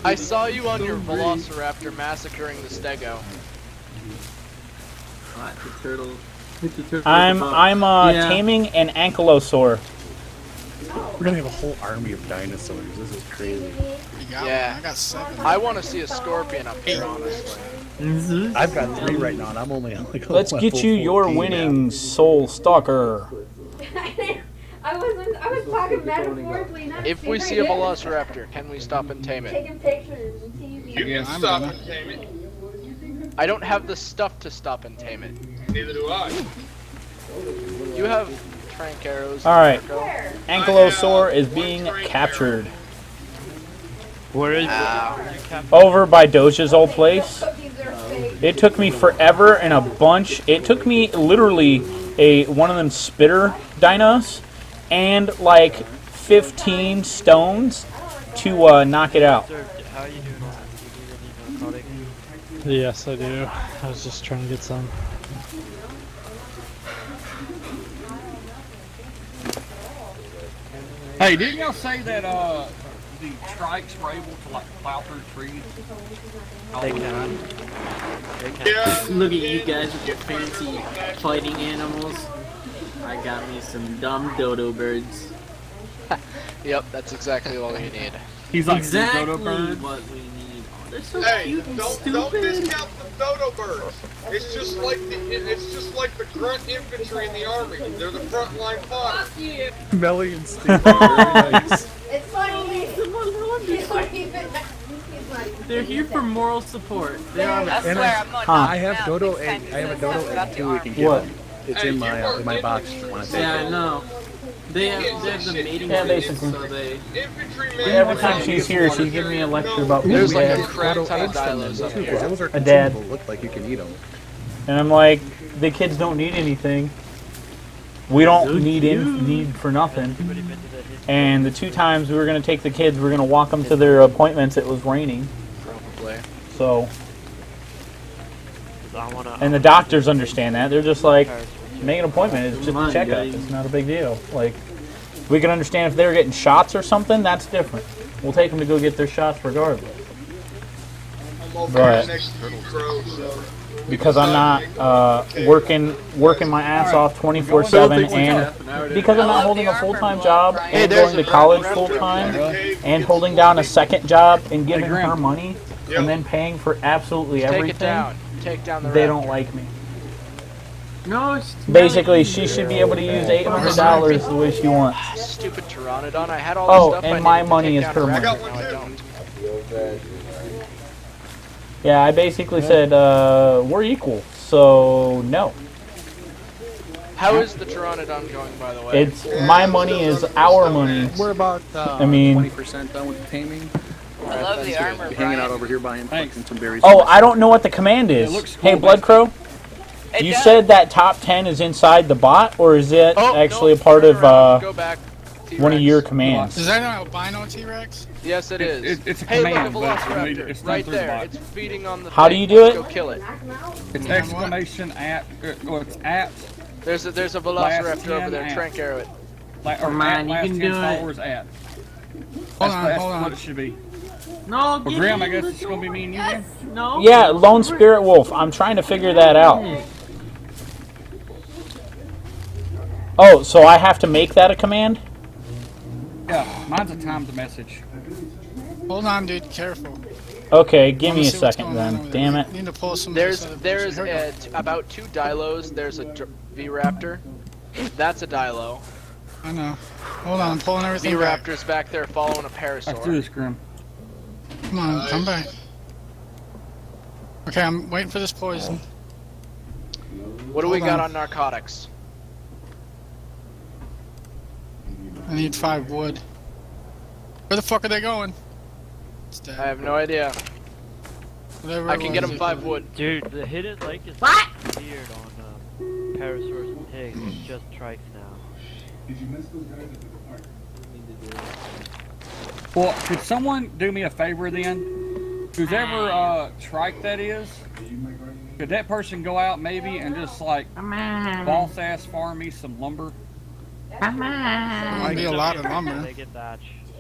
I saw you on your Velociraptor massacring the Stego. Hot the turtle. I'm I'm uh, yeah. taming an Ankylosaur. We're gonna have a whole army of dinosaurs. This is crazy. Yeah, I got seven. I want to see a scorpion up here, honestly. Mm-hmm. I've got three right now, and I'm only on like. Let's get you your winning now. Soul Stalker. I was I was talking metaphorically. Not if we see a Velociraptor, can we stop and tame it? Taking pictures and see if you can stop and tame it. I don't have the stuff to stop and tame it. Neither do I. You have trank arrows. Alright. Ankylosaur is being captured. Arrow. Where is it? Over by Doja's old place. It took me forever and a bunch. It took me literally a one of them spitter dinos and like fifteen stones to uh, knock it out. Yes, I do. I was just trying to get some. Hey, didn't y'all say that uh, the trikes were able to like plow through trees? They can. They can. Yeah. Look at you guys with your fancy fighting animals. I got me some dumb dodo birds. Yep, that's exactly what we need. He's like exactly dodo birds. What we need. They're so hey, cute and don't, stupid. Don't discount the dodo birds. It's just like the it's just like the grunt infantry in the army. They're the front line fighters. Melly and Steve. It's funny. They're here for moral support. They're on I swear I'm not. Huh. I have dodo egg. I have a dodo egg too. We can get what? Them. It's hey, in my uh, in my box. Yeah, I know. They have, they have the mating yeah, they so they... Every time she's here, she's giving me a lecture about what we have. Those are consumable, look like you can eat them. And I'm like, the kids don't need anything. We don't need in, need for nothing. And the two times we were going to take the kids, we were going to walk them to their appointments, it was raining. Probably. So. And the doctors understand that. They're just like... Make an appointment. It's just a checkup. It's not a big deal. Like, we can understand if they were getting shots or something. That's different. We'll take them to go get their shots regardless. But because I'm not uh, working working my ass off twenty-four seven, and because I'm not holding a full time job and going to college full time and holding down a second job and giving her money and then paying for absolutely everything, they don't like me. No, it's basically, she should be able to use eight hundred dollars the way she wants. Stupid Pteranodon. I had all oh, stuff and I my money is her money. No, yeah, I basically yeah. said, uh, we're equal, so no. How is the Pteranodon going, by the way? It's my money is our money. We're about uh, I mean, twenty percent done with the taming. I right, love the armor, hanging Brian. Out over here buying some berries. Oh, I don't know what the command is. Cool, hey, Blood Crow? It you does. Said that top ten is inside the bot, or is it oh, actually no, a part of uh, one of your commands? Is that an albino T-Rex? Yes, it is. It, it, it's a hey, command, look, a Velociraptor, it's, it's right there. The it's feeding on the. How thing. Do you do Let's it? Go kill it. It's yeah, exclamation at. Well, it's at. There's a there's a Velociraptor over there. Trank arrow it. Like, or man, you can do it. At. Hold on, hold on. What it should be. No, well, Graham, I guess it's gonna be me and you. Yes. No. Yeah, Lone Spirit Wolf. I'm trying to figure that out. Oh, so I have to make that a command? Yeah, mine's a timed message. Hold on, dude. Careful. Okay, give me a second then. Damn it. Need to pull some there's there's a, t about two Dilos. There's a V-Raptor. That's a Dilo. I know. Hold on, I'm pulling everything back. V-Raptor's back there following a Parasaur. Let's do this, Grim. Come on, nice. Come back. Okay, I'm waiting for this poison. What do Hold we got on. on narcotics? I need five wood. Where the fuck are they going? It's dead. I have no idea. Whatever I can get them five wood. Dude, the hidden lake is weird on uh, Parasaurus and pigs. It's just trikes now. Did you miss those guys at the park? What do you need to do? Well, could someone do me a favor then? Whoever uh, trike that is, Could that person go out maybe and just like boss ass farm me some lumber? Might be a lot of lumber. They get thatch.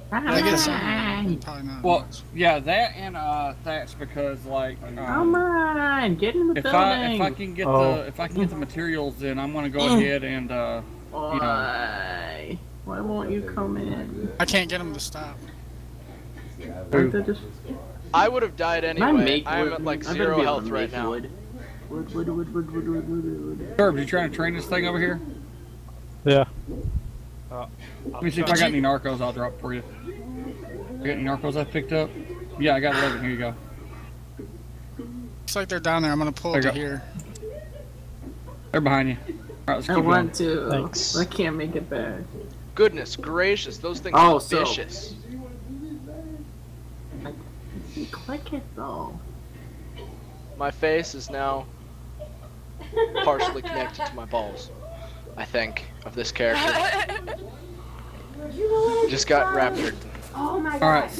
They get some. Well, much. yeah, that and uh, thatch because like. Um, Come on, get in the if building. I, if I can get oh. the if I can get the materials, then I'm gonna go ahead and uh, you know. Why won't you come in? I can't get him to stop. I would have died anyway. I'm at like zero health right now. Herb, you trying to train this thing over here? Yeah. Uh, Let me see if I got any narcos I'll drop for you. I got any narcos I picked up? Yeah, I got eleven. Here you go. Looks like they're down there. I'm going to pull it here. They're behind you. All right, let's keep I want going. to. Thanks. I can't make it back. Goodness gracious, those things oh, are so. vicious. Click it though. My face is now partially connected to my balls. I think of this character. Just got raptured. Oh my god. All right.